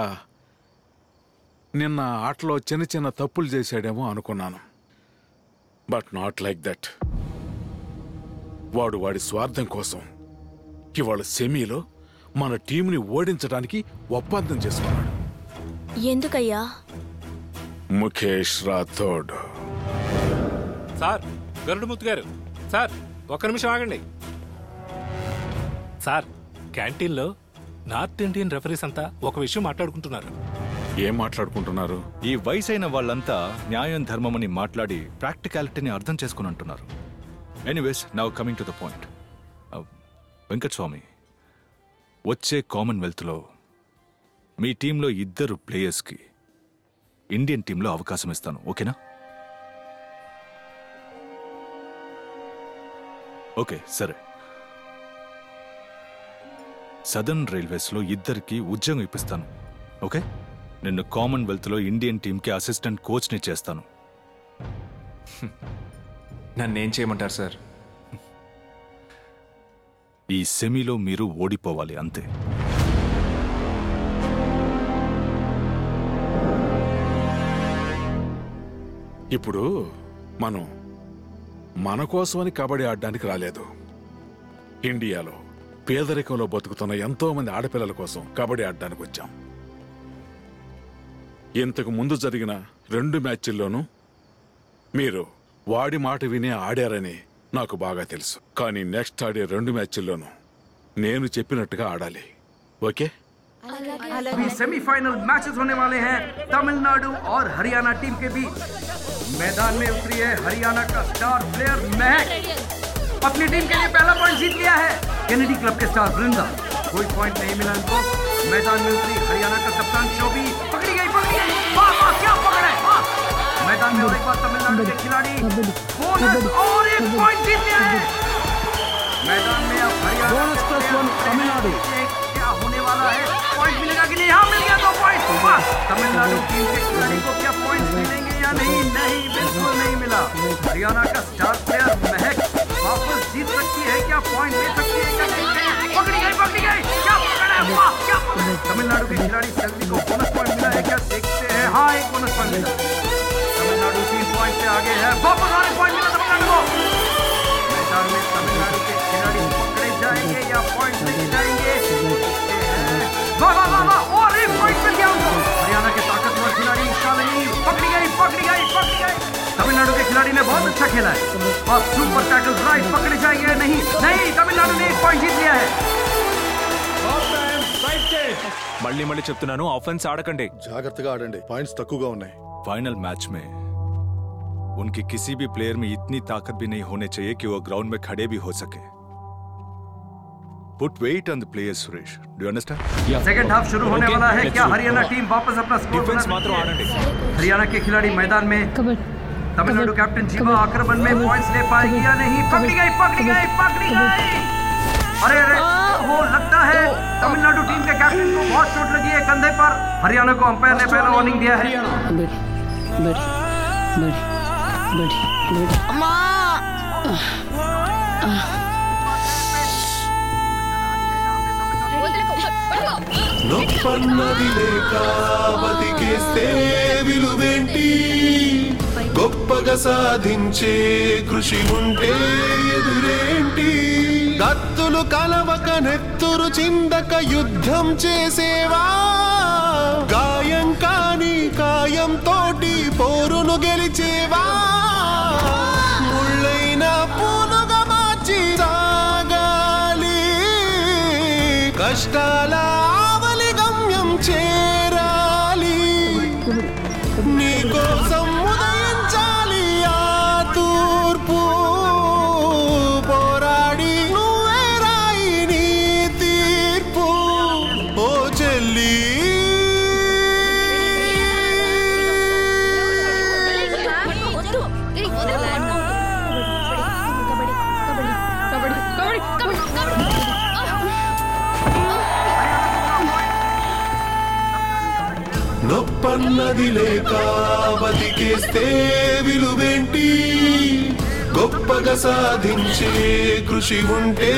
నిన్న ఆటలో చిన్న చిన్న తప్పులు చేశాడేమో అనుకున్నాను, బట్ నాట్ లైక్ దట్. వాడు వాడి స్వార్థం కోసం ఇవాళ సెమీలో మన టీంని ఓడించడానికి ఒప్పందం చేసుకున్నాడు. ఎందుకయ్యా? ముఖేష్ రాథోడ్ సార్, గరుడుమూర్తి గారు సార్, ఒక్క నిమిషం ఆగండి సార్. క్యాంటీన్లో నార్త్ ఇండియన్ రెఫరీస్ అంతా ఒక విషయం మాట్లాడుకుంటున్నారు. ఏం మాట్లాడుకుంటున్నారు? ఈ వయసు అయిన వాళ్ళంతా న్యాయం, ధర్మం అని మాట్లాడి ప్రాక్టికాలిటీని అర్థం చేసుకుని అంటున్నారు. Anyways, now coming to the point. Venkataswamy, వచ్చే కామన్వెల్త్లో మీ టీంలో 2 ప్లేయర్స్కి ఇండియన్ టీంలో అవకాశం ఇస్తాను. ఓకేనా? ఓకే సరే. సదర్న్ రైల్వేస్లో 2 ఉద్యోగం ఇప్పిస్తాను. ఓకే, నిన్ను కామన్వెల్త్లో ఇండియన్ టీంకి అసిస్టెంట్ కోచ్ని చేస్తాను. నన్నేం చేయమంటారు సార్? ఈ సెమీలో మీరు ఓడిపోవాలి, అంతే. ఇప్పుడు మనం మన కోసమని కబడ్డీ ఆడడానికి రాలేదు. ఇండియాలో పేదరికంలో బతుకుతున్న ఎంతో మంది ఆడపిల్లల కోసం కబడ్డీ ఆడడానికి వచ్చాం. ఇంతకు ముందు జరిగిన 2 మ్యాచ్ల్లోనూ మీరు వాడి మాట వినే ఆడారని నాకు బాగా తెలుసు. కానీ నెక్స్ట్ ఆడే 2 మ్యాచ్ల్లోనూ నేను చెప్పినట్టుగా ఆడాలి. ఓకే? सेमीफाइनल मैचेस होने वाले हैं तमिलनाडु और हरियाणा टीम के बीच. मैदान में उतरी है हरियाणा का स्टार प्लेयर महक. अपनी टीम के लिए पहला पॉइंट जीत लिया है कैनेडी क्लब के स्टार वृंदा. कोई पॉइंट नहीं मिला इनको. मैदान में उतरी हरियाणा का कप्तान शोभी. पकड़ी गई. वाह वाह, क्या पकड़ा है! वाह! मैदान में और एक बार तमिलनाडु के खिलाड़ी बोनस और एक पॉइंट जीत लिया है. मैदान में अब हरियाणा बोनस प्लस 1 तमिलनाडु होने वाला है. पॉइंट मिलेगा कि नहीं? हाँ, मिल गया 2 पॉइंट. बस तमिलनाडु टीम के खिलाड़ी को क्या पॉइंट मिलेंगे या नहीं? बिल्कुल नहीं मिला. हरियाणा का स्टार प्लेयर महक वापस जीत सकती है क्या? पॉइंट ले सकती है क्या? पकड़ी गई. क्या पकड़ा है! वाह, क्या पकड़ा! तमिलनाडु के खिलाड़ी सल्ली को बोनस पॉइंट बोनस पॉइंट मिला। तमिलनाडु 3 पॉइंट से आगे है, वापस आने पॉइंट मिला तमिलनाडु को। मैदान में तमिलनाडु के खिलाड़ी पकड़े जाएंगे या पॉइंट लेके जाएंगे? वाह वाह वाह वाह, और एक पॉइंट मिल गया उनको। हरियाणा के ताकतवर खिलाड़ी शालिनी पकड़ी गई। तमिलनाडु के खिलाड़ी ने बहुत अच्छा खेला है और सुपर टैकल राइट पकड़े जाएंगे। नहीं, तमिलनाडु ने 1 पॉइंट जीत लिया है। మళ్ళీ చెప్తున్నాను, ఆఫెన్స్ ఆడకండి, జాగ్రత్తగా ఆడండి, పాయింట్స్ తక్కువగా ఉన్నాయి। ఫైనల్ మ్యాచ్ మే उनके किसी भी प्लेयर में इतनी ताकत भी नहीं होने चाहिए कि वो ग्राउंड में खड़े भी हो सके। Put weight on the players, Suresh. Do you understand? Yeah. Second half शुरू होने वाला है। क्या हरियाणा टीम वापस अपना स्कोर बना सकती है? हरियाणा के खिलाड़ी मैदान में। तमिलनाडु कैप्टन जीवा आक्रमण में पॉइंट्स ले पाएगी या नहीं? पकड़ी गई। अरे वो लगता है तमिलनाडु टीम के कैप्टन को बहुत चोट लगी है कंधे पर। हरियाणा को अंपायर ने पहला वार्निंग दिया है। గొప్పగా సాధించే కృషి ఉంటే ఎదురేంటి? దత్తులు కలవక నెత్తురు చిందక యుద్ధం చేసేవా? గాయం కాని కాయంతోటి పోరును గెలిచేవా? ముళ్ళైన పూనుగా మార్చి సాగాలి, కష్టాల ఆవలి గమ్యం చేరాలి, నీకోసం నొప్పన్నది లేక బతికేస్తే విలువేంటి? గొప్పగా సాధించే కృషి ఉంటే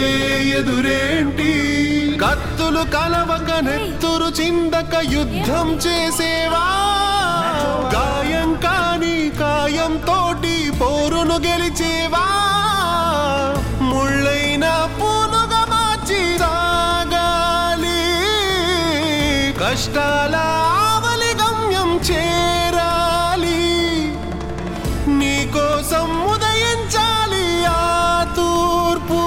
ఎదురేంటి? కత్తులు కలవక నెత్తురు చిందక యుద్ధం చేసేవా? గాయం కాని కాయంతోటి పోరును గెలిచేవా? ముళ్ళైన పూనుగా మార్చి సాగాలి, కష్టాల చేరాలి, నీకోసం ఉదయించాలి, ఆ తూర్పు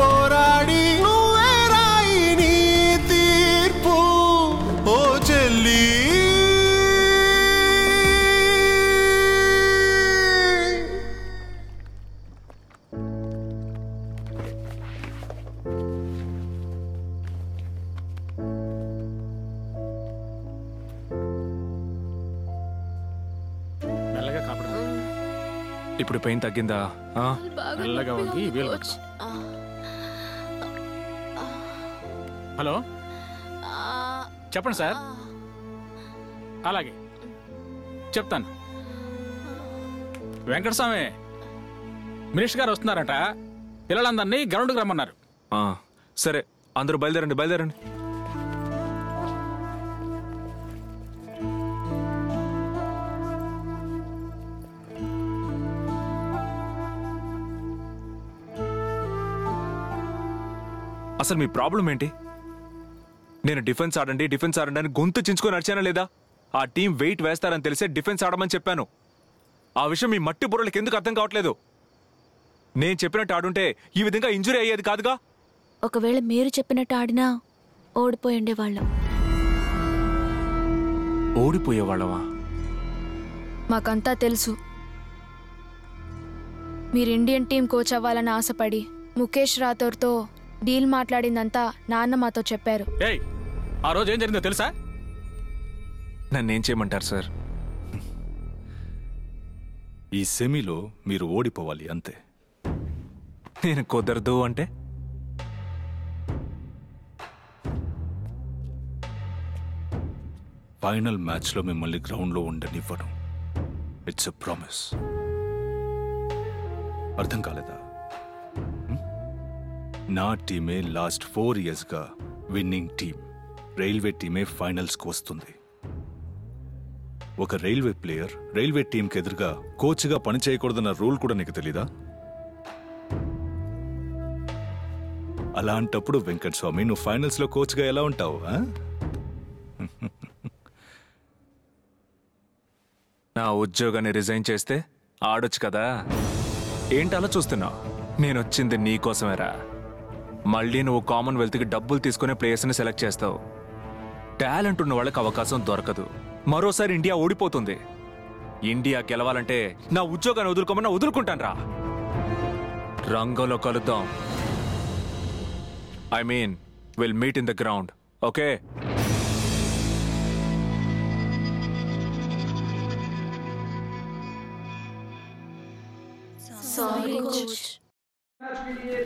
పోరాడి నువ్వే రాయి నీ తీర్పు, ఓ చెల్లి. ఇప్పుడు పెయిన్ తగ్గిందా? నల్లగా ఉంది. హలో, చెప్పండి సార్. అలాగే చెప్తాను. వెంకటస్వామి మినిస్టర్ గారు వస్తున్నారట, పిల్లలందరినీ గ్రౌండ్కి రమ్మన్నారు. సరే, అందరూ బయలుదేరండి. అసలు మీ ప్రాబ్లం ఏంటి? నేను డిఫెన్స్ ఆడండి అని గొంతు చించుకొని నడిచానా లేదా? ఆ టీం వెయిట్ వేస్తారని తెలిసే డిఫెన్స్ ఆడమని చెప్పాను. ఆ విషయం మీ మట్టి బుర్రలకి ఎందుకు అర్థం కావట్లేదు? నేను చెప్పినట్టు ఆడుంటే ఈ విధంగా ఇంజురీ అయ్యేది కాదుగా. ఒకవేళ మీరు చెప్పినట్టు ఆడినా ఓడిపోయి ఉండేవాళ్ళం. ఓడిపోయేవాళ్ళమా? మాకంతా తెలుసు. మీరు ఇండియన్ టీం కోచ్ అవ్వాలని ఆశపడి ముఖేష్ రాథోర్తో డీల్ మాట్లాడిందంతా నాన్న మాతో చెప్పారు. ఆ రోజు ఏం జరిగిందో తెలుసా? నన్నేం చేయమంటారు సార్? ఈ సెమీలో మీరు ఓడిపోవాలి అంతే. నేను కుదరదు అంటే ఫైనల్ మ్యాచ్లో మిమ్మల్ని గ్రౌండ్లో ఉండనివ్వను. It's a promise. అర్థం కాలేదా? నా టీమే లాస్ట్ 4 ఇయర్స్గా విన్నింగ్ టీం. రైల్వే టీమే ఫైనల్స్కి వస్తుంది. ఒక రైల్వే ప్లేయర్ రైల్వే టీంకి ఎదురుగా కోచ్గా పని చేయకూడదన్న రూల్ కూడా నీకు తెలీదా? అలాంటప్పుడు వెంకటస్వామి నువ్వు ఫైనల్స్లో కోచ్గా ఎలా ఉంటావు? నా ఉద్యోగాన్ని రిజైన్ చేస్తే ఆడొచ్చు కదా. ఏంటి అలా చూస్తున్నావు? నేను వచ్చింది నీకోసమేరా. మళ్ళీ నువ్వు కామన్వెల్త్కి డబ్బులు తీసుకునే ప్లేయర్స్ని సెలెక్ట్ చేస్తావు. టాలెంట్ ఉన్న వాళ్ళకి అవకాశం దొరకదు. మరోసారి ఇండియా ఓడిపోతుంది. ఇండియా గెలవాలంటే నా ఉద్యోగాన్ని వదులుకోమన్నా వదులుకుంటాను రా. రంగంలో కలుద్దాం. I mean will meet in the ground. Okay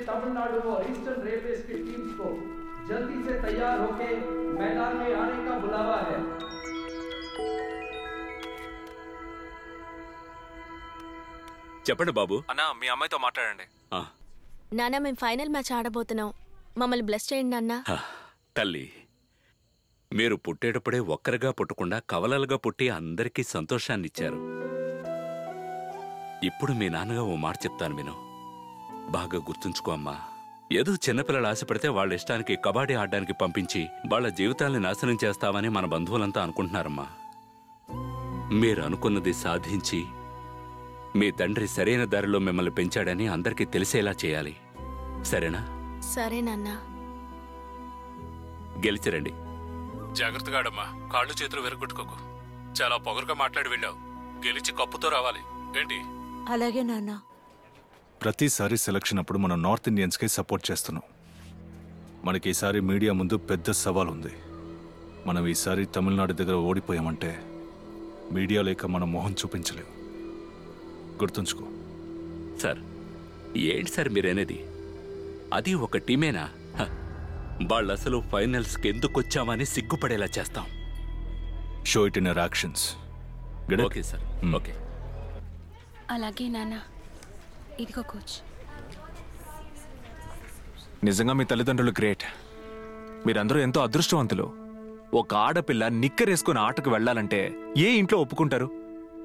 Tamil Nadu और ईस्टर्न रेलवे की टीम्स को जल्दी से तैयार होकर मैदान में आने का बुलावा है। చెప్పండి బాబు. అన్నా మీ అమ్మాయితో మాట్లాడండి. నాన్న మేము ఫైనల్ మ్యాచ్ ఆడబోతున్నాం, మమ్మల్ని బ్లెస్ చేయండి నాన్న. తల్లి, మీరు పుట్టేటప్పుడే ఒక్కరిగా పుట్టకుండా కవలలుగా పుట్టి అందరికీ సంతోషాన్ని ఇచ్చారు. ఇప్పుడు మీ నాన్నగా ఓ మాట చెప్తాను, విను, బాగా గుర్తుంచుకో అమ్మా. ఏదో చిన్నపిల్లలు ఆశపడితే వాళ్ళ ఇష్టానికి కబడ్డీ ఆడడానికి పంపించి వాళ్ళ జీవితాల్ని నాశనం చేస్తామని మన బంధువులంతా అనుకుంటున్నారమ్మా. మీరు అనుకున్నది సాధించి మీ తండ్రి సరైన దారిలో మిమ్మల్ని పెంచాడని అందరికీ తెలిసేలా చేయాలి. సరేనా? సరేనన్నా. గెలిచిరండి. జాగ్రత్తగా ఆడమ్మా, కాళ్ళు చేతులు విరగొట్టుకోకు. చాలా పొగరుగా మాట్లాడి వెళ్ళావు, గెలిచి కప్పుతో రావాలి ఏంటి? అలాగే నాన్న. ప్రతిసారి సెలక్షన్ అప్పుడు మనం నార్త్ ఇండియన్స్కే సపోర్ట్ చేస్తున్నాం. మనకి ఈసారి మీడియా ముందు పెద్ద సవాల్ ఉంది. మనం ఈసారి తమిళనాడు దగ్గర ఓడిపోయామంటే మీడియా లేక మనం మొహం చూపించలేము, గుర్తుంచుకో. సార్ ఏంటి సార్ మీరనేది? అది ఒక టీమేనా? వాళ్ళు అసలు ఫైనల్స్కి ఎందుకు వచ్చామని సిగ్గుపడేలా చేస్తాం. Show it in your actions. Okay sir. Okay అలాగే నాన్న. ఇదిగో కోచ్. నిజంగా మీ తల్లిదండ్రులు గ్రేట్. మీరందరూ ఎంతో అదృష్టవంతులు. ఒక ఆడపిల్ల నిక్కరేసుకుని ఆటకు వెళ్ళాలంటే ఏ ఇంట్లో ఒప్పుకుంటారు?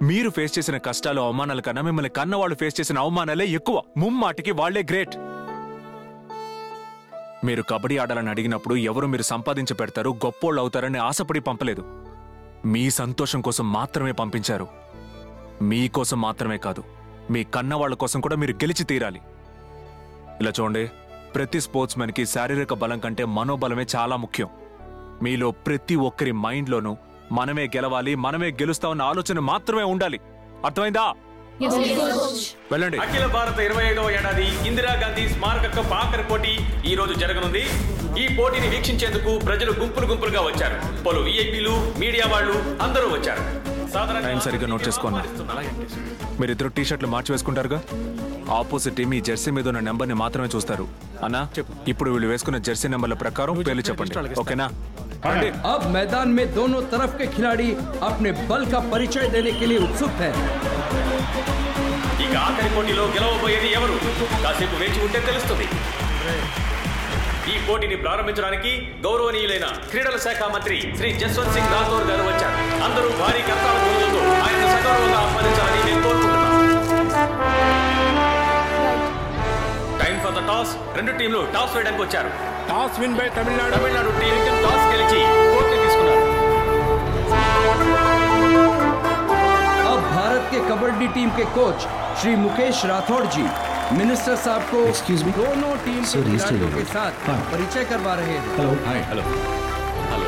మీరు ఫేస్ చేసిన కష్టాలు అవమానాల కన్నా మిమ్మల్ని కన్నవాళ్ళు ఫేస్ చేసిన అవమానాలే ఎక్కువ. ముమ్మాటికి వాళ్లే గ్రేట్. మీరు కబడ్డీ ఆడాలని అడిగినప్పుడు ఎవరు మీరు సంపాదించి పెడతారు, గొప్పోళ్ళు అవుతారని ఆశపడి పంపలేదు. మీ సంతోషం కోసం మాత్రమే పంపించారు. మీకోసం మాత్రమే కాదు, మీ కన్న వాళ్ళ కోసం కూడా మీరు గెలిచి తీరాలి. ఇలా చూడండి, ప్రతి స్పోర్ట్స్ మ్యాన్కి శారీరక బలం కంటే మనోబలమే చాలా ముఖ్యం. మీలో ప్రతి ఒక్కరి మైండ్లోనూ మనమే గెలవాలి, మనమే గెలుస్తామన్న ఆలోచన మాత్రమే ఉండాలి. అర్థమైందా? వెళ్ళండి. అఖిల భారత 25వ ఏడాది ఇందిరాగాంధీ స్మారక కప్ ఆఖరి పోటీ ఈ రోజు జరగనుంది. ఈ పోటీని వీక్షించేందుకు ప్రజలు గుంపులు గుంపులుగా వచ్చారు. పలు విఐపీలు, మీడియా వాళ్ళు అందరూ వచ్చారు. టైం సరిగ్గా నోట్ చేసుకోండి. మీరిద్దరు టీ షర్ట్లు మార్చి వేసుకుంటారుగా. ఆపోజిట్ టీమ్ ఈ జెర్సీ మీద ఉన్న నెంబర్ని మాత్రమే చూస్తారు. అన్నా ఇప్పుడు వీళ్ళు వేసుకున్న జెర్సీ నెంబర్ల ప్రకారం పేర్లు చెప్పండి, ఓకేనా? అబ్ మైదాన్ మే దోనో తరఫ్ కే ఖిలాడి అప్నే బల్ కా పరిచయ దేనే కే లియే ఉత్సుక్ హై. ఇక ఆఖరి పోటీలో గెలవబోయేది ఎవరు? కాసేపు వేచి ఉంటే తెలుస్తుంది. ఈ పోటీని ప్రారంభించడానికి గౌరవనీయులైన క్రీడల శాఖ మంత్రి శ్రీ జస్వంత్ సింగ్ రాథోర్ గారు వచ్చారు. అందరూ భారీ కర్తాల పూజలతో ఆయన సగౌరవంగా ఆహ్వానించాలని నేను కోరుకుంటున్నాను. Time for the toss. రెండు టీంలు టాస్ వేయడానికి వచ్చారు. Toss win by Tamil Nadu. Tamil Nadu team toss గెలిచి కోర్టు తీసుకున్నారు. అబ్ భారత్ కే కబడ్డీ టీం కే కోచ్ శ్రీ ముఖేష్ రాథోడ్ జీ मिनिस्टर साहब को दोनों टीम के साथ परिचय करवा रहे हैं. Hello hello hello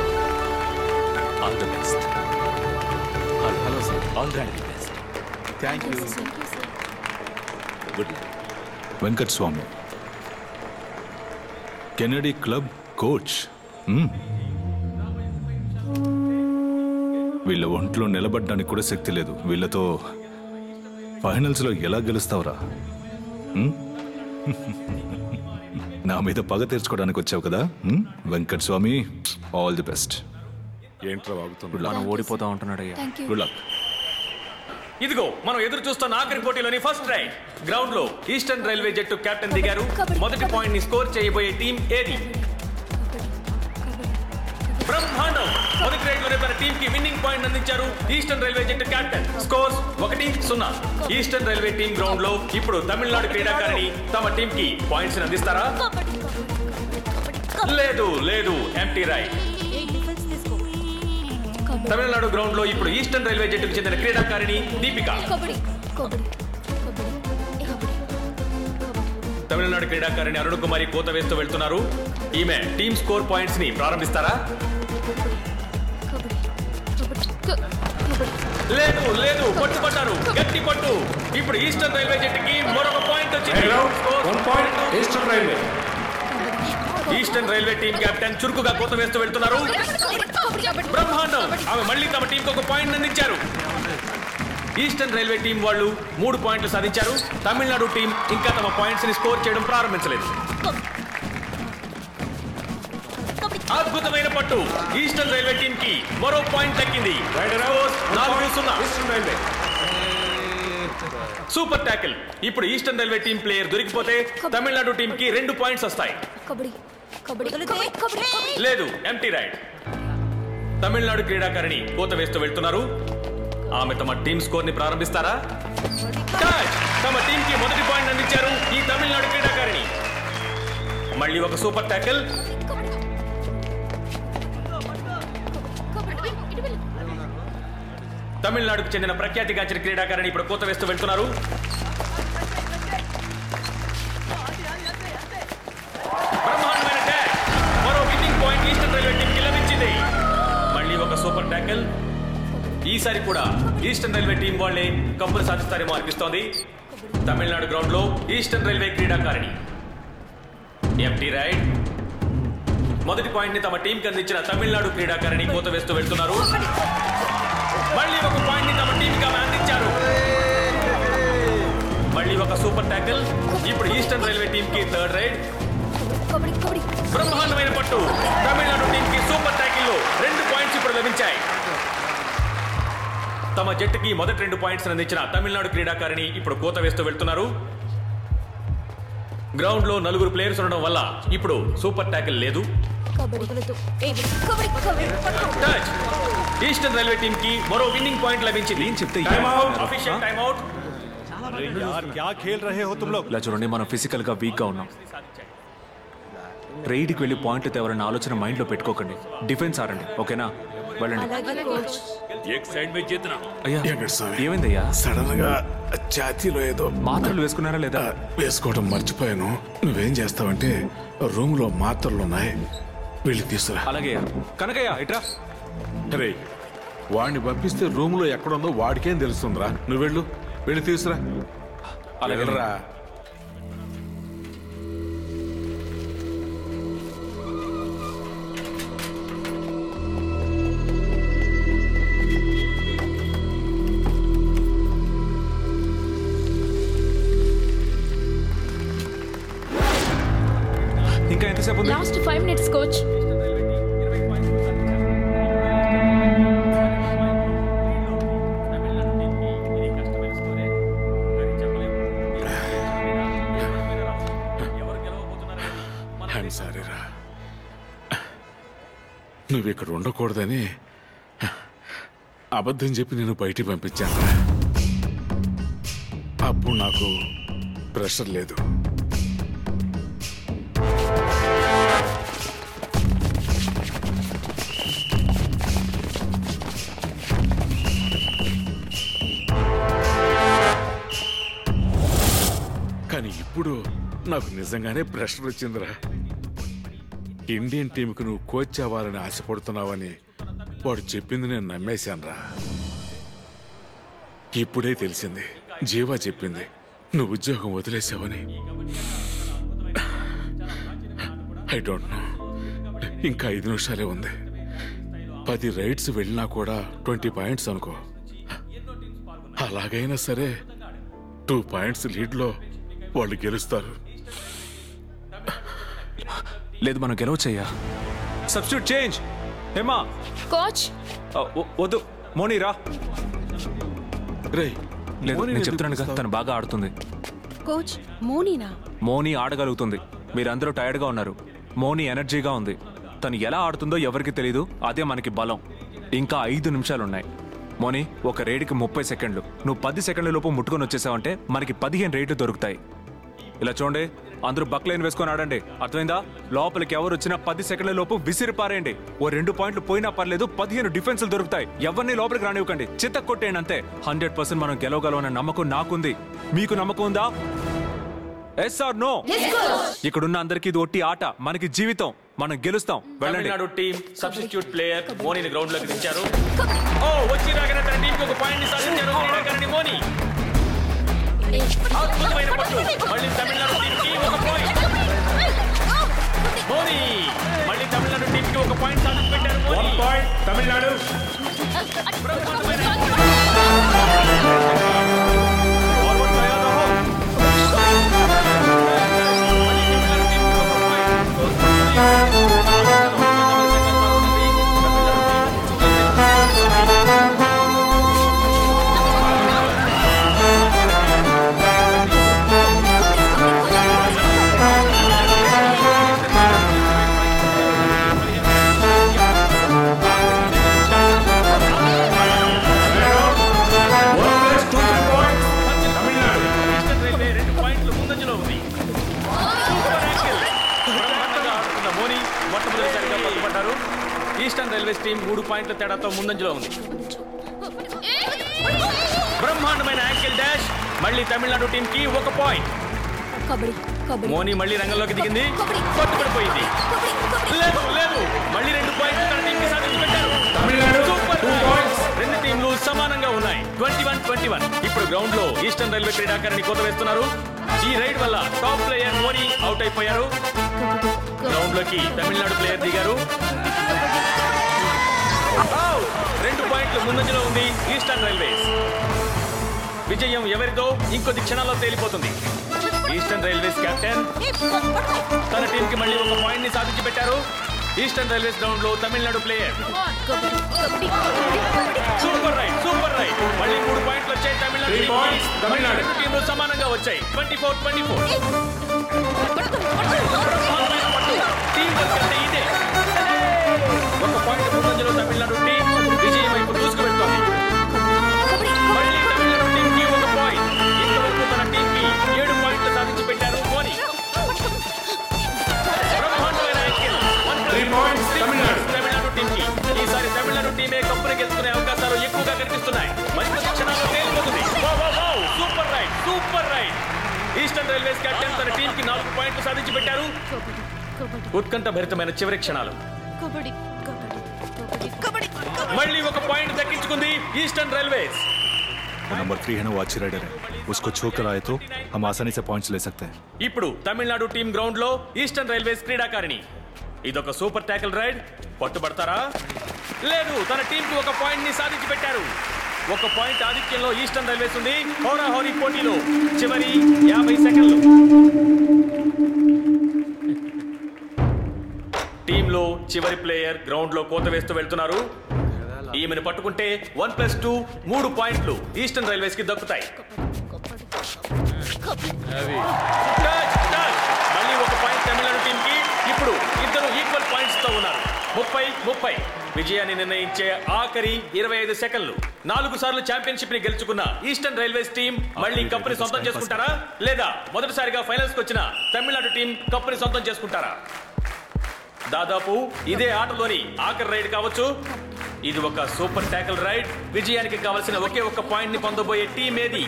all the best. Hello sir, all the best. Thank you. Good luck. Venkataswamy, Kennedy club coach. వీళ్ళ ఒంట్లో నిలబడడానికి కూడా శక్తి లేదు, వీళ్ళతో ఫైనల్స్లో ఎలా గెలుస్తావురా? నా మీద పగ తీర్చుకోవడానికి వచ్చావు కదా వెంకటస్వామి. All the best. ఓడిపోతా ఉంటున్నాడు. ఇదిగో మనం ఎదురు చూస్తున్న ఆఖరి పోటీలోని ఫస్ట్ రైడ్. గ్రౌండ్ లో ఈస్టర్న్ రైల్వే జట్టు కెప్టెన్ దిగారు. మొదటి పాయింట్ ని స్కోర్ చేయబోయే టీం ఏది? బ్రహ్మాండం మొదటి రైడ్ లో టీమ్ కి విన్నింగ్ పాయింట్ అందించారు ఈస్టర్న్ రైల్వే జట్టు captain. Scores 1-0. Eastern railway team ground లో ఇప్పుడు తమిళనాడు క్రీడాకారిణి తమ టీమ్ కి పాయింట్స్ అందిస్తారా? లేదు లేదు, ఎంటీ రైడ్. తమిళనాడు గ్రౌండ్ లో ఇప్పుడు ఈస్టర్న్ రైల్వే జట్టుకు చెందిన క్రీడాకారిణి దీపిక. తమిళనాడు క్రీడాకారిణి అరుణ్ కుమారి కోత వేస్తూ వెళ్తున్నారు. ఈమె టీమ్ స్కోర్ పాయింట్స్ ని ప్రారంభిస్తారా? లేదు లేదు, పట్టుబట్టారు, గట్టి పట్టు. ఇప్పుడు ఈస్టర్న్ రైల్వే జట్టుకి మరొక పాయింట్ వచ్చింది. ఈస్టర్న్ రైల్వే టీమ్ కెప్టెన్ చురుకుగా కోత వేస్తూ వెళ్తున్నారు. బ్రహ్మాండం, ఆమె మళ్ళీ తమ టీంకి ఒక పాయింట్ అందించారు. ఈస్టర్న్ రైల్వే టీం వాళ్ళు 3 పాయింట్లు సాధించారు. తమిళనాడు టీం ఇంకా తమ పాయింట్స్ ని స్కోర్ చేయడం ప్రారంభించలేదు. అద్భుతమైన పట్టు. ఈస్టర్న్ రైల్వే టీం కి మరో పాయింట్ దక్కింది. 4-0. Super tackle. ఇప్పుడు ఈస్టర్న్ రైల్వే టీం ప్లేయర్ దొరికిపోతే తమిళనాడు టీం కి 2 పాయింట్స్ వస్తాయి. లేదు, ఎంటీ రైడ్. తమిళనాడు క్రీడాకారిణి కోత వేస్తూ వెళ్తున్నారు. ఆమె తమ టీమ్ స్కోర్ ని ప్రారంభిస్తారా? తమ టీం కి మొదటి పాయింట్ అందించారు ఈ తమిళనాడు క్రీడాకారిణి. మళ్ళీ ఒక సూపర్ ట్యాకిల్. తమిళనాడుకు చెందిన ప్రఖ్యాతిగాంచిన క్రీడాకారిణి ఇప్పుడు కోత వేస్తూ వెళ్తున్నారు. మళ్ళీ ఒక సూపర్ ట్యాకిల్. ఈసారి కూడా ఈస్టర్న్ రైల్వే టీం వాళ్లే కప్పులు సాధిస్తారేమో అనిపిస్తోంది. తమిళనాడు గ్రౌండ్ లో ఈస్టర్న్ రైల్వే క్రీడాకారిణి ఎంటీ రైడ్. మొదటి పాయింట్ ని తమ టీం కి అందించిన తమిళనాడు క్రీడాకారిణి కోత వేస్తూ వెళ్తున్నారు. మళ్ళీ ఒక పాయింట్ ని తమ టీం కి అందించారు. మళ్ళీ ఒక సూపర్ ట్యాకిల్. ఇప్పుడు ఈస్టర్న్ రైల్వే టీం కి 3rd రైడ్. బ్రహ్మాండమైన పట్టు. తమిళనాడు టీం కి సూపర్ ట్యాకిల్ లో 2 పాయింట్స్ ఇప్పుడు లభించాయి. తమ జట్టుకి మొదటి 2 పాయింట్స్ అందించిన తమిళనాడు క్రీడాకారిణి ఇప్పుడు కోత వేస్తూ వెళ్తున్నారు. గ్రౌండ్ లో 4 ప్లేయర్స్ ఉండడం వల్ల ఇప్పుడు సూపర్ ట్యాకిల్ లేదు. టచ్. ఈస్టర్న్ రైల్వే టీం కి మరో విన్నింగ్ పాయింట్ లభించింది. Official time out. ఇలా చూడండి, మనం ఫిజికల్ గా వీక్ గా ఉన్నాం. రైడ్కి వెళ్ళి పాయింట్లు తేవాలన్న ఆలోచన మైండ్లో పెట్టుకోకండి. డిఫెన్స్ ఆడండి, ఓకేనా? వెళ్ళండి. ఏమైందయ్యా? సడన్ గా ఛాతీలో ఏదో మాత్రలు వేసుకున్నారా లేదా? వేసుకోవడం మర్చిపోయాను. నువ్వేం చేస్తావంటే రూమ్ లో మాత్రలు ఉన్నాయి, వెళ్ళి తీసుకురా. అలాగే కనకయ్య, ఇట్రా. అరే, వాడిని పంపిస్తే రూమ్ లో ఎక్కడుందో వాడికేం తెలుస్తుందిరా? నువ్వు వెళ్ళు, వెళ్ళి తీసుకురా. అలాగే రా. Last 5 minutes, coach. I'm sorry, Ra. నువ్వు ఇక్కడ ఉండకూడదని అబద్ధం చెప్పి నేను బయటికి పంపించాను. అప్పుడు నాకు ప్రెషర్ లేదు. ఇప్పుడు నాకు నిజంగానే ప్రెషర్ వచ్చిందిరా. ఇండియన్ టీంకు నువ్వు కోచ్ అవ్వాలని ఆశపడుతున్నావని వాడు చెప్పింది నేను నమ్మేశానురా. ఇప్పుడే తెలిసింది, జీవా చెప్పింది నువ్వు ఉద్యోగం వదిలేసావని. ఐ డోంట్ నో, ఇంకా 5 నిమిషాలే ఉంది. 10 రైడ్స్ వెళ్ళినా కూడా 20 పాయింట్స్ అనుకో. అలాగైనా సరే 2 పాయింట్స్ లీడ్లో వాళ్ళు గెలుస్తారు. లేదు, మనం గెలవచ్చయ్యా. Substitute change. హేమా. కోచ్. వద్దు, మోనీ రా. నేను చెప్తున్నాను కదా, తను బాగా ఆడుతుంది. కోచ్, మోనీ ఆడగలుగుతుంది. మీరందరూ టైర్డ్గా ఉన్నారు, మోనీ ఎనర్జీగా ఉంది. తను ఎలా ఆడుతుందో ఎవరికి తెలీదు, అదే మనకి బలం. ఇంకా 5 నిమిషాలున్నాయి. మోని, ఒక రేటుకి 30 సెకండ్లు. నువ్వు 10 సెకండ్ల లోపు ముట్టుకొని వచ్చేసావంటే మనకి 15 రేట్లు దొరుకుతాయి. ఇలా చూడండి, అందరూ బక్లైన్ వేసుకొని ఆడండి, అర్థమైందా? లోపలికి ఎవరు వచ్చినా 10 సెకండ్ల లోపు విసిరిపారేయండి. ఓ 2 పాయింట్లు పోయినా పర్లేదు, 15 డిఫెన్సులు దొరుకుతాయి. ఎవరిని లోపలికి రానివ్వకండి, చిత్త కొట్టేయండి అంతే. 100% మనం గెలవగలమన్న నమ్మకం నాకుంది, మీకు నమ్మకం ఉందా? Yes or no? ఇక్కడున్న అందరికి ఇది ఒట్టి ఆట, మనకి జీవితం, మనం గెలుస్తాం. వెళ్ళండి. తమిళనాడు టీం సబ్స్టిట్యూట్ ప్లేయర్ మోనీని గ్రౌండ్ లోకి దించారు. ఓ వచ్చి రాగానే తన టీంకి ఒక పాయింట్ ని సాధించారు క్రీడాకారిణి మోనీ. అద్భుతమైన పట్టు, మళ్ళీ తమిళనాడు టీంకి ఒక పాయింట్. మోనీ మళ్ళీ తమిళనాడు టీంకి ఒక పాయింట్ సాధించి పెట్టారు. Moni 1 point Tamil Nadu. Eastern railways team 3 పాయింట్ల తేడాతో ముందంజలో ఉంది. బ్రహ్మాండమైన యాంకిల్ డాష్, మళ్ళీ తమిళనాడు టీం కి 1 పాయింట్. మోనీ మళ్ళీ రంగంలోకి దిగింది, పట్టుబడిపోయింది. లేదు లేదు, మళ్ళీ 2 పాయింట్లు తన టీం కి సాధించి పెట్టారు. రెండు టీంలు సమానంగా ఉన్నాయి, 21-21. ఇప్పుడు గ్రౌండ్ లో ఈస్టర్న్ రైల్వే క్రీడాకారిణి కోత వేస్తున్నారు. ఈ రైడ్ వల్ల టాప్ ప్లేయర్ మోనీ అవుట్ అయిపోయారు. గ్రౌండ్ లోకి తమిళనాడు ప్లేయర్ దిగారు. 2 పాయింట్లు ముందంజలో ఉంది ఈస్టర్న్ రైల్వేస్. విజయం ఎవరిదో ఇంకొద్ది క్షణాల్లో తేలిపోతుంది. ఈస్టర్న్ రైల్వేస్ కెప్టెన్ తన టీం కి మళ్ళీ 1 పాయింట్ ని సాధించి పెట్టారు. ఈస్టర్న్ రైల్వేస్ గ్రౌండ్ లో తమిళనాడు ప్లేయర్ సూపర్ రైట్ మళ్ళీ 3 పాయింట్లు వచ్చాయి. తమిళనాడు రెండు టీంలు సమానంగా వచ్చాయి, 24-24. ఇదే 1 పాయింట్ ముందంజలో తమిళనాడు టీం విజయం వైపు దూసుకువెళ్తోంది. మళ్ళీ తమిళనాడు టీం కి 1 పాయింట్. ఇంతవరకు తన టీం కి 7 పాయింట్లు సాధించి పెట్టారు మోనీ. తమిళనాడు టీం కి ఈసారి తమిళనాడు టీమే కప్పును గెలుచుకునే అవకాశాలు ఎక్కువగా కనిపిస్తున్నాయి. మంచి క్షణాల్లో తేలిపోతుంది. Super right. Eastern railways captain తన టీం కి 4 పాయింట్లు సాధించి పెట్టారు. ఉత్కంఠ భరితమైన చివరి క్షణాలు. मल्ली 1 पाइंट दक्किंचुकुंदी ईस्टर्न रेलवेज. नंबर 3 है ना, वो अच्छी राइडर है, उसको छोकर आए तो हम आसानी से पॉइंट्स ले सकते हैं. ఇప్పుడు తమిళనాడు టీం గ్రౌండ్ లో ఈస్టర్న్ రైల్వేస్ క్రీడాకారిణి. ఇదొక సూపర్ ట్యాకిల్ రైడ్. పట్టుబడతారా? లేదు, తన టీం కు 1 పాయింట్ ని సాధించి పెట్టారు. 1 పాయింట్ ఆధిక్యంలో ఈస్టర్న్ రైల్వేస్ ఉంది. హోరా హోరీ పోటీలో చివరి 50 సెకండ్లు. టీంలో చివరి ప్లేయర్ గ్రౌండ్ లో కోత వేస్తూ వెళ్తున్నారు. ఈమెను పట్టుకుంటే 1+2 3 పాయింట్లు ఈస్టర్న్ రైల్వేస్ కి దక్కుతాయి. మళ్ళీ 1 పాయింట్ తమిళనాడు టీం కి. ఇప్పుడు ఇద్దరు ఈక్వల్ పాయింట్స్ తో ఉన్నారు. 30-30. విజయాన్ని నిర్ణయించే ఆఖరి 25 సెకండ్లు. 4 సార్లు ఛాంపియన్షిప్ ని గెలుచుకున్న ఈస్టర్న్ రైల్వేస్ టీం మళ్ళీ కప్పుని సొంతం చేసుకుంటారా, లేదా మొదటిసారిగా ఫైనల్స్ కి వచ్చిన తమిళనాడు టీం కప్పుని సొంతం చేసుకుంటారా? దాదాపు ఇదే ఆటలోని ఆఖరి రైడ్ కావచ్చు. ఇది ఒక సూపర్ ట్యాకిల్ రైడ్. విజయానికి కావాల్సిన 1 పాయింట్ ని పొందబోయే టీం ఏది?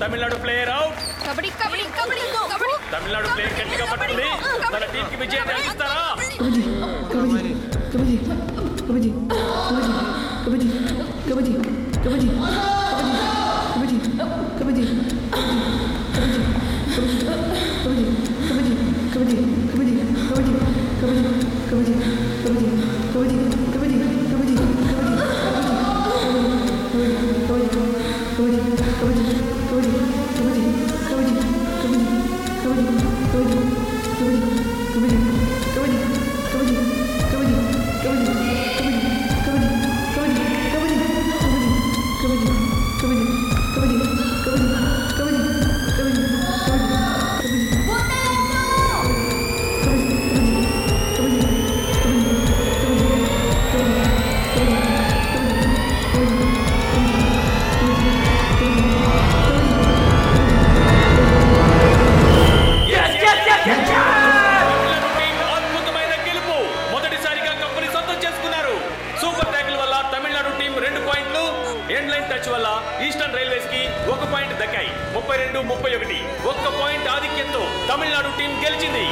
Tamil Nadu player out. Tamil Nadu player గట్టిగా పట్టుకుంది. తన టీం కి విజయాన్ని అందిస్తారా? Come on. గెలిచింది.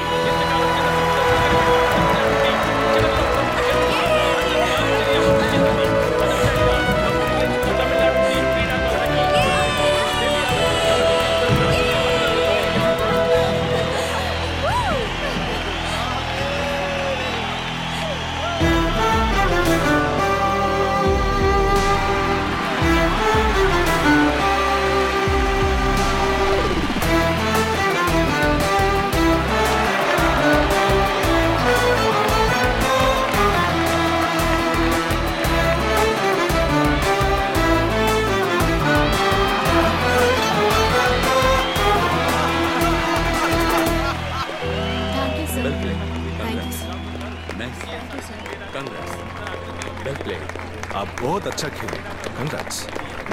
आप बहुत अच्छा खेले, कंग्रेट्स.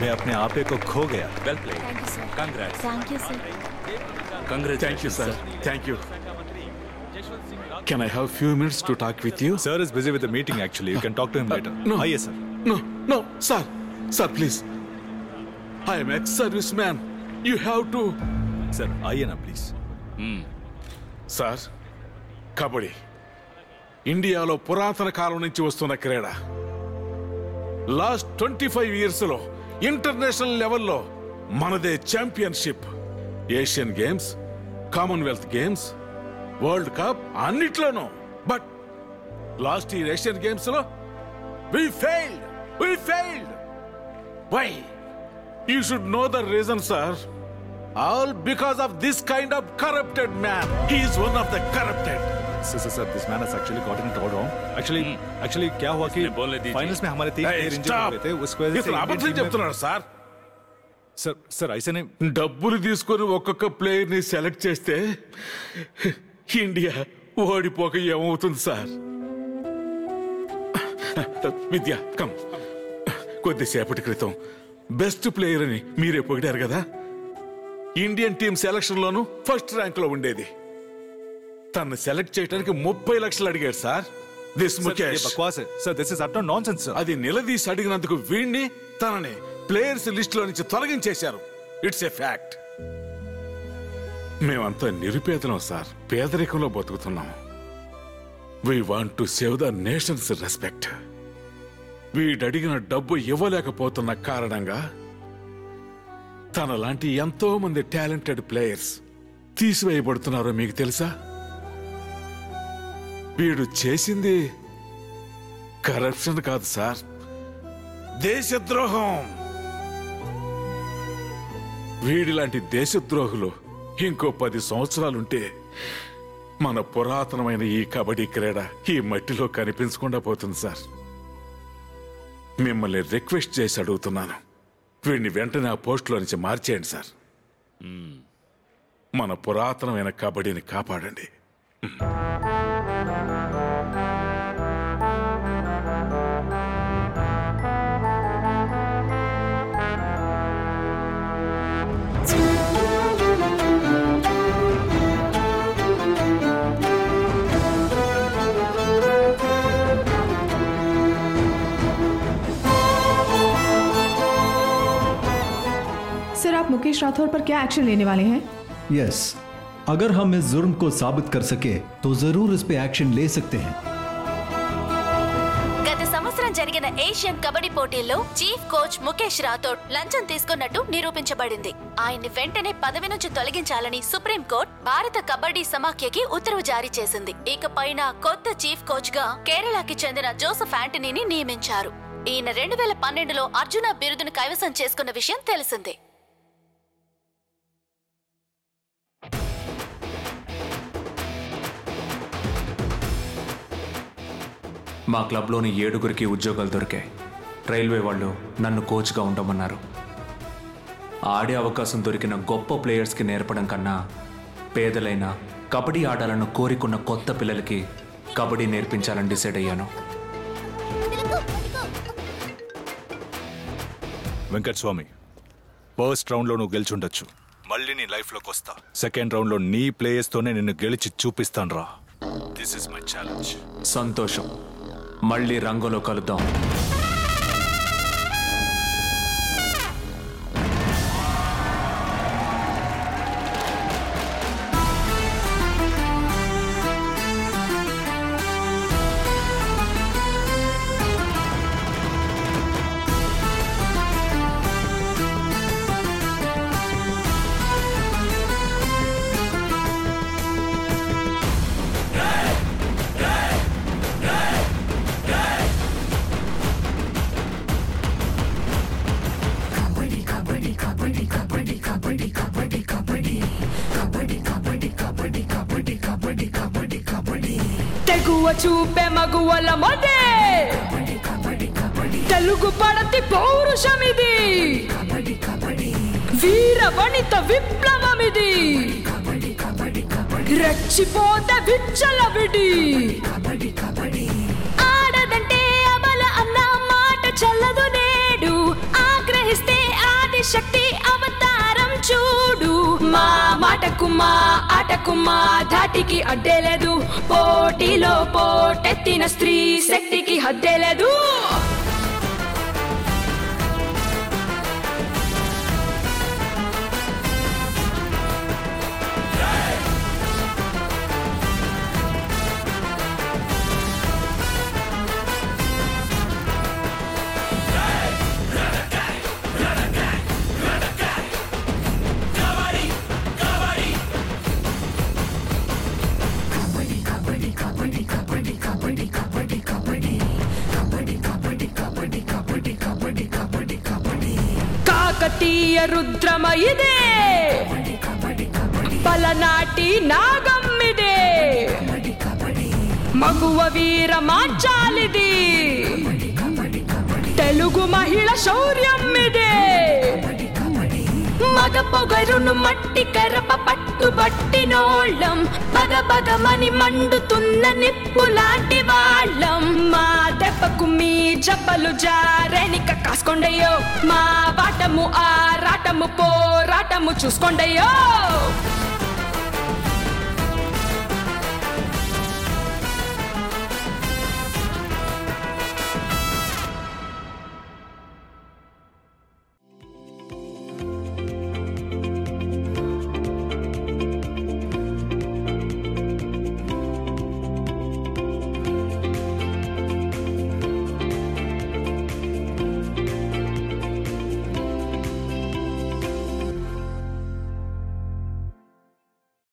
मैं अपने आपे को खो गया. Well played. Congrats. Thank you sir. Congrats. Thank you sir. Thank you. Can I have few minutes to talk with you? Sir is busy with a meeting actually. You can talk to him later. No. Yes sir. No, sir. Sir please. I am ex-serviceman. You have to. Sir, आइए ना please. Sir, kabaddi. ఇండియాలో పురాతన కాలం నుంచి వస్తున్న క్రీడ. Last 25 years లో international లెవెల్లో మనదే championship. Asian games, Commonwealth games, world cup అన్నిట్లోనూ. But last year Asian games లో we failed. Why? You should know the reason sir. All because of this kind of corrupted man. He is one of the corrupted. Sir, this man has actually gotten it all wrong. Actually, क्या हुआ कि finals में हमारे team air injury हो गए थे. उसकी वजह से आप अभी जब तो सर सर ऐसे नहीं డబ్బులు తీసుకొని ఒక్కొక్క ప్లేయర్ ని సెలెక్ట్ చేస్తే ఇండియా ఓడిపోక ఏమవుతుంది సార్. విద్య కమ్ కొద్దిసేపటి క్రితం బెస్ట్ ప్లేయర్ అని మీరే పొగిడారు కదా. ఇండియన్ టీం సెలక్షన్ లోను ఫస్ట్ ర్యాంక్ లో ఉండేది. తను సెలెక్ట్ చేయడానికి 30 లక్షలు అడిగారు సార్. దిస్ ముఖేష్ బక్వాస్ sir. This is utter nonsense sir. అది నిలదీసి అడిగినందుకు వీణ్ణి తనని ప్లేయర్స్ లిస్ట్ లో నుంచి తొలగించేశారు. It's a fact. మేమంతా నిరుపేదలం సార్. పేదరికంలో బతుకుతున్నాం. We want to save the nation's respect. వీడడిగిన డబ్బు ఇవ్వలేకపోతున్న కారణంగా తనలాంటి ఎంతో మంది టాలెంటెడ్ ప్లేయర్స్ తీసివేయబడుతున్నారో మీకు తెలుసా? వీడు చేసింది కరప్షన్ కాదు సార్, దేశద్రోహం. వీడిలాంటి దేశద్రోహులు ఇంకో 10 సంవత్సరాలుంటే మన పురాతనమైన ఈ కబడ్డీ క్రీడ ఈ మట్టిలో కనిపించకుండా పోతుంది సార్. మిమ్మల్ని రిక్వెస్ట్ చేసి అడుగుతున్నాను, వీడిని వెంటనే ఆ పోస్టులో నుంచి మార్చేయండి సార్. మన పురాతనమైన కబడ్డీని కాపాడండి. सर, आप मुकेश राठौर पर क्या एक्शन लेने वाले हैं? यस, अगर हम इस जुर्म को साबित कर सके तो जरूर इस पे एक्शन ले सकते हैं. గత సంవత్సరం జరిగిన ఏషియన్ కబడ్డీ పోటీల్లో చీఫ్ కోచ్ ముకేష్ రాథోడ్ లంచం తీసుకున్నట్టు నిరూపించబడింది. ఆయన్ని వెంటనే పదవి నుంచి తొలగించాలని సుప్రీం కోర్టు భారత కబడ్డీ సమాఖ్యకి ఉత్తర్వు జారీ చేసింది. ఇకపైన కొత్త చీఫ్ కోచ్ గా కేరళకి చెందిన జోసెఫ్ యాంటనీని నియమించారు. ఈయన 2012లో అర్జున బిరుదును కైవసం చేసుకున్న విషయం తెలిసిందే. మా క్లబ్లోని 7 ఉద్యోగాలు దొరికాయి. రైల్వే వాళ్ళు నన్ను కోచ్గా ఉండమన్నారు. ఆడే అవకాశం దొరికిన గొప్ప ప్లేయర్స్కి నేర్పడం కన్నా పేదలైన కబడ్డీ ఆడాలను కోరుకున్న కొత్త పిల్లలకి కబడ్డీ నేర్పించాలని డిసైడ్ అయ్యాను. వెంకటస్వామి, ఫస్ట్ రౌండ్లో నువ్వు గెలిచుండొచ్చు. మళ్ళీ నీ లైఫ్లోకి వస్తా. సెకండ్ రౌండ్లో నీ ప్లేయర్స్తోనే నిన్ను గెలిచి చూపిస్తాను రా. This is my challenge. సంతోషం, మళ్ళీ రంగులో కలుద్దాం. మక్కువ చూపే మగువల మదే తెలుగు పడతి పౌరుషమిది వీర వనిత విప్లవమిది రెచ్చిపోతే విచ్చలవిడి ఆడదంటే అమల అన్న మాట చల్లదు నేడు ఆగ్రహిస్తే ఆది శక్తి అవతారం చూడు మా మాటకు మా ఆటకు మా ధాటికి అడ్డేలేదు పోటీలో పోటెత్తిన స్త్రీ శక్తికి హద్దేలేదు రుద్రమయిదే పలనాటి నాగమ్మిదే మగువ వీర మార్చాలిది తెలుగు మహిళ శౌర్యమ్మిదే మగ పొగరును మట్టి కరప పట్టుబట్టినోళ్ళం పగ పగమని మండుతున్న నిప్పులాంటి వాళ్ళం మా దెబ్బకు మీ జబ్బలు జారెనిక కాసుకొండయో మా బాటము ఆరాటము పోరాటము చూసుకొండయో